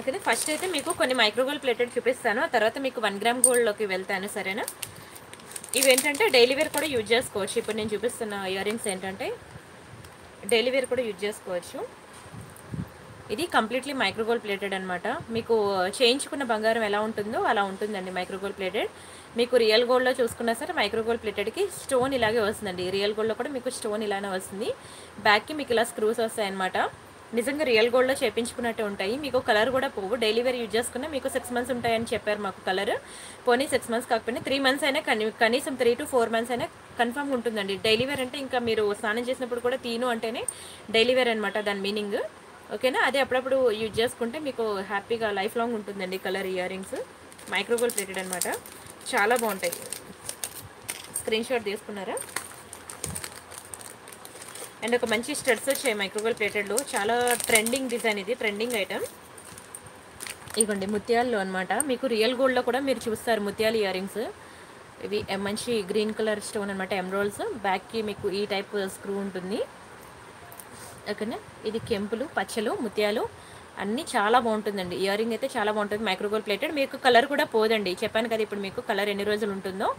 ఓకేనా. ఫస్ట్ అయితే మీకు కొన్ని మైక్రోగోల్డ్ ప్లేటెడ్ చూపిస్తాను, ఆ తర్వాత మీకు వన్ గ్రామ్ గోల్డ్లోకి వెళ్తాను సరేనా. ఇవేంటంటే డైలీ వేర్ కూడా యూజ్ చేసుకోవచ్చు. ఇప్పుడు నేను చూపిస్తున్న ఇయర్ రింగ్స్ ఏంటంటే డైలీ వేర్ కూడా యూజ్ చేసుకోవచ్చు. ఇది కంప్లీట్లీ మైక్రోగోల్డ్ ప్లేటెడ్ అనమాట. మీకు చేయించుకున్న బంగారం ఎలా ఉంటుందో అలా ఉంటుందండి మైక్రోగోల్డ్ ప్లేటెడ్. మీకు రియల్ గోల్డ్లో చూసుకున్నా సరే మైక్రోగోల్డ్ ప్లేటెడ్కి స్టోన్ ఇలాగే వస్తుందండి. రియల్ గోల్డ్లో కూడా మీకు స్టోన్ ఇలానే వస్తుంది. బ్యాక్కి మీకు ఇలా స్క్రూస్ వస్తాయన్నమాట. నిజంగా రియల్ గోల్డ్లో చేయించుకున్నట్టు ఉంటాయి. మీకు కలర్ కూడా పోవు. డైలీ వేర్ యూజ్ చేసుకున్నా మీకు సిక్స్ మంత్స్ ఉంటాయని చెప్పారు మాకు. కలర్ పోనీ సిక్స్ మంత్స్ కాకపోయినా త్రీ మంత్స్ అయినా కనీసం త్రీ టు ఫోర్ మంత్స్ అయినా కన్ఫామ్గా ఉంటుందండి. డైలీ వేర్ అంటే ఇంకా మీరు స్నానం చేసినప్పుడు కూడా తీను అంటేనే డైలీ వేర్ అనమాట దాని మీనింగ్ ఓకేనా. అదే అప్పుడప్పుడు యూజ్ చేసుకుంటే మీకు హ్యాపీగా లైఫ్ లాంగ్ ఉంటుందండి. Colour ear rings మైక్రోగోల్డ్ ప్లేటెడ్ అనమాట. చాలా బాగుంటాయి. స్క్రీన్ షాట్ తీసుకున్నారా. అండ్ ఒక మంచి స్టడ్స్ వచ్చాయి మైక్రోగోల్డ్ ప్లేటెడ్లో. చాలా ట్రెండింగ్ డిజైన్ ఇది, ట్రెండింగ్ ఐటమ్. ఇగోండి ముత్యాల్లో అనమాట. మీకు రియల్ గోల్డ్లో కూడా మీరు చూస్తారు ముత్యాల ఇయర్ రింగ్స్. ఇవి మంచి గ్రీన్ కలర్ స్టోన్ అనమాట, ఎమరాల్డ్స్. బ్యాక్కి మీకు ఈ టైప్ స్క్రూ ఉంటుంది ఓకేనా. ఇది కెంపులు, పచ్చలు, ముత్యాలు అన్నీ చాలా బాగుంటుందండి. ఇయర్ రింగ్ అయితే చాలా బాగుంటుంది మైక్రోగోల్డ్ ప్లేటెడ్. మీకు కలర్ కూడా పోదండి, చెప్పాను కదా ఇప్పుడు మీకు కలర్ ఎన్ని రోజులు ఉంటుందో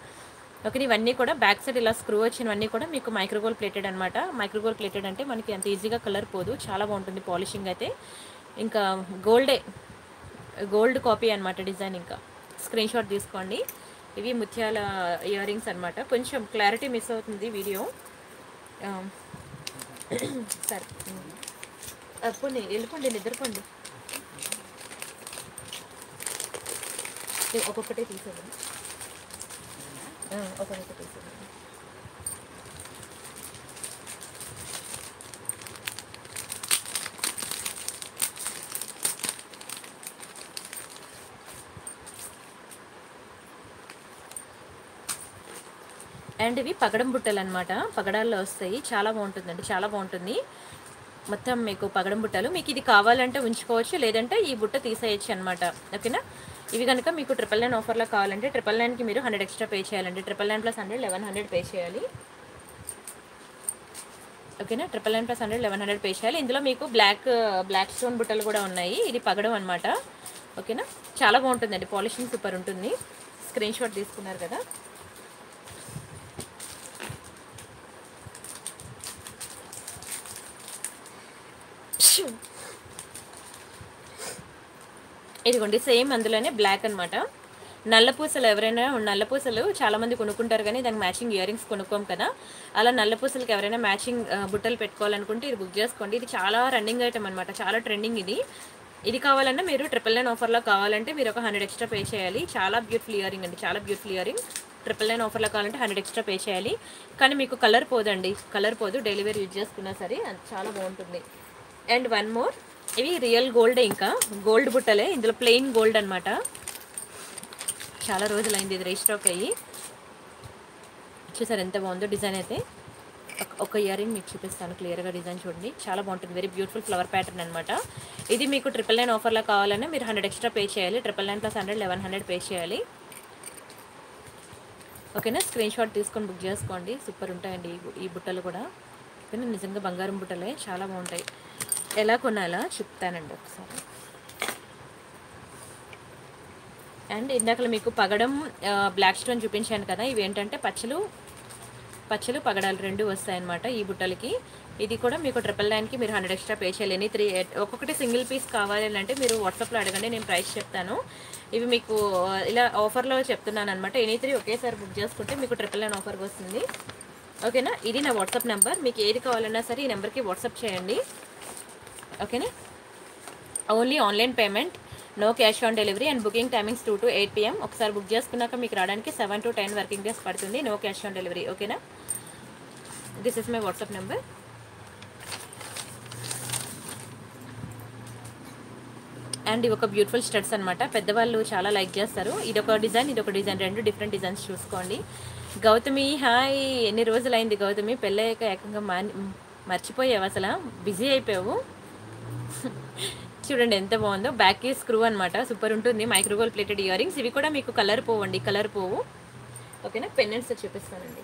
ఓకే. ఇవన్నీ కూడా బ్యాక్ సైడ్ ఇలా స్క్రూ వచ్చినవన్నీ కూడా మీకు మైక్రోగోల్డ్ ప్లేటెడ్ అనమాట. మైక్రోగోల్డ్ ప్లేటెడ్ అంటే మనకి అంత ఈజీగా కలర్ పోదు, చాలా బాగుంటుంది పాలిషింగ్ అయితే. ఇంకా గోల్డే గోల్డ్ కాపీ అనమాట డిజైన్. ఇంకా స్క్రీన్ షాట్ తీసుకోండి. ఇవి ముత్యాల ఇయర్ రింగ్స్ అనమాట. కొంచెం క్లారిటీ మిస్ అవుతుంది వీడియో సరే. అప్పుడు వెళ్ళిపోండి, నిద్రపోండి. ఒక్కొక్కటే తీసేదండి. ఒక నిమిషం తీసుకోండి. అండ్ ఇవి పగడం బుట్టలు అనమాట. పగడాల్లో వస్తాయి, చాలా బాగుంటుందండి. చాలా బాగుంటుంది మొత్తం మీకు పగడం బుట్టలు. మీకు ఇది కావాలంటే ఉంచుకోవచ్చు, లేదంటే ఈ బుట్ట తీసేయచ్చు అనమాట ఓకేనా. ఇవి కనుక మీకు ట్రిపుల్ నైన్ ఆఫర్లో కావాలంటే ట్రిపుల్ నైన్కి మీరు హండ్రెడ్ ఎక్స్ట్రా పే చేయాలండి. Triple nine plus hundred eleven hundred pay చేయాలి ఓకేనా triple nine plus hundred eleven hundred pay చేయాలి. ఇందులో మీకు బ్లాక్ బ్లాక్ స్టోన్ బుట్టలు కూడా ఉన్నాయి, ఇది పగడం అనమాట. ఓకేనా చాలా బాగుంటుందండి, పాలిషింగ్ సూపర్ ఉంటుంది. స్క్రీన్ షాట్ తీసుకున్నారు కదా. ఇదిగోండి సేమ్ అందులోనే బ్లాక్ అనమాట. నల్లపూసలు ఎవరైనా నల్లపూసలు చాలామంది కొనుక్కుంటారు కానీ దానికి మ్యాచింగ్ ఇయర్ రింగ్స్ కొనుక్కోం కదా, అలా నల్లపూసలకి ఎవరైనా మ్యాచింగ్ బుట్టలు పెట్టుకోవాలనుకుంటే ఇది బుక్ చేసుకోండి. ఇది చాలా రన్నింగ్ ఐటమ్ అనమాట, చాలా ట్రెండింగ్ ఇది. ఇది కావాలన్నా మీరు ట్రిపుల్ నైన్ ఆఫర్లో కావాలంటే మీరు ఒక హండ్రెడ్ ఎక్స్ట్రా పే చేయాలి. చాలా బ్యూటిఫుల్ ఇయర్ రింగ్ అండి, చాలా beautiful ear ring. Triple nine ఆఫర్లో కావాలంటే హండ్రెడ్ ఎక్స్ట్రా పే చేయాలి. కానీ మీకు కలర్ పోదండి, కలర్ పోదు, డైలీ వేర్ యూజ్ చేసుకున్నా సరే అది చాలా బాగుంటుంది. అండ్ వన్ మోర్, ఇవి రియల్ గోల్డే, ఇంకా గోల్డ్ బుట్టలే, ఇందులో ప్లెయిన్ గోల్డ్ అనమాట. చాలా రోజులైంది ఇది రీస్టాక్ అయ్యి. చూసారు ఎంత బాగుందో డిజైన్ అయితే. ఒక ఇయర్ రింగ్ మీకు చూపిస్తాను క్లియర్గా, డిజైన్ చూడండి చాలా బాగుంటుంది. వెరీ బ్యూటిఫుల్ ఫ్లవర్ ప్యాటర్న్ అనమాట. ఇది మీకు ట్రిపుల్ నైన్ ఆఫర్లో కావాలన్నా మీరు హండ్రెడ్ ఎక్స్ట్రా పే చేయాలి. Triple nine plus hundred eleven hundred pay చేయాలి. ఓకేనా స్క్రీన్ షాట్ తీసుకొని బుక్ చేసుకోండి. సూపర్ ఉంటాయండి ఈ బుట్టలు కూడా. ఓకేనా నిజంగా బంగారం బుట్టలే, చాలా బాగుంటాయి. ఎలా కొనాలా చెప్తానండి ఒకసారి. అండ్ ఇందాక మీకు పగడం బ్లాక్ స్టోన్ చూపించాను కదా, ఇవి ఏంటంటే పచ్చలు పచ్చలు పగడాలు రెండు వస్తాయన్నమాట ఈ బుట్టలకి. ఇది కూడా మీకు ట్రిపుల్ నైన్కి మీరు హండ్రెడ్ ఎక్స్ట్రా పే చేయాలని. త్రీ ఒక్కొక్కటి సింగిల్ పీస్ కావాలి అంటే మీరు వాట్సాప్లో అడగండి, నేను ప్రైస్ చెప్తాను. ఇవి మీకు ఇలా ఆఫర్లో చెప్తున్నాను అనమాట. ఎనీ త్రీ ఒకేసారి బుక్ చేసుకుంటే మీకు ట్రిపుల్ నైన్ ఆఫర్కి వస్తుంది. ఓకేనా ఇది నా వాట్సాప్ నెంబర్, మీకు ఏది కావాలన్నా సరే ఈ నెంబర్కి వాట్సాప్ చేయండి. ఓకేనా only online payment, no cash on delivery. And booking timings two to eight PM. ఒకసారి బుక్ చేసుకున్నాక మీకు రావడానికి seven to ten working days పడుతుంది. No cash on delivery. ఓకేనా this is my వాట్సాప్ number. And ఇవి ఒక బ్యూటిఫుల్ స్టడ్స్ అనమాట, పెద్దవాళ్ళు చాలా లైక్ చేస్తారు. ఇదొక డిజైన్, ఇదొక డిజైన్, రెండు డిఫరెంట్ డిజైన్స్ చూసుకోండి. గౌతమి హాయ్, ఎన్ని రోజులైంది గౌతమి, పెళ్ళయ్యాక ఏకంగా మర్చిపోయావు అసలు, బిజీ అయిపోయావు. చూడండి ఎంత బాగుందో, బ్యాక్ స్క్రూ అనమాట, సూపర్ ఉంటుంది. మైక్రోగోల్డ్ ప్లేటెడ్ ఇయర్ రింగ్స్, ఇవి కూడా మీకు కలర్ పోవండి, కలర్ పోవు. ఓకేనా పెన్నెంట్స్ చూపిస్తానండి,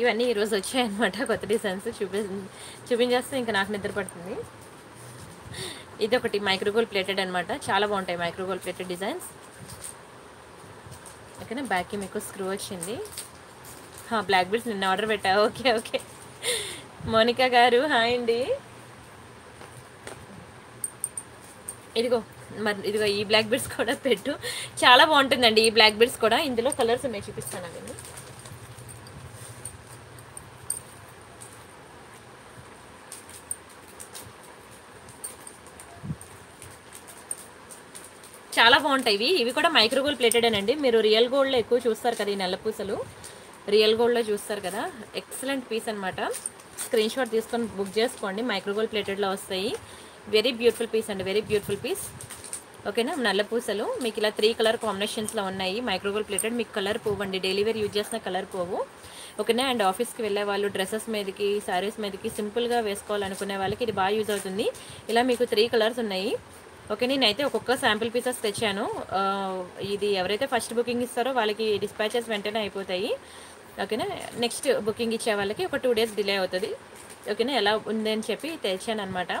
ఇవన్నీ ఈరోజు వచ్చాయన్నమాట కొత్త డిజైన్స్. చూపి చూపించేస్తే ఇంకా నాకు నిద్ర పడుతుంది. ఇదొకటి మైక్రోగోల్డ్ ప్లేటెడ్ అనమాట, చాలా బాగుంటాయి మైక్రోగోల్డ్ ప్లేటెడ్ డిజైన్స్. ఓకేనా బ్యాక్కి మీకు స్క్రూ వచ్చింది. బ్లాక్ బీడ్స్ నిన్న ఆర్డర్ పెట్టా. ఓకే ఓకే మోనికా గారు హాయ్ అండి. ఇదిగో మరి ఇదిగో ఈ బ్లాక్ బీడ్స్ కూడా పెట్టు, చాలా బాగుంటుందండి ఈ బ్లాక్ బీడ్స్ కూడా. ఇందులో కలర్స్ నేను చూపిస్తాను అండి. చాలా బాగుంటాయి ఇవి. ఇవి కూడా మైక్రోగోల్డ్ ప్లేటెడ్ అండి. మీరు రియల్ గోల్డ్లో ఎక్కువ చూస్తారు కదా, ఈ నల్లపూసలు రియల్ గోల్డ్లో చూస్తారు కదా. ఎక్సలెంట్ పీస్ అనమాట. స్క్రీన్ షాట్ తీసుకొని బుక్ చేసుకోండి. మైక్రోగోల్డ్ ప్లేటెడ్లో వస్తాయి. వెరీ బ్యూటిఫుల్ పీస్ అండి, వెరీ బ్యూటిఫుల్ పీస్. ఓకేనా నల్లపూసలు మీకు ఇలా త్రీ కలర్ కాంబినేషన్స్లో ఉన్నాయి. మైక్రోగోల్డ్ ప్లేటెడ్ మీకు కలర్ పోవండి, డైలీ వేర్ యూజ్ చేసిన కలర్ పోవు. ఓకేనా అండ్ ఆఫీస్కి వెళ్ళే వాళ్ళు డ్రెస్సెస్ మీదకి, శారీస్ మీదకి సింపుల్గా వేసుకోవాలనుకునే వాళ్ళకి ఇది బాగా యూజ్ అవుతుంది. ఇలా మీకు త్రీ కలర్స్ ఉన్నాయి. ఓకే నేనైతే ఒక్కొక్క శాంపిల్ పీసెస్ తెచ్చాను. ఇది ఎవరైతే ఫస్ట్ బుకింగ్ ఇస్తారో వాళ్ళకి డిస్పాచెస్ వెంటనే అయిపోతాయి. ఓకేనా నెక్స్ట్ బుకింగ్ ఇచ్చే వాళ్ళకి ఒక టూ డేస్ డిలే అవుతుంది. ఓకేనా ఎలా ఉందని చెప్పి తెచ్చాను అనమాట.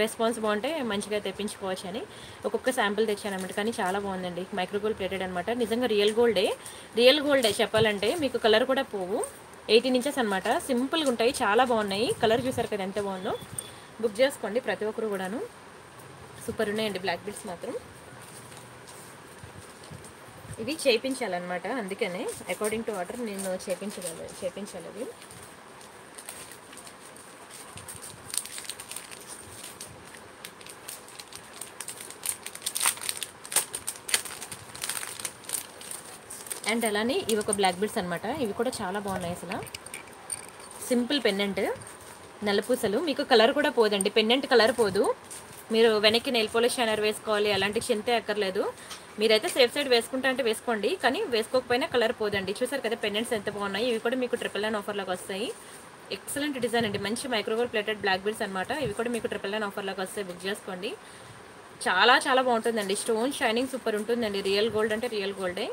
రెస్పాన్స్ బాగుంటే మంచిగా తెప్పించుకోవచ్చు అని ఒక్కొక్క శాంపుల్ తెచ్చాను అనమాట. కానీ చాలా బాగుందండి, మైక్రోగోల్డ్ ప్లేటెడ్ అనమాట. నిజంగా రియల్ గోల్డే, రియల్ గోల్డే చెప్పాలంటే. మీకు కలర్ కూడా పోవు. ఎయిటీన్ ఇంచెస్ అనమాట, సింపుల్గా ఉంటాయి, చాలా బాగున్నాయి. కలర్ చూసారు కదా ఎంత బాగుందో. బుక్ చేసుకోండి ప్రతి ఒక్కరు కూడాను. సూపర్ ఉన్నాయండి బ్లాక్ బీడ్స్ మాత్రం. ఇవి చేయించాలన్నమాట, అందుకనే అకార్డింగ్ టు ఆర్డర్ నేను చేయించగల చేయించాలి అవి. అండ్ అలానే ఇవి ఒక బ్లాక్ బీడ్స్ అనమాట. ఇవి కూడా చాలా బాగున్నాయి అసలు. సింపుల్ పెన్నెంట్ నల్లపూసలు, మీకు కలర్ కూడా పోదండి, పెన్నెంట్ కలర్ పోదు. మీరు వెనక్కి నెయిల్ పోలిష్ షైనర్ వేసుకోవాలి అలాంటి చింతే అక్కర్లేదు. మీరైతే సేఫ్ సైడ్ వేసుకుంటా అంటే వేసుకోండి, కానీ వేసుకోకపోయినా కలర్ పోదండి. చూసారు కదా పెన్నెంట్స్ ఎంత బాగున్నాయి. ఇవి కూడా మీకు ట్రిపుల్ నైన్ ఆఫర్లోకి వస్తాయి. ఎక్సలెంట్ డిజైన్ అండి, మంచి మైక్రోగోల్డ్ ప్లేటెడ్ బ్లాక్ బీడ్స్ అనమాట. ఇవి కూడా మీకు ట్రిపుల్ నైన్ ఆఫర్లోకి వస్తాయి, బుక్ చేసుకోండి. చాలా చాలా బాగుంటుందండి, స్టోన్ షైనింగ్ సూపర్ ఉంటుందండి. రియల్ గోల్డ్ అంటే రియల్ గోల్డే.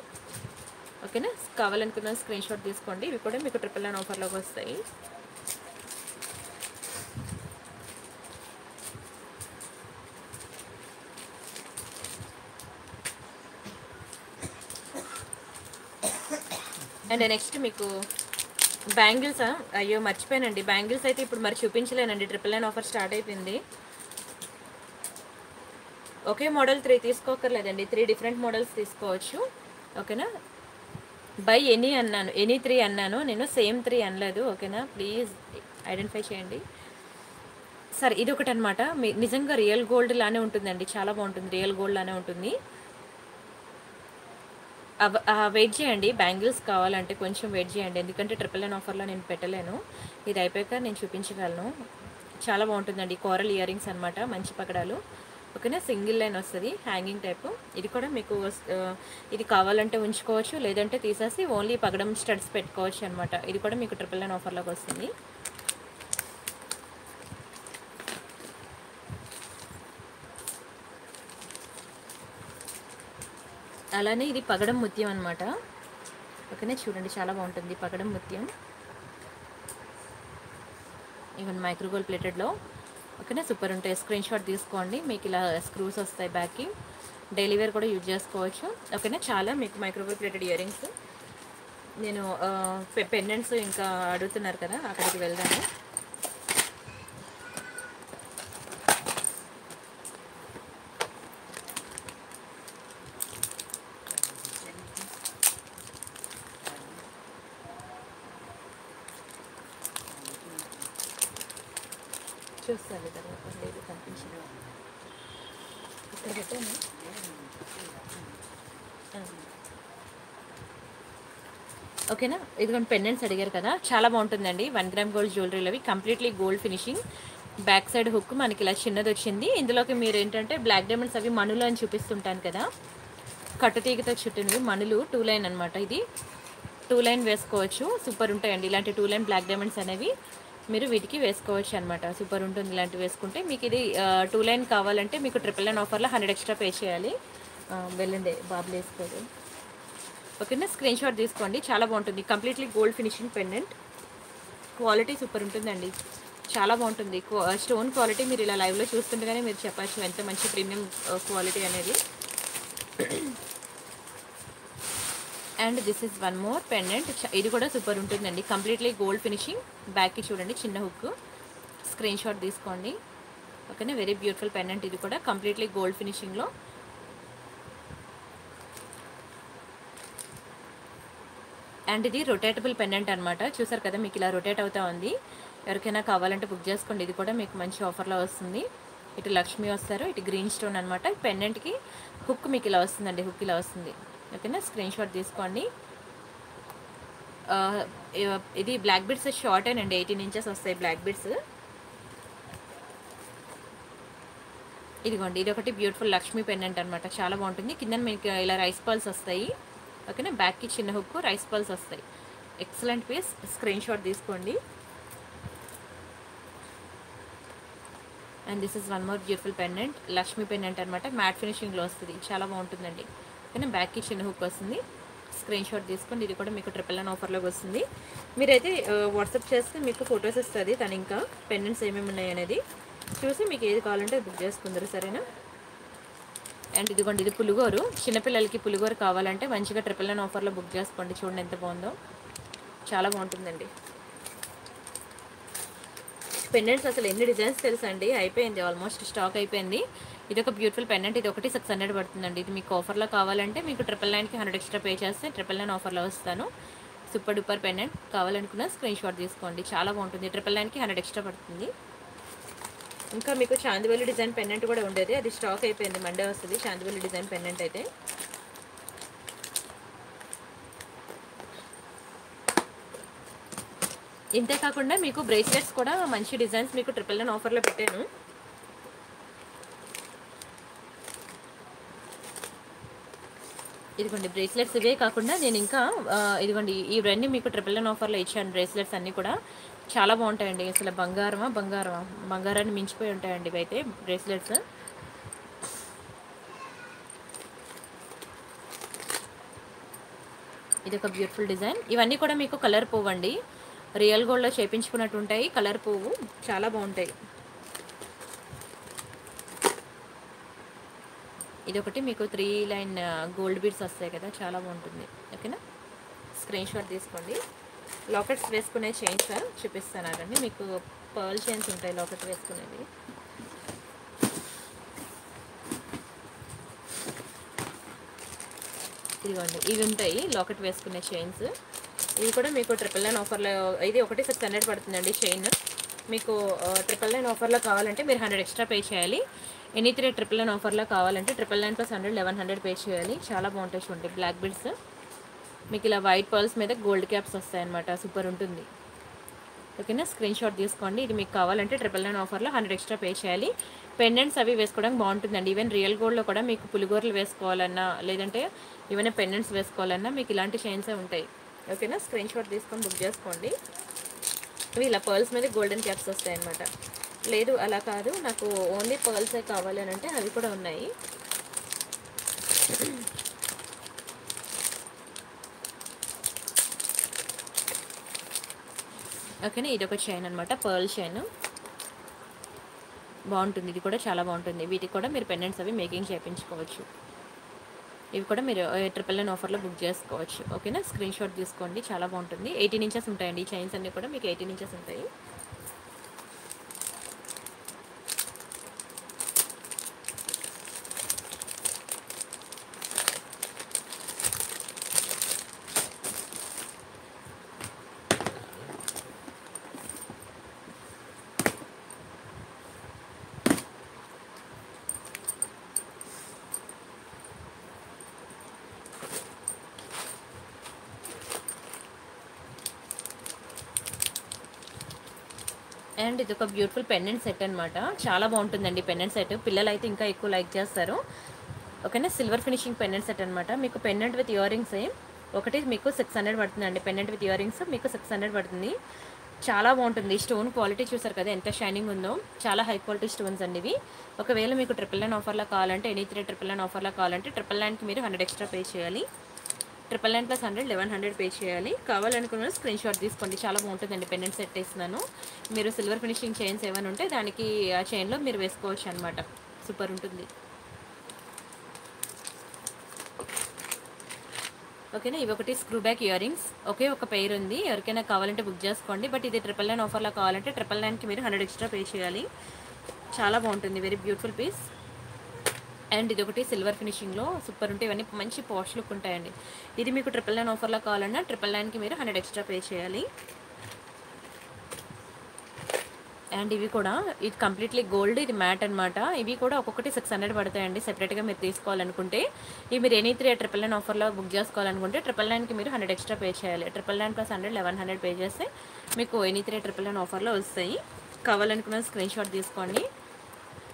ఓకేనా కావాలనుకున్న స్క్రీన్ షాట్ తీసుకోండి. ఇవి కూడా మీకు ట్రిపుల్ నైన్ ఆఫర్లోకి వస్తాయి. అండ్ నెక్స్ట్ మీకు బ్యాంగిల్సా, అయ్యో మర్చిపోయానండి బ్యాంగిల్స్ అయితే ఇప్పుడు మరి చూపించలేనండి, ట్రిపుల్ నైన్ ఆఫర్ స్టార్ట్ అయిపోయింది. ఒకే మోడల్ త్రీ తీసుకోకర్లేదండి, త్రీ డిఫరెంట్ మోడల్స్ తీసుకోవచ్చు ఓకేనా. బై ఎనీ అన్నాను, ఎనీ త్రీ అన్నాను నేను, సేమ్ త్రీ అనలేదు ఓకేనా, ప్లీజ్ ఐడెంటిఫై చేయండి. సరే ఇది ఒకటి అనమాట, నిజంగా రియల్ గోల్డ్ లానే ఉంటుందండి, చాలా బాగుంటుంది, రియల్ గోల్డ్ లానే ఉంటుంది. వెయిట్ చేయండి బ్యాంగిల్స్ కావాలంటే కొంచెం వెయిట్ చేయండి, ఎందుకంటే ట్రిపుల్ నైన్ ఆఫర్లో నేను పెట్టలేను, ఇది అయిపోయాక నేను చూపించగలను. చాలా బాగుంటుందండి, కోరల్ ఇయర్ రింగ్స్ అనమాట, మంచి పకడాలు ఓకేనా, సింగిల్ లైన్ వస్తుంది హ్యాంగింగ్ టైపు. ఇది కూడా మీకు ఇది కావాలంటే ఉంచుకోవచ్చు, లేదంటే తీసేసి ఓన్లీ పగడం స్టడ్స్ పెట్టుకోవచ్చు అనమాట. ఇది కూడా మీకు ట్రిపుల్ నైన్ ఆఫర్లోకి వస్తుంది. అలానే ఇది పగడం ముత్యం అనమాట ఓకేనా, చూడండి చాలా బాగుంటుంది పగడం ముత్యం, ఈవెన్ మైక్రోగోల్డ్ ప్లేటెడ్లో ఓకేనా, సూపర్ ఉంటాయి. స్క్రీన్ షాట్ తీసుకోండి, మీకు ఇలా స్క్రూస్ వస్తాయి బ్యాక్కి, డైలీ వేర్ కూడా యూజ్ చేసుకోవచ్చు ఓకేనా. చాలా మీకు మైక్రోగోల్డ్ ప్లేటెడ్ ఇయర్ రింగ్స్, నేను పెండెంట్స్ ఇంకా అడుగుతున్నారు కదా అక్కడికి వెళ్దాము. చూస్తాను తర్వాత లేదు కనిపించిన ఇక్కడ పెట్టాను. ఓకేనా ఇదిగోండి పెండెంట్స్ అడిగారు కదా, చాలా బాగుంటుందండి. వన్ గ్రామ్ గోల్డ్ జ్యువెలరీలవి, completely gold finishing, back side hook మనకి ఇలా చిన్నది వచ్చింది. ఇందులోకి మీరు ఏంటంటే బ్లాక్ డైమండ్స్ అవి మణులు అని చూపిస్తుంటాను కదా, కట్టుతీగతో చుట్టినవి మణులు, టూ లైన్ అనమాట, ఇది టూ లైన్ వేసుకోవచ్చు, సూపర్ ఉంటాయండి. ఇలాంటి టూ లైన్ బ్లాక్ డైమండ్స్ అనేవి మీరు వీటికి వేసుకోవచ్చు అనమాట, సూపర్ ఉంటుంది ఇలాంటివి వేసుకుంటే. మీకు ఇది టూ లైన్ కావాలంటే మీకు ట్రిపుల్ నైన్ ఆఫర్లో హండ్రెడ్ ఎక్స్ట్రా పే చేయాలి. వెళ్ళండి బాబులు వేసుకోదు ఓకేనా, స్క్రీన్ షాట్ తీసుకోండి, చాలా బాగుంటుంది. Completely gold finishing pendant, quality super ఉంటుందండి, చాలా బాగుంటుంది. స్టోన్ క్వాలిటీ మీరు ఇలా లైవ్లో చూస్తుండగానే మీరు చెప్పచ్చు ఎంత మంచి ప్రీమియం క్వాలిటీ అనేది. And this is one more pendant, ఇది కూడా సూపర్ ఉంటుందండి, కంప్లీట్లీ గోల్డ్ ఫినిషింగ్, బ్యాక్కి చూడండి చిన్న హుక్, స్క్రీన్ షాట్ తీసుకోండి ఓకేనా. వెరీ బ్యూటిఫుల్ పెండెంట్, ఇది కూడా కంప్లీట్లీ గోల్డ్ ఫినిషింగ్లో. అండ్ ఇది రొటేటబుల్ పెండెంట్ అనమాట, చూసారు కదా మీకు ఇలా రొటేట్ అవుతా ఉంది, ఎవరికైనా కావాలంటే బుక్ చేసుకోండి. ఇది కూడా మీకు మంచి ఆఫర్లో వస్తుంది. ఇటు లక్ష్మి వస్తారు, ఇటు గ్రీన్ స్టోన్ అనమాట. పెండెంట్కి హుక్ మీకు ఇలా వస్తుందండి, హుక్ ఇలా వస్తుంది ఓకేనా, స్క్రీన్ షాట్ తీసుకోండి. ఇది బ్లాక్ బిడ్స్ షార్ట్ అండి, ఎయిటీన్ ఇంచెస్ వస్తాయి బ్లాక్ బిడ్స్. ఇదిగోండి ఇది ఒకటి బ్యూటిఫుల్ లక్ష్మీ పెండెంట్ అనమాట, చాలా బాగుంటుంది. కింద మీకు ఇలా రైస్ పల్స్ వస్తాయి ఓకేనా, బ్యాక్కి చిన్న హుక్కు, రైస్ పల్స్ వస్తాయి, ఎక్సలెంట్ పీస్, స్క్రీన్ షాట్ తీసుకోండి. And this is one more beautiful pendant, Lakshmi pendant అనమాట, మ్యాట్ ఫినిషింగ్లో వస్తుంది, చాలా బాగుంటుందండి. బ్యాక్కి చిన్న హుక్ వస్తుంది, స్క్రీన్ షాట్ తీసుకోండి. ఇది కూడా మీకు ట్రిపుల్ నైన్ ఆఫర్లోకి వస్తుంది. మీరైతే వాట్సాప్ చేస్తే మీకు ఫొటోస్ ఇస్తుంది తను, ఇంకా పెండెంట్స్ ఏమేమి ఉన్నాయి అనేది చూసి మీకు ఏది కావాలంటే బుక్ చేసుకుందరు సరేనా. అండ్ ఇదిగోండి ఇది పులిగోరు, చిన్నపిల్లలకి పులిగోరు కావాలంటే మంచిగా ట్రిపుల్ నైన్ ఆఫర్లో బుక్ చేసుకోండి, చూడండి ఎంత బాగుందో, చాలా బాగుంటుందండి. పెండెంట్స్ అసలు ఎన్ని డిజైన్స్ తెలుసండి, అయిపోయింది ఆల్మోస్ట్ స్టాక్ అయిపోయింది. ఇది ఒక బ్యూటిఫుల్ పెండెంట్, ఇది ఒకటి సిక్స్ హండ్రెడ్ పడుతుందండి. ఇది మీకు ఆఫర్లో కావాలంటే మీకు ట్రిపుల్ నైన్కి హండ్రెడ్ ఎక్స్ట్రా పే చేస్తే ట్రిపుల్ నైన్ ఆఫర్లో వస్తాను. సూపర్ డూపర్ పెండెంట్, కావాలనుకున్న స్క్రీన్ షాట్ తీసుకోండి, చాలా బాగుంటుంది. ట్రిపుల్ నైన్కి హండ్రెడ్ ఎక్స్ట్రా పడుతుంది. ఇంకా మీకు చాందివేలు డిజైన్ పెండెంట్ కూడా ఉండేది, అది స్టాక్ అయిపోయింది, మండే వస్తుంది చాందివేలు డిజైన్ పెండెంట్ అయితే. ఇంతే కాకుండా మీకు బ్రేస్లెట్స్ కూడా మంచి డిజైన్స్ మీకు ట్రిపుల్ నైన్ ఆఫర్లో పెట్టాను. ఇదిగోండి బ్రేస్లెట్స్, ఇవే కాకుండా నేను ఇంకా ఇదిగోండి ఇవన్నీ మీకు ట్రిపుల్ నైన్ ఆఫర్లో ఇచ్చాను. బ్రేస్లెట్స్ అన్నీ కూడా చాలా బాగుంటాయండి, అసలు బంగారమా బంగారమా బంగారాన్ని మించిపోయి ఉంటాయండి ఇవైతే బ్రేస్లెట్స్. ఇది ఒక బ్యూటిఫుల్ డిజైన్, ఇవన్నీ కూడా మీకు కలర్ పువ్వు అండి, రియల్ గోల్డ్లో చేయించుకున్నట్టు ఉంటాయి, కలర్ పువ్వు చాలా బాగుంటాయి. ఇది ఒకటి మీకు త్రీ లైన్ గోల్డ్ బీడ్స్ వస్తాయి కదా, చాలా బాగుంటుంది ఓకేనా. स्क्रीन शॉट తీసుకోండి లాకెట్స్ వేసుకునే చైన్స్ చూపిస్తున్నారండి మీకు పర్ల్ చైన్స్ ఉంటాయి లాకెట్ వేసుకునేది ఇదిగోండి ఇవి ఉంటాయి లాకెట్ వేసుకునే చైన్స్ ఇవి కూడా మీకు ట్రిపుల్ నైన్ ఆఫర్ లో ఇది సిక్స్ హండ్రెడ్ పడుతుందండి చైన్ మీకు ట్రిపుల్ నైన్ ఆఫర్ లో కావాలంటే మీరు హండ్రెడ్ ఎక్స్ట్రా పే చేయాలి any three triple nine offer లో కావాలంటే triple nine plus hundred eleven hundred pay చేయాలి చాలా బాగుంటాయి చూడండి బ్లాక్ బిడ్స్ మీకు ఇలా వైట్ పర్ల్స్ మీద గోల్డ్ క్యాప్స్ వస్తాయన్నమాట సూపర్ ఉంటుంది ఓకేనా స్క్రీన్ షాట్ తీసుకోండి ఇది మీకు కావాలంటే ట్రిపుల్ నైన్ ఆఫర్లో హండ్రెడ్ ఎక్స్ట్రా పే చేయాలి పెండెంట్స్ అవి వేసుకోవడానికి బాగుంటుందండి ఈవెన్ రియల్ గోల్డ్లో కూడా మీకు పులిగోరలు వేసుకోవాలన్నా లేదంటే ఈవెన్ పెండెంట్స్ వేసుకోవాలన్నా మీకు ఇలాంటి చైన్సే ఉంటాయి ఓకేనా స్క్రీన్ షాట్ తీసుకొని బుక్ చేసుకోండి ఇవి ఇలా పర్ల్స్ మీద గోల్డెన్ క్యాప్స్ వస్తాయన్నమాట లేదు అలా కాదు నాకు ఓన్లీ పర్ల్సే కావాలి అని అంటే అవి కూడా ఉన్నాయి ఓకేనా ఇదొక చైన్ అనమాట పర్ల్ చైన్ బాగుంటుంది ఇది కూడా చాలా బాగుంటుంది వీటికి కూడా మీరు పెండెంట్స్ అవి మేకింగ్ చేయించుకోవచ్చు ఇవి కూడా మీరు ట్రిపుల్ నైన్ ఆఫర్లో బుక్ చేసుకోవచ్చు ఓకేనా స్క్రీన్ షాట్ తీసుకోండి చాలా బాగుంటుంది ఎయిటీన్ ఇంచెస్ ఉంటాయండి ఈ చైన్స్ అన్నీ కూడా మీకు ఎయిటీన్ ఇంచెస్ ఉంటాయి అండ్ ఇది ఒక బ్యూటిఫుల్ పెండెంట్ సెట్ అనమాట చాలా బాగుంటుందండి పెండెంట్ సెట్ పిల్లలు అయితే ఇంకా ఎక్కువ లైక్ చేస్తారు ఓకేనా సిల్వర్ ఫినిషింగ్ పెండెంట్ సెట్ అనమాట మీకు పెండెంట్ విత్ ఇయర్ రింగ్స్ ఒకటి మీకు సిక్స్ హండ్రెడ్ పడుతుందండి పెండెంట్ విత్ ఇయర్ రింగ్స్ మీకు సిక్స్ హండ్రెడ్ పడుతుంది చాలా బాగుంటుంది స్టోన్ క్వాలిటీ చూసారు కదా ఎంత షైనింగ్ ఉందో చాలా హై క్వాలిటీ స్టోన్స్ అండి ఇవి ఒకవేళ మీకు ట్రిపుల్ నైన్ ఆఫర్లో కావాలంటే ఎనీ త్రీ ట్రిపుల్ నైన్ ఆఫర్లో కావాలంటే ట్రిపుల్ నైన్కి మీరు హండ్రెడ్ ఎక్స్ట్రా పే చేయాలి triple nine plus hundred eleven hundred pay చేయాలి కావాలనుకున్న స్క్రీన్ షాట్ తీసుకోండి చాలా బాగుంటుందండి పెండెంట్ సెట్ వేస్తున్నాను మీరు సిల్వర్ ఫినిషింగ్ చైన్స్ ఏమైనా ఉంటే దానికి ఆ చైన్లో మీరు వేసుకోవచ్చు అనమాట సూపర్ ఉంటుంది ఓకేనా ఇవి ఒకటి స్క్రూ బ్యాక్ ఇయర్ రింగ్స్ ఒకే ఒక పెయిర్ ఉంది ఎవరికైనా కావాలంటే బుక్ చేసుకోండి బట్ ఇది ట్రిపుల్ నైన్ ఆఫర్లో కావాలంటే ట్రిపుల్ నైన్కి మీరు హండ్రెడ్ ఎక్స్ట్రా పే చేయాలి చాలా బాగుంటుంది వెరీ బ్యూటిఫుల్ పీస్ అండ్ ఇది ఒకటి సిల్వర్ ఫినిషింగ్లో సూపర్ ఉంటాయి ఇవన్నీ మంచి పాష్ లుక్ ఉంటాయండి ఇది మీకు ట్రిపుల్ నైన్ ఆఫర్లో కావాలన్నా ట్రిపుల్ నైన్కి మీరు హండ్రెడ్ ఎక్స్ట్రా పే చేయాలి అండ్ ఇవి కూడా ఇది కంప్లీట్లీ గోల్డ్ ఇది మ్యాట్ అనమాట ఇవి కూడా ఒక్కొక్కటి సిక్స్ హండ్రెడ్ పడతాయండి సెపరేట్గా మీరు తీసుకోవాలనుకుంటే ఇవి మీరు ఎనీ త్రీ ట్రిపుల్ నైన్ ఆఫర్లో బుక్ చేసుకోవాలనుకుంటే ట్రిపుల్ నైన్కి మీరు హండ్రెడ్ ఎక్స్ట్రా పే చేయాలి triple nine plus hundred eleven hundred pay చేస్తే మీకు ఎనీ త్రీ ట్రిపుల్ నైన్ ఆఫర్లో వస్తాయి కావాలనుకున్న స్క్రీన్ షాట్ తీసుకోండి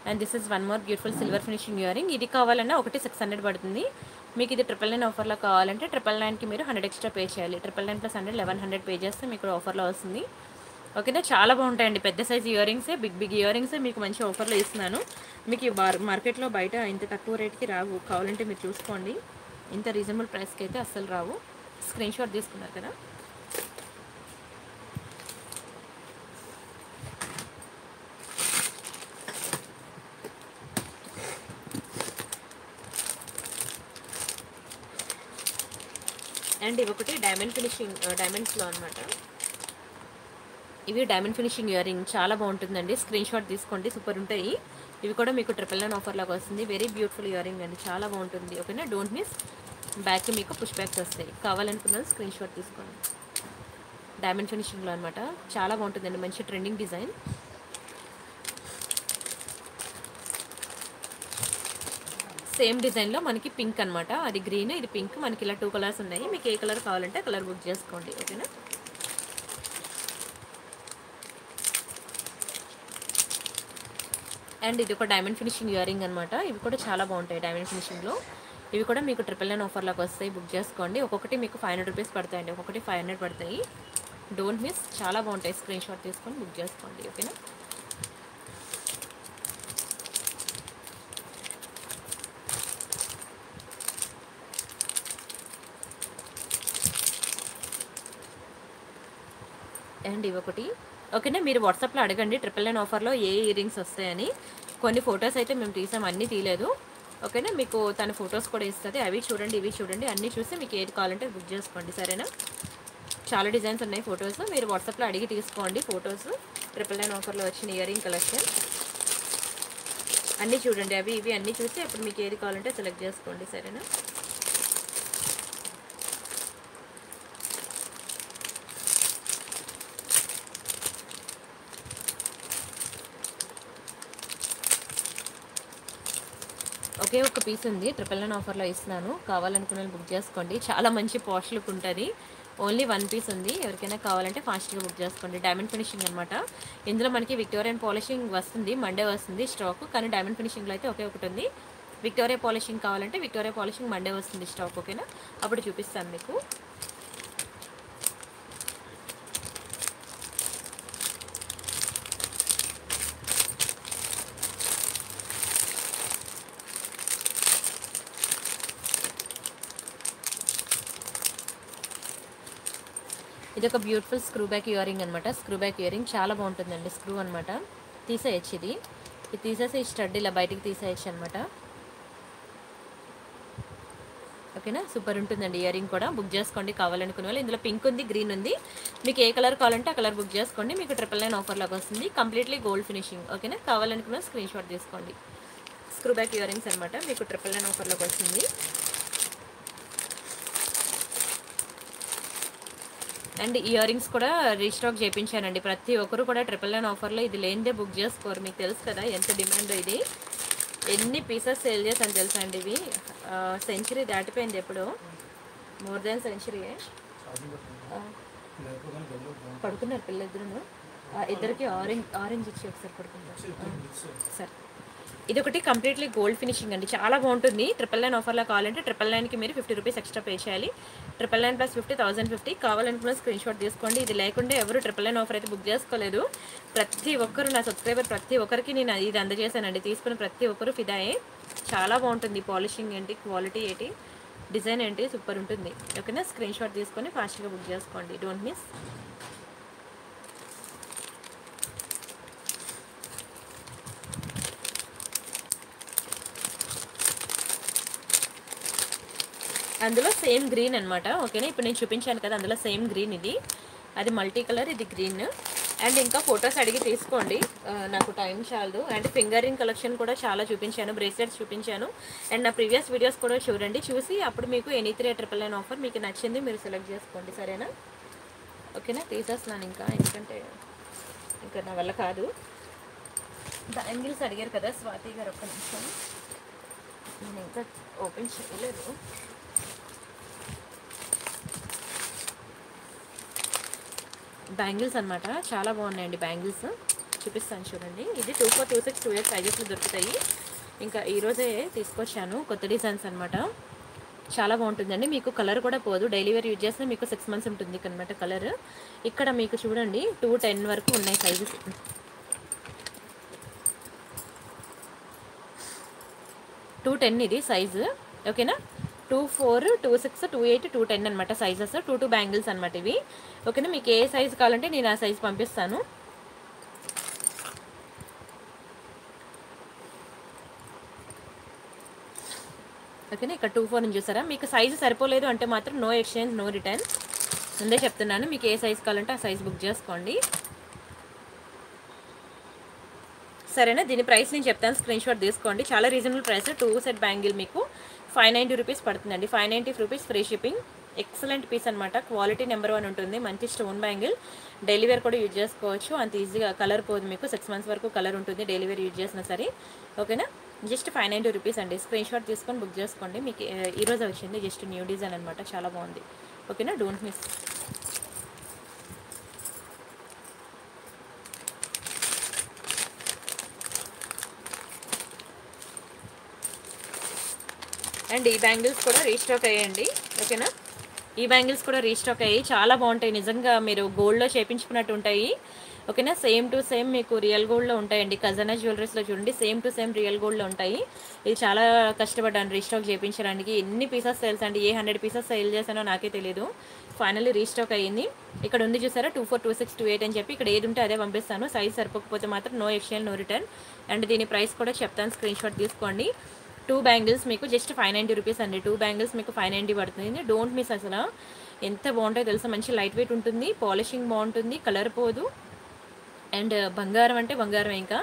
and this is one more beautiful silver finishing ear ring ఇది కావాలన్నా ఒకటి సిక్స్ హండ్రెడ్ పడుతుంది మీకు ఇది ట్రిపుల్ నైన్ ఆఫర్లో కావాలంటే ట్రిపుల్ నైన్కి మీరు హండ్రెడ్ ఎక్స్ట్రా పే చేయాలి triple nine plus hundred eleven hundred pay చేస్తే మీకు ఆఫర్లో వస్తుంది ఓకేనా చాలా బాగుంటాయండి పెద్ద సైజ్ ఇయర్ రింగ్సే బిగ్ బిగ్ ఇయర్ రింగ్సే మీకు మంచి ఆఫర్లో ఇస్తున్నాను మీకు ఈ మార్కెట్లో బయట ఇంత తక్కువ రేట్కి రావు కావాలంటే మీరు చూసుకోండి ఇంత రీజనబుల్ ప్రైస్కి అయితే అస్సలు రావు స్క్రీన్ షాట్ తీసుకున్నారు కదా అండ్ ఇవొకటి డైమండ్ ఫినిషింగ్ డైమండ్స్లో అనమాట ఇవి డైమండ్ ఫినిషింగ్ ఇయర్ రింగ్ చాలా బాగుంటుందండి స్క్రీన్ షాట్ తీసుకోండి సూపర్ ఉంటాయి ఇవి కూడా మీకు ట్రిపుల్ నైన్ ఆఫర్ లాగా వస్తుంది వెరీ బ్యూటిఫుల్ ఇయర్ రింగ్ అండి చాలా బాగుంటుంది ఓకేనా డోంట్ మిస్ బ్యాక్ మీకు పుష్ బ్యాక్స్ వస్తాయి కావాలనుకున్నది స్క్రీన్ షాట్ తీసుకోండి డైమండ్ ఫినిషింగ్లో అనమాట చాలా బాగుంటుందండి మంచి ట్రెండింగ్ డిజైన్ సేమ్ డిజైన్లో మనకి పింక్ అనమాట అది గ్రీన్ ఇది పింక్ మనకి ఇలా టూ కలర్స్ ఉన్నాయి మీకు ఏ కలర్ కావాలంటే కలర్ బుక్ చేసుకోండి ఓకేనా అండ్ ఇది ఒక డైమండ్ ఫినిషింగ్ ఇయర్ రింగ్ అనమాట ఇవి కూడా చాలా బాగుంటాయి డైమండ్ ఫినిషింగ్లో ఇవి కూడా మీకు ట్రిపుల్ నైన్ ఆఫర్లోకి వస్తాయి బుక్ చేసుకోండి ఒక్కొక్కటి మీకు ఫైవ్ హండ్రెడ్ రూపీస్ పడతాయండి ఒక్కొక్కటి ఫైవ్ హండ్రెడ్ పడతాయి డోంట్ మిస్ చాలా బాగుంటాయి స్క్రీన్ షాట్ తీసుకొని బుక్ చేసుకోండి ఓకేనా అండ్ ఇవొకటి ఓకేనా మీరు వాట్సాప్లో అడగండి ట్రిపుల్ నైన్ ఆఫర్లో ఏ ఇయర్ రింగ్స్ వస్తాయని కొన్ని ఫొటోస్ అయితే మేము తీసాం అన్నీ తీయలేదు ఓకేనా. మీకు తన ఫొటోస్ కూడా ఇస్తుంది, అవి చూడండి ఇవి చూడండి అన్నీ చూసి మీకు ఏది కావాలంటే బుక్ చేసుకోండి సరేనా. చాలా డిజైన్స్ ఉన్నాయి ఫొటోస్, మీరు వాట్సాప్లో అడిగి తీసుకోండి ఫొటోస్. ట్రిపుల్ నైన్ ఆఫర్లో వచ్చిన ఇయర్ రింగ్ కలెక్షన్ అన్నీ చూడండి, అవి ఇవి అన్నీ చూసి అప్పుడు మీకు ఏది కావాలంటే సెలెక్ట్ చేసుకోండి సరేనా. ఒకే ఒక పీస్ ఉంది ట్రిపుల్ నైన్ ఆఫర్లో ఇస్తున్నాను, కావాలనుకున్న బుక్ చేసుకోండి. చాలా మంచి పాష్ లుక్ ఉంటుంది, ఓన్లీ వన్ పీస్ ఉంది, ఎవరికైనా కావాలంటే ఫాస్ట్గా బుక్ చేసుకోండి. డైమండ్ ఫినిషింగ్ అనమాట, ఇందులో మనకి విక్టోరియన్ పాలిషింగ్ వస్తుంది, మండే వస్తుంది స్టాక్, కానీ డైమండ్ ఫినిషింగ్లో అయితే ఒకే ఒకటి ఉంది. విక్టోరియా పాలిషింగ్ కావాలంటే విక్టోరియా పాలిషింగ్ మండే వస్తుంది స్టాక్, ఓకేనా. అప్పుడు చూపిస్తాను మీకు. ఇది ఒక beautiful screw back ear ring అనమాట, స్క్రూ బ్యాక్ ఇయర్ రింగ్ చాలా బాగుంటుందండి. స్క్రూ అనమాట తీసేయచ్చు, ఇది ఇది తీసేసి ఈ స్టడ్ ఇలా బయటికి తీసేయచ్చు అనమాట, ఓకేనా. సూపర్ ఉంటుందండి ఇయర్ రింగ్ కూడా, బుక్ చేసుకోండి కావాలనుకునే వాళ్ళు. ఇందులో పింక్ ఉంది గ్రీన్ ఉంది, మీకు ఏ కలర్ కావాలంటే ఆ కలర్ బుక్ చేసుకోండి. మీకు ట్రిపుల్ నైన్ ఆఫర్లోకి వస్తుంది, కంప్లీట్లీ గోల్డ్ ఫినిషింగ్, ఓకేనా. కావాలనుకున్న స్క్రీన్ షాట్ తీసుకోండి. స్క్రూ బ్యాక్ ఇయర్ రింగ్స్ అనమాట, మీకు ట్రిపుల్ నైన్ ఆఫర్లోకి వస్తుంది. అండ్ ఇయర్ రింగ్స్ కూడా రీస్టాక్ చేయించానండి, ప్రతి ఒక్కరు కూడా ట్రిపుల్ నైన్ ఆఫర్లో ఇది లేనిదే బుక్ చేసుకోరు, మీకు తెలుసు కదా ఎంత డిమాండ్ ఇది. ఎన్ని పీసెస్ సేల్ చేశాను తెలుసా అండి, ఇవి సెంచరీ దాటిపోయింది ఎప్పుడు, మోర్ దాన్ సెంచరీయే. పడుకున్నారు పిల్లలిద్దరూ, ఇద్దరికి ఆరెంజ్ ఆరెంజ్ ఇచ్చి ఒకసారి పడుకున్నారు సార్. ఇదొకటి కంప్లీట్లీ గోల్డ్ ఫినిషింగ్ అండి, చాలా బాగుంటుంది. ట్రిపుల్ నైన్ ఆఫర్లో కావాలంటే ట్రిపుల్ నైన్కి మీరు ఫిఫ్టీ రూపీస్ ఎక్స్ట్రా పే చేయాలి, triple nine plus fifty thousand fifty. కావాలనుకున్న స్క్రీన్ షాట్ తీసుకోండి. ఇది లేకుండా ఎవరు ట్రిపుల్ నైన్ ఆఫర్ అయితే బుక్ చేసుకోలేదు, ప్రతి ఒక్కరు నా సబ్స్క్రైబర్ ప్రతి ఒక్కరికి నేను ఇది అందజేశానండి. తీసుకున్న ప్రతి ఒక్కరు ఫిదాయే, చాలా బాగుంటుంది. పాలిషింగ్ ఏంటి, క్వాలిటీ ఏంటి, డిజైన్ ఏంటి, సూపర్ ఉంటుంది, ఓకేనా. స్క్రీన్ షాట్ తీసుకొని ఫాస్ట్గా బుక్ చేసుకోండి, డోంట్ మిస్. అందులో సేమ్ గ్రీన్ అనమాట, ఓకేనా. ఇప్పుడు నేను చూపించాను కదా అందులో సేమ్ గ్రీన్, ఇది అది మల్టీ కలర్, ఇది గ్రీన్. అండ్ ఇంకా ఫొటోస్ అడిగి తీసుకోండి, నాకు టైం చాలదు. అండ్ ఫింగర్ రింగ్ కలెక్షన్ కూడా చాలా చూపించాను, బ్రేస్లెట్స్ చూపించాను. అండ్ నా ప్రీవియస్ వీడియోస్ కూడా చూడండి, చూసి అప్పుడు మీకు any three triple nine offer మీకు నచ్చింది మీరు సెలెక్ట్ చేసుకోండి సరేనా, ఓకేనా. తీసేస్తున్నాను ఇంకా, ఎందుకంటే ఇంకా నా వల్ల కాదు. బ్యాంగిల్స్ అడిగారు కదా స్వాతి గారు, ఒక్క నిమిషం, నేను ఇంకా ఓపెన్ చేయలేదు. బ్యాంగిల్స్ అనమాట చాలా బాగున్నాయండి, బ్యాంగిల్స్ చూపిస్తాను చూడండి. ఇది two four two six two eight సైజెస్లో దొరుకుతాయి, ఇంకా ఈరోజే తీసుకొచ్చాను. కొత్త డిజైన్స్ అనమాట, చాలా బాగుంటుందండి. మీకు కలర్ కూడా పోదు, డైలీ వేర్ యూజ్ చేస్తే మీకు సిక్స్ మంత్స్ ఉంటుంది అనమాట కలర్. ఇక్కడ మీకు చూడండి టూ టెన్ వరకు ఉన్నాయి సైజెస్. టూ టెన్ ఇది సైజు, ఓకేనా. Two four two six two eight two ten అనమాట సైజెస్. టూ టూ బ్యాంగిల్స్ అనమాట ఇవి, ఓకేనా. మీకు ఏ సైజు కావాలంటే నేను ఆ సైజు పంపిస్తాను. ఓకేనా. ఇక్కడ టూ ఫోర్ నుంచి చూసారా, మీకు సైజు సరిపోలేదు అంటే మాత్రం నో ఎక్స్చేంజ్ నో రిటర్న్, ముందే చెప్తున్నాను. మీకు ఏ సైజు కావాలంటే ఆ సైజు బుక్ చేసుకోండి సరేనా. దీని ప్రైస్ నేను చెప్తాను, స్క్రీన్ షాట్ తీసుకోండి. చాలా reasonable price, two set bangle మీకు ఫైవ్ నైంటీ రూపీస్ పడుతుందండి. Five ninety rupees free shipping, excellent piece అనమాట, క్వాలిటీ నెంబర్ వన్ ఉంటుంది. మంచి స్టోన్ బ్యాంగిల్, డైలీ వేర్ కూడా యూజ్ చేసుకోవచ్చు, అంత ఈజీగా. కలర్ పోదు మీకు, సిక్స్ మంత్స్ వరకు కలర్ ఉంటుంది డైలీ వేర్ యూజ్ చేసినా సరే, ఓకేనా. జస్ట్ ఫైవ్ నైంటీ రూపీస్ అండి, స్క్రీన్ షాట్ తీసుకొని బుక్ చేసుకోండి. మీకు ఈరోజు వచ్చింది జస్ట్ న్యూ డిజైన్ అనమాట, చాలా బాగుంది, ఓకేనా. Don't miss. అండ్ ఈ బ్యాంగిల్స్ కూడా రీస్టాక్ అయ్యండి, ఓకేనా. ఈ బ్యాంగిల్స్ కూడా రీస్టాక్ అయ్యి చాలా బాగుంటాయి, నిజంగా మీరు గోల్డ్లో చేయించుకున్నట్టు ఉంటాయి, ఓకేనా. సేమ్ టు సేమ్ మీకు రియల్ గోల్డ్లో ఉంటాయండి. ఖజానా జ్యువెలరీస్లో చూడండి, సేమ్ టు సేమ్ రియల్ గోల్డ్లో ఉంటాయి. ఇది చాలా కష్టపడ్డాను రీస్టాక్ చేయించడానికి, ఎన్ని పీసెస్ సేల్స్ అండి, ఏ హండ్రెడ్ పీసెస్ సేల్ చేశానో నాకే తెలియదు. ఫైనల్లీ రీస్టాక్ అయ్యింది. ఇక్కడ ఉంది చూసారా two four two six two eight అని చెప్పి, ఇక్కడ ఏది ఉంటే అదే పంపిస్తాను. సైజ్ సరిపోకపోతే మాత్రం no exchange no return. And దీని ప్రైస్ కూడా చెప్తాను, స్క్రీన్ షాట్ తీసుకోండి. టూ బ్యాంగిల్స్ మీకు జస్ట్ ఫైవ్ నైంటీ రూపీస్ అండి. టూ బ్యాంగిల్స్ మీకు ఫైవ్ నైంటీ పడుతుంది. డోంట్ మిస్, అసలు ఎంత బాగుంటుందో తెలుసా, మంచి లైట్ వెయిట్ ఉంటుంది, పాలిషింగ్ బాగుంటుంది, కలర్ పోదు, అండ్ బంగారం అంటే బంగారం. ఇంకా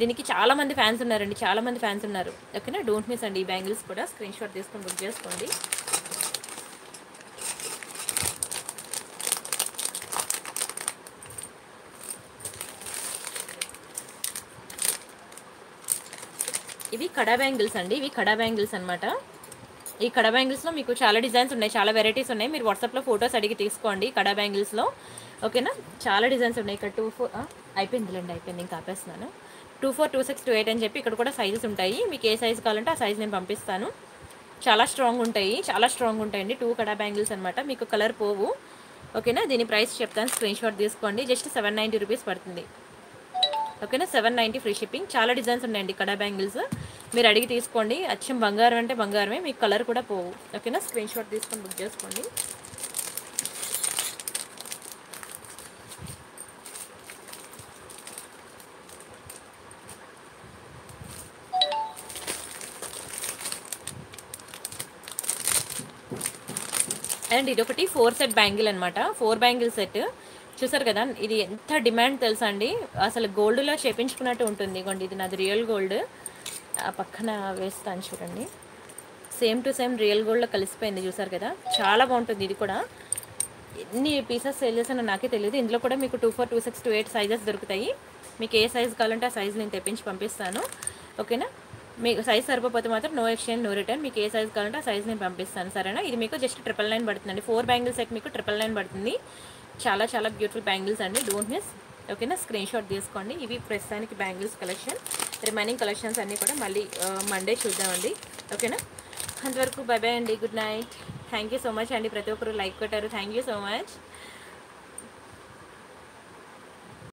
దీనికి చాలామంది ఫ్యాన్స్ ఉన్నారండి, చాలామంది ఫ్యాన్స్ ఉన్నారు. ఓకేనా, డోంట్ మిస్ అండి. ఈ బ్యాంగిల్స్ కూడా స్క్రీన్ షాట్ తీసుకొని బుక్ చేసుకోండి. ఇవి కడా బ్యాంగిల్స్ అండి, ఇవి కడా బ్యాంగిల్స్ అనమాట. ఈ కడా బ్యాంగిల్స్లో మీకు చాలా డిజైన్స్ ఉన్నాయి, చాలా వెరైటీస్ ఉన్నాయి. మీరు వాట్సాప్లో ఫొటోస్ అడిగి తీసుకోండి కడా బ్యాంగిల్స్లో. ఓకేనా, చాలా డిజైన్స్ ఉన్నాయి. ఇక్కడ టూ ఫోర్ అయిపోయిందిలేండి, అయిపోయింది, ఇంకా ఆపేస్తున్నాను. Two four two six two eight అని చెప్పి ఇక్కడ కూడా సైజెస్ ఉంటాయి. మీకు ఏ సైజు కావాలంటే ఆ సైజు నేను పంపిస్తాను. చాలా స్ట్రాంగ్ ఉంటాయి, చాలా స్ట్రాంగ్ ఉంటాయండి. టూ కడా బ్యాంగిల్స్ అనమాట, మీకు కలర్ పోవు. ఓకేనా, దీని ప్రైస్ చెప్తాను, స్క్రీన్ షాట్ తీసుకోండి. జస్ట్ సెవెన్ నైంటీ రూపీస్ పడుతుంది. ఓకేనా, సెవెన్ నైంటీ ఫ్రీ షిప్పింగ్. చాలా డిజైన్స్ ఉన్నాయండి కడా బ్యాంగిల్స్, మీరు అడిగి తీసుకోండి. అచ్చం బంగారం అంటే బంగారమే, మీకు కలర్ కూడా పోవు. ఓకేనా, స్క్రీన్ షాట్ తీసుకొని బుక్ చేసుకోండి. అండ్ ఇది ఒకటి ఫోర్ సెట్ బ్యాంగిల్ అనమాట, ఫోర్ బ్యాంగిల్ సెట్. చూసారు కదా, ఇది ఎంత డిమాండ్ తెలుసా అండి, అసలు గోల్డ్లో చేపించుకున్నట్టు ఉంటుంది. ఇగోండి, ఇది నాది రియల్ గోల్డ్, ఆ పక్కన వేస్తాను చూడండి, సేమ్ టు సేమ్ రియల్ గోల్డ్లో కలిసిపోయింది. చూసారు కదా, చాలా బాగుంటుంది. ఇది కూడా ఎన్ని పీసెస్ సేల్ చేసానో నాకే తెలియదు. ఇందులో కూడా మీకు two four two six two eight sizes దొరుకుతాయి. మీకు ఏ సైజు కావాలంటే ఆ సైజు నేను తెప్పించి పంపిస్తాను. ఓకేనా, మీకు సైజ్ సరిపోతే మాత్రం నో ఎక్స్చేంజ్ నో రిటర్న్. మీకు ఏ సైజ్ కావాలంటే ఆ సైజ్ నేను పంపిస్తాను, సరేనా. ఇది మీకు జస్ట్ ట్రిపుల్ నైన్ పడుతుందండి. ఫోర్ బ్యాంగిల్స్ అయితే మీకు ట్రిపుల్ నైన్ పడుతుంది. చాలా చాలా బ్యూటిఫుల్ బ్యాంగిల్స్ అండి, డోంట్ మిస్. ఓకేనా, స్క్రీన్ షాట్ తీసుకోండి. ఇవి ప్రస్తుతానికి బ్యాంగిల్స్ కలెక్షన్. రిమైనింగ్ కలెక్షన్స్ అన్నీ కూడా మళ్ళీ మండే చూద్దామండి. ఓకేనా, అంతవరకు బై బై అండి, good night. Thank you so much అండి, ప్రతి ఒక్కరు లైక్ కొట్టారు, థ్యాంక్ యూ సో మచ్.